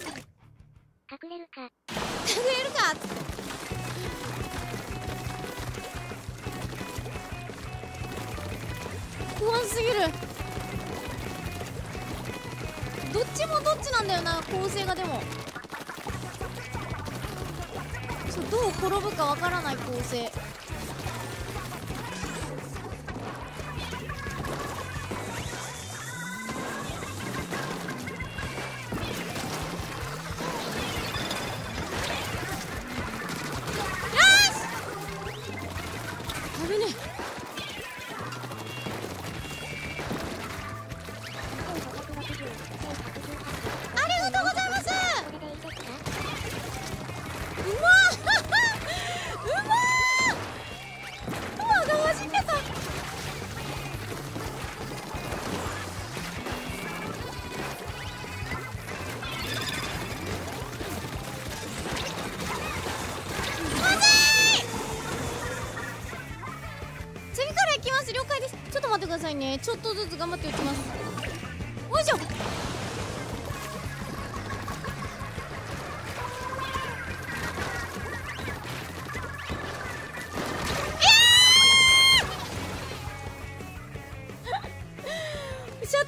いて。隠れるか。不安すぎる。どっちもどっちなんだよな、構成が。でもどう転ぶかわからない構成。ね、ちょっとずつ頑張って打ちます。おいしょ。射程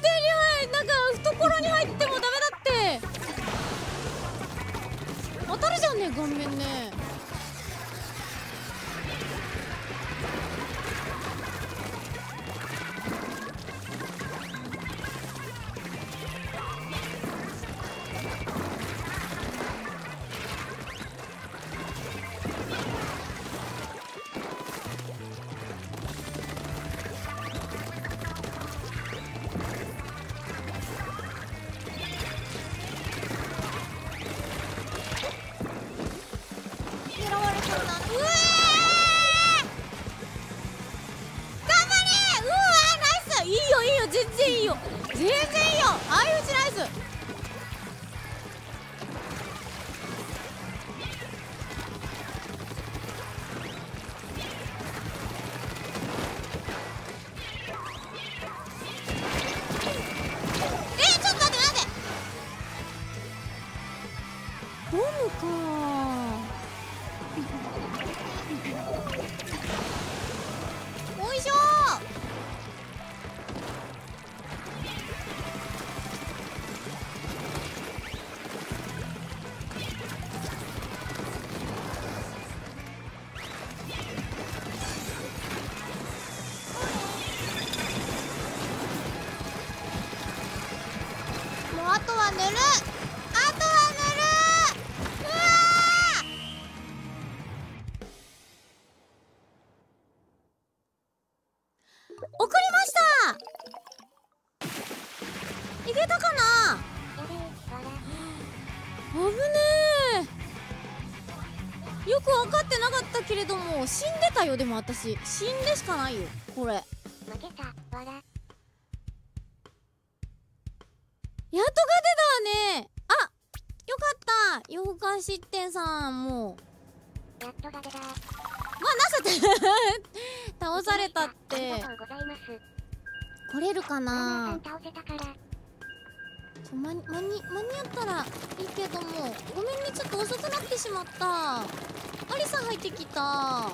に入、なんか懐に入ってもダメだって。当たるじゃんね、顔面ね。けれども死んでたよ。でも私死んでしかないよこれ。負けた。わら。やっと勝てたね。あ、よかった。妖怪失点さんもうやっと勝てた。まあなぜ倒されたって。ありがとうございます。来れるかな。倒せたから間に合ったらいいけども、ごめんね、ちょっと遅くなってしまった。アリサ入ってきた。あ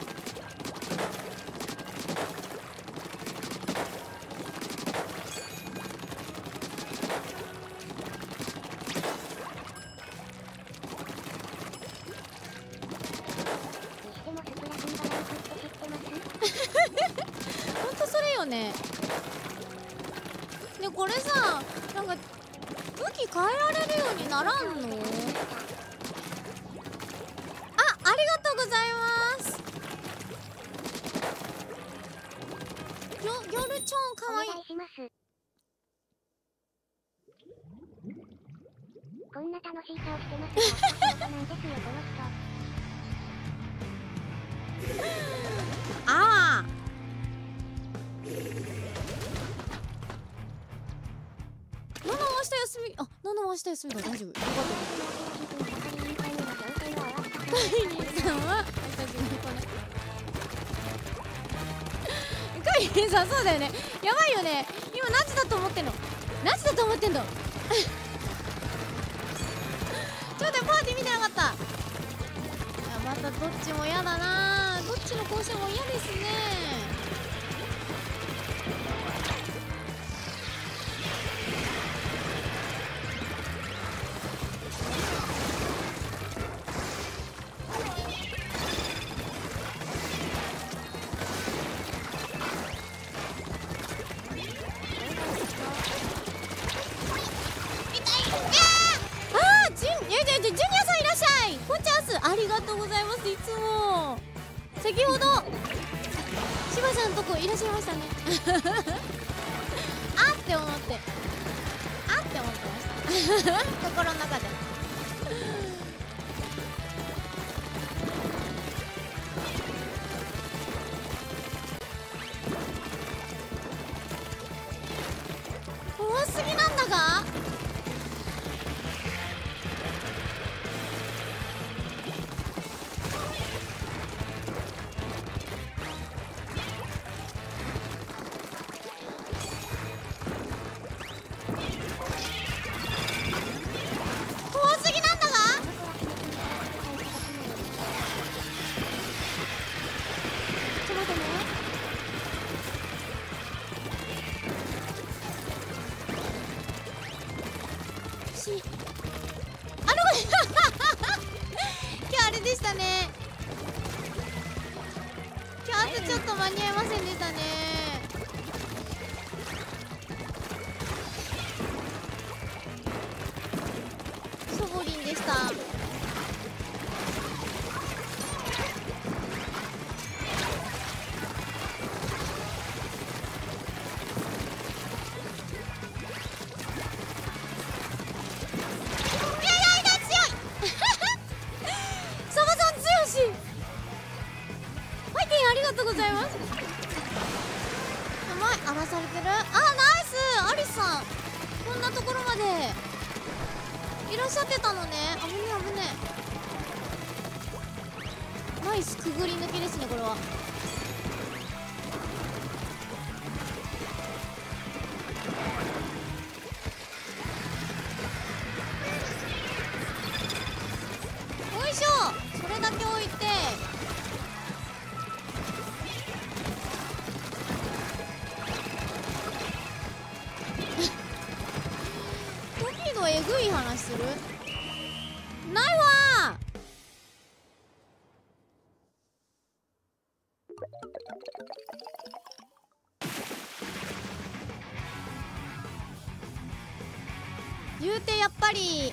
ほんとそれよね。ね、これさ、なんか武器変えられるようにならんの？ああ、7は明日休み、あ、7は明日休みだ、大丈夫、よかった。カイリーさんはカイリーさん、そうだよね、やばいよね、今何時だと思ってんの、何時だと思ってんの。ちょっとパーティー見てなかった。またどっちも嫌だな、どっちの校舎も嫌ですね。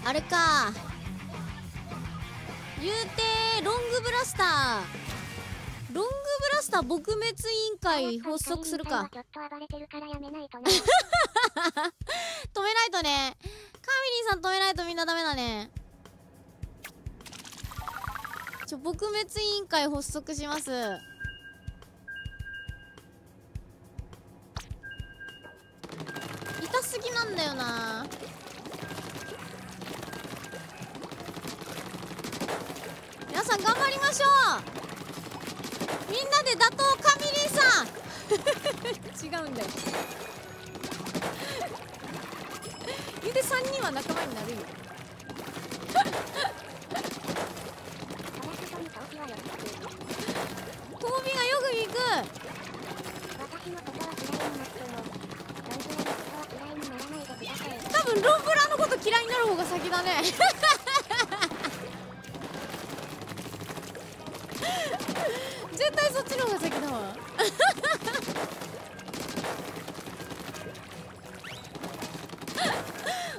あれか、言うてロングブラスター、ロングブラスター撲滅委員会発足するか。止めないとね、カミリンさん止めないとみんなダメだね。撲滅委員会発足します。痛すぎなんだよな。皆さん頑張りましょう。みんなで打倒カミリンさん。違うんだよ。ゆで3人は仲間になるよ。トウビがよく行く。多分ロンブラのこと嫌いになる方が先だね。絶対そっちの方が先だわ。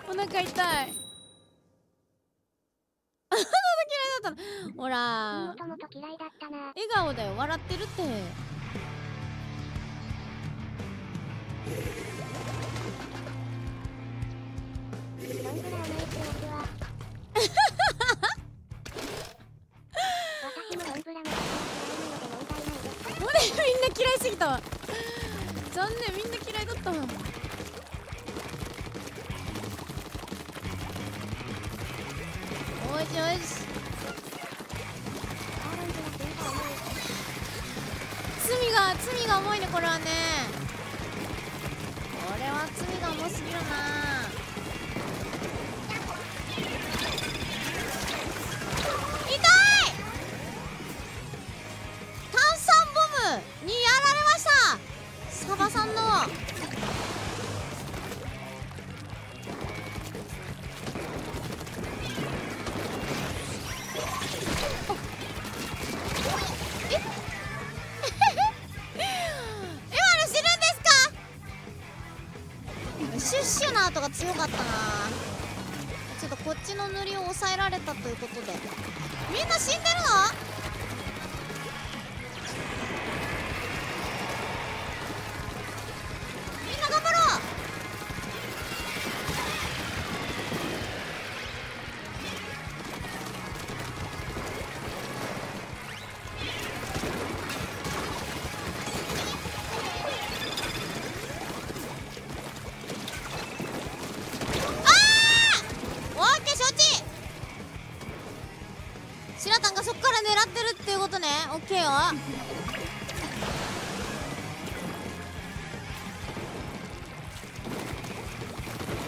お腹痛い。あの時嫌いだったの。ほら。笑顔だよ。笑ってるって。しよし。罪が重いね、これはね。これは罪が重すぎるな。強かったな。ちょっとこっちの塗りを抑えられたということで、みんな死んでるの？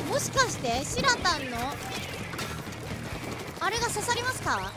もしかしてシラタンのあれが刺さりますか？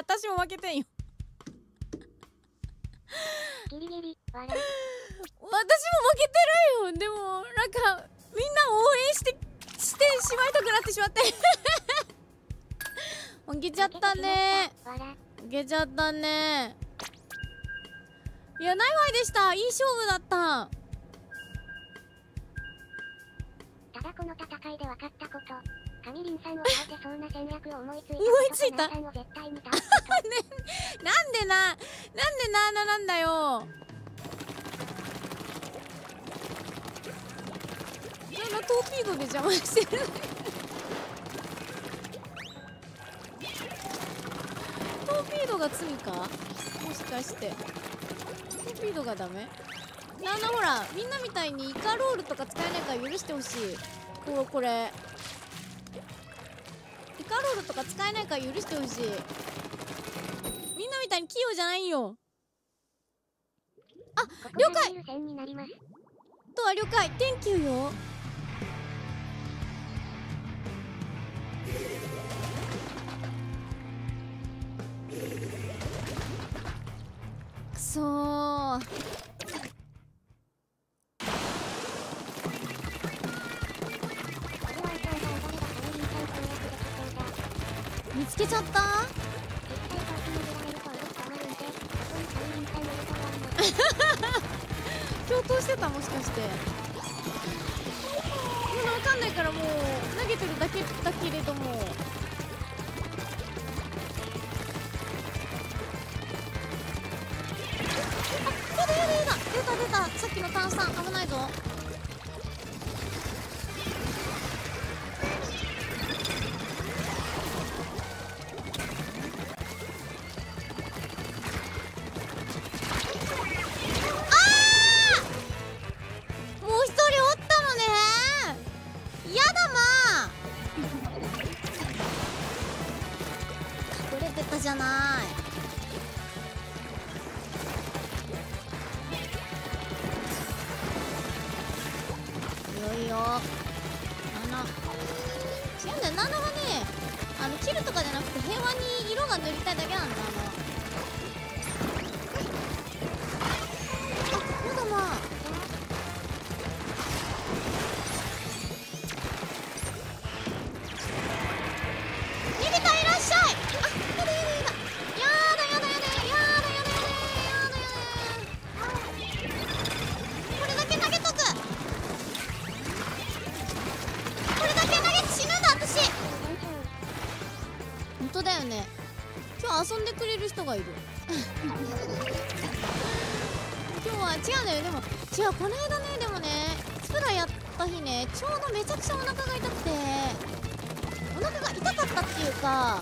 私も負けてんよギリギリ私も負けてるよ。でもなんかみんな応援してしまいたくなってしまって負けちゃったね。負けちゃったね。いや、ナイワイでした。いい勝負だった。ただこの戦いで分かったこと、カミリンさんを倒せそうな戦略を思いついた。なんでなんだよ。なんかトーピードで邪魔してる。トーピードが罪か？もしかして。トーピードがダメ？ほら、みんなみたいにイカロールとか使えないから許してほしい。これ。イカロールとか使えないから許してほしい。みんなみたいに器用じゃないよ。あ、了解。とは了解。Thank you よ。くそー。見つけちゃった。共闘してた、もしかして。分かんないからもう投げてるだけだけれども、あっさっきの炭酸危ないぞ。じゃない。いよいよ違うんだよ、ナナはね、切るとかじゃなくて平和に色が塗りたいだけなんだ。あ、まだまあ遊んでくれる人がいる今日は違うんだよ。でも違う、この間ね、でもね、スプラやった日ね、ちょうどめちゃくちゃお腹が痛くて、お腹が痛かったっていうか、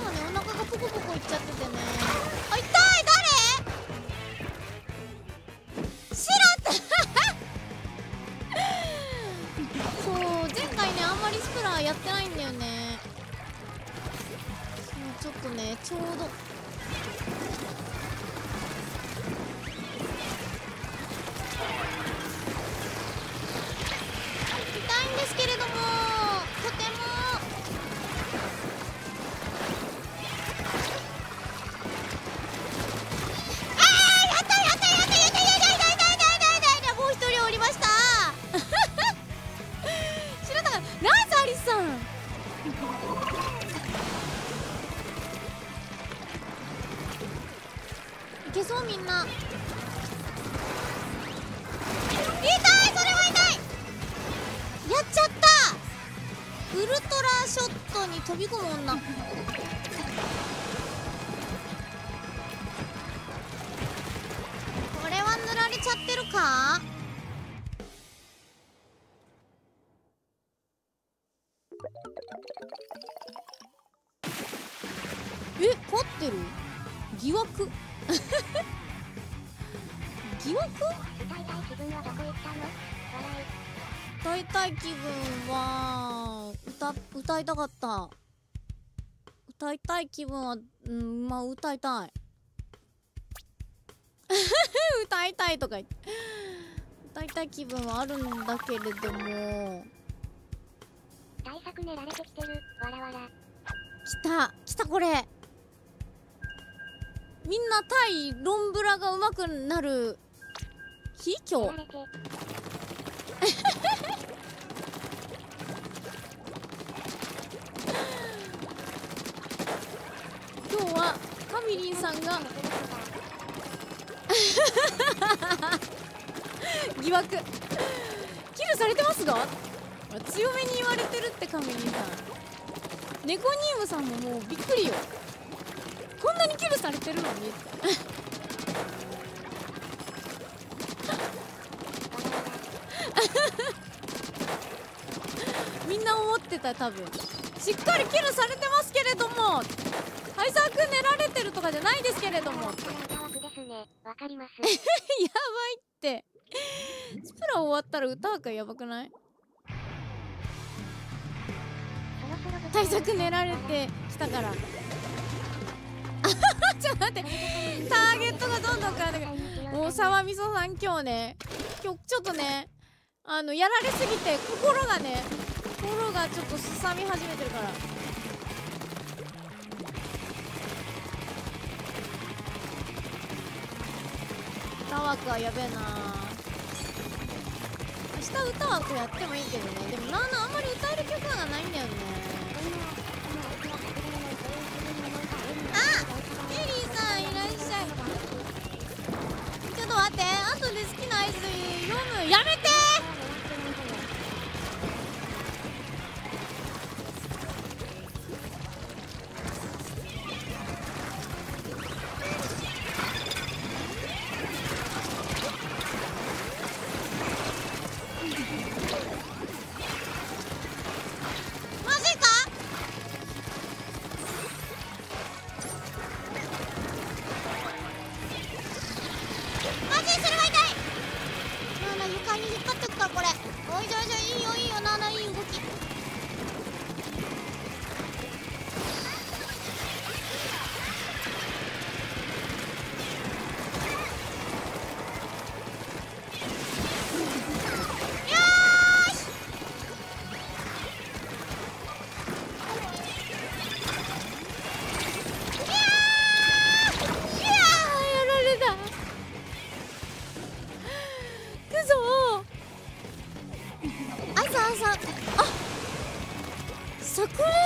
今ねお腹がポコポコいっちゃっててね、あ、痛い。誰シラってそう、前回ねあんまりスプラやってないんだよね。ちょっとね、ちょうど痛いんですけれども、とてもやった、もう一人おりました知らなかった。ナイスアリスさんいけそう、みんな。痛い、それは痛い。やっちゃった。ウルトラショットに飛び込む女これは塗られちゃってるか。え、凝ってる疑惑疑惑？大体気分は歌いたかった。歌いたい気分は、まあ歌いたい歌いたいとか言って、歌いたい気分はあるんだけれども、対策練られてきてる。わらわらきた。これみんな対ロンブラがうまくなる日、今日今日はカミリンさんが疑惑キルされてますが、強めに言われてるってカミリンさん。ネコニウムさんももうびっくりよ、こんなにキルされてるのにみんな思ってた。多分しっかりキルされてますけれども、対策練られてるとかじゃないですけれどもやばいってスプラ終わったら歌うか、やばくない？対策練られてきたからちょっと待って、ターゲットがどんどん変わってくる。もう沢みそさん今日ね、ちょっとね、やられすぎて心がちょっとすさみ始めてるから。歌枠はやべえな。明日歌枠やってもいいけどね。でもなんあんまり歌える曲がないんだよね。待って、後で好きな合図読む。やめてー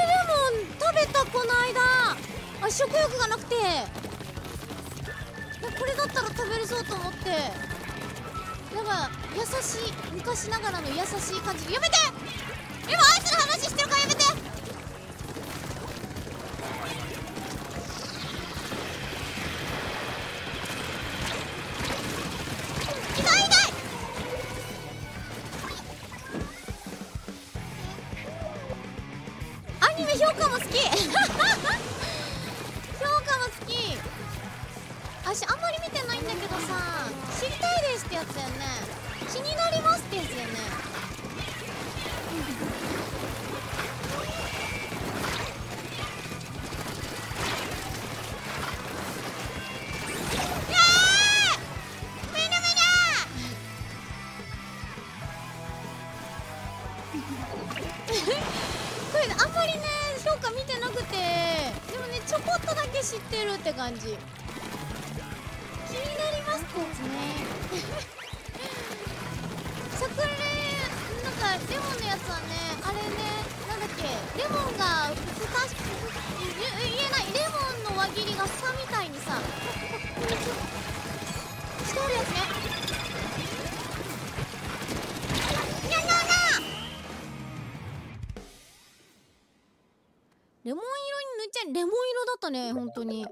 レモン食べたこの間。あ、食欲がなくて、これだったら食べれそうと思って、なんか優しい昔ながらの優しい感じ。やめて、今アイスの話してるからやめて。感じ気になりますけどね。桜ね、なんかレモンのやつはね、あれね、なんだっけ、レモンが蓋し言えない、レモンの輪切りが蓋みたいにさしてあるやつね。にゃにゃにゃ、レモン色に塗っちゃい、レモン色だったね本当に。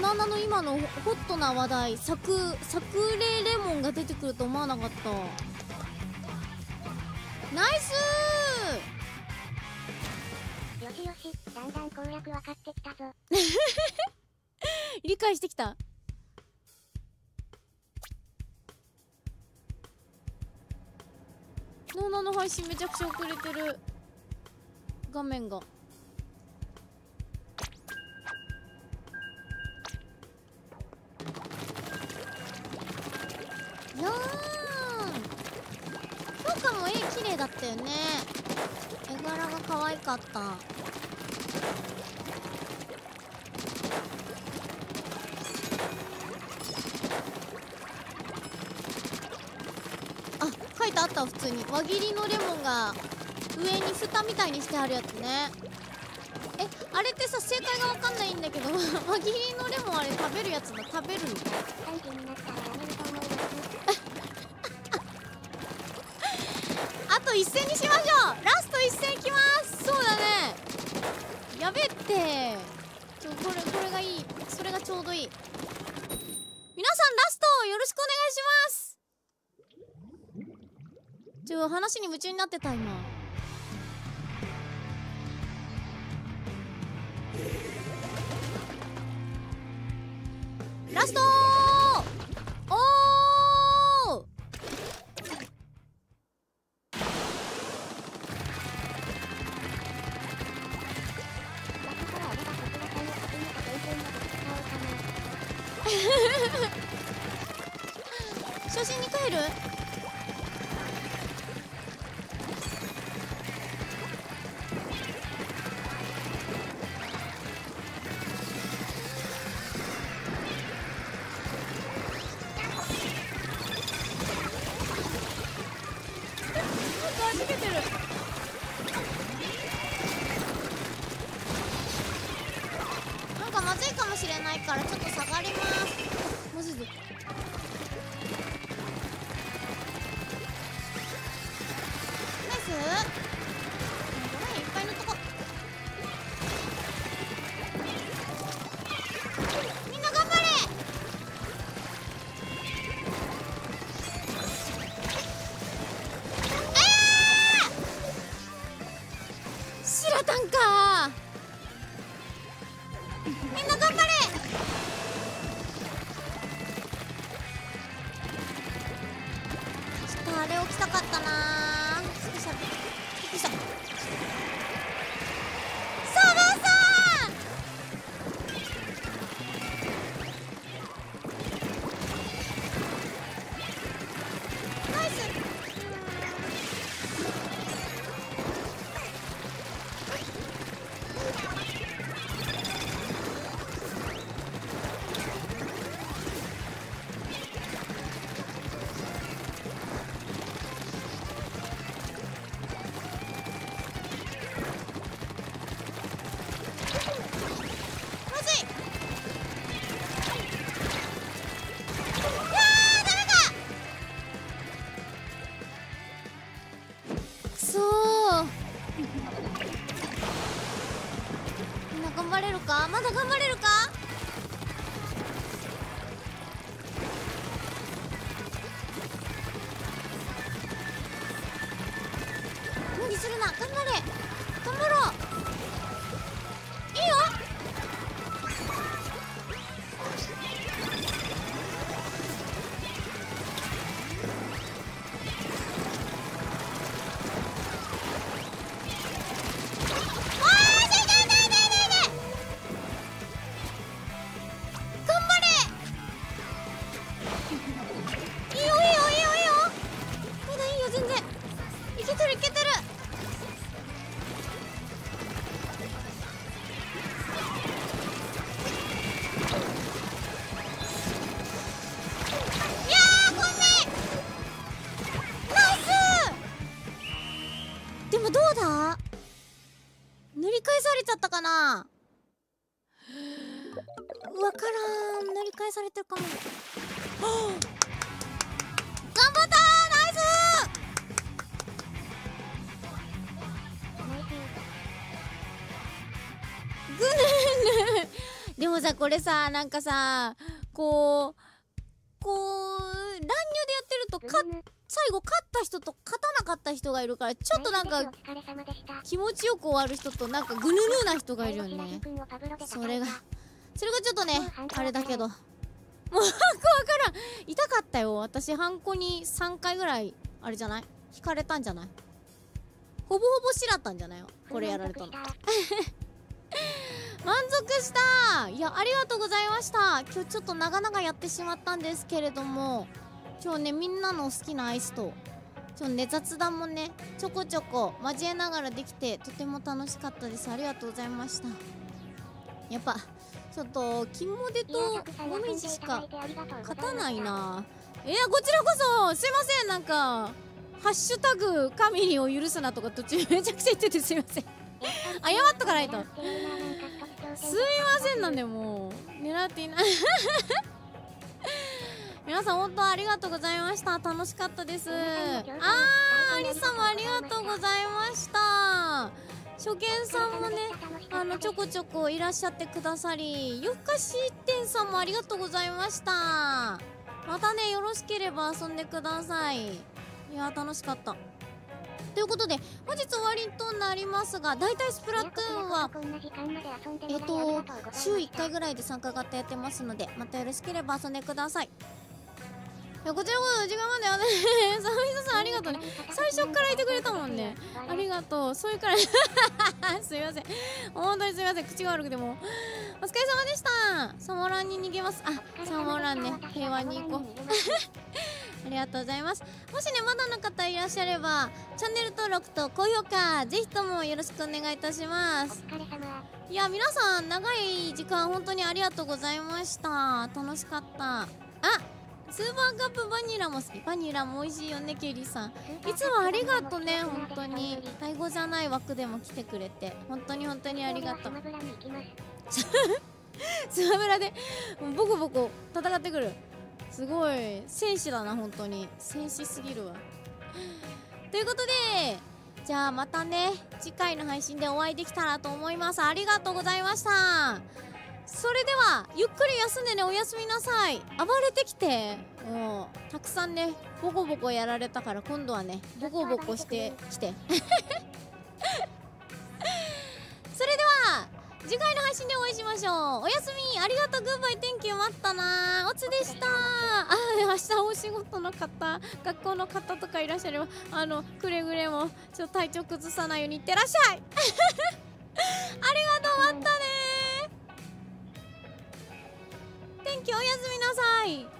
ナナの今のホットな話題、サクレレモンが出てくると思わなかった。ナイスー。よしよし、だんだん攻略分かってきたぞ理解してきた。ナナの配信めちゃくちゃ遅れてる、画面が。綺麗だったよね、絵柄が可愛かった。あ、書いてあった、普通に輪切りのレモンが上に蓋みたいにしてあるやつね。え、あれってさ、正解が分かんないんだけど輪切りのレモン、あれ食べるやつだ、食べるの一斉にしましょう。ラスト一斉いきます。そうだね、やべって、これがいい、それがちょうどいい。皆さんラストよろしくお願いします。ちょ、話に夢中になってた今。ラストー。頑張れるか、まだ頑張れるか。無理するな、頑張れ、頑張ろう。いいよ。これさ、なんかさ、こう乱入でやってると最後勝った人と勝たなかった人がいるから、ちょっとなんか気持ちよく終わる人となんかぐぬぬな人がいるよね。それがちょっとねあれだけど、もうハンコ分からん。痛かったよ、私ハンコに3回ぐらいあれじゃない、引かれたんじゃない、ほぼほぼ白ったんじゃないよ、これやられたの。満足した。いや、ありがとうございました。今日ちょっと長々やってしまったんですけれども、今日ねみんなの好きなアイスと雑談もねちょこちょこ交えながらできて、とても楽しかったです。ありがとうございました。やっぱちょっと金モデともみじしか勝たないな。いや、こちらこそすいません。なんか「ハッシュタグカミリを許すな」とか途中めちゃくちゃ言っててすいません。謝っとかないと。すいません。なんでもう狙っていない。皆さん本当ありがとうございました。楽しかったです。アリさんもありがとうございました。初見さんもねちょこちょこいらっしゃってくださり、夜更かし1.3さんもありがとうございました。またねよろしければ遊んでください。いや楽しかったということで、本日終わりとなりますが、だいたいスプラトゥーンは週1回ぐらいで参加型やってますので、またよろしければ遊んでください。いや、こちらこそ時間まではね、サミサさんありがとうね。最初からいてくれたもんね。ありがとう。それからすいません。本当にすいません。口が悪くても。お疲れ様でした。サモランに逃げます。あ、サモランね。平和に行こう。ありがとうございます。もしね、まだの方いらっしゃれば、チャンネル登録と高評価、ぜひともよろしくお願いいたします。いや、皆さん、長い時間本当にありがとうございました。楽しかった。あ、スーパーカップバニラも好き。バニラも美味しいよね、ケリーさん。いつもありがとね、本当に。タイ語じゃない枠でも来てくれて、本当に本当にありがとう。スマブラで、ボコボコ戦ってくる。すごい戦士だな、本当に戦士すぎるわ。ということで、じゃあまたね次回の配信でお会いできたらと思います。ありがとうございました。それではゆっくり休んでね、おやすみなさい。暴れてきて、もうたくさんねボコボコやられたから、今度はねボコボコしてきて。それでは次回の配信でお会いしましょう。おやすみ、ありがとう、グッバイ、天気待ったなー、おつでしたー。あ、明日お仕事の方、学校の方とかいらっしゃれば、くれぐれもちょっと体調崩さないようにいってらっしゃい。ありがとう、待ったねー。天気おやすみなさい。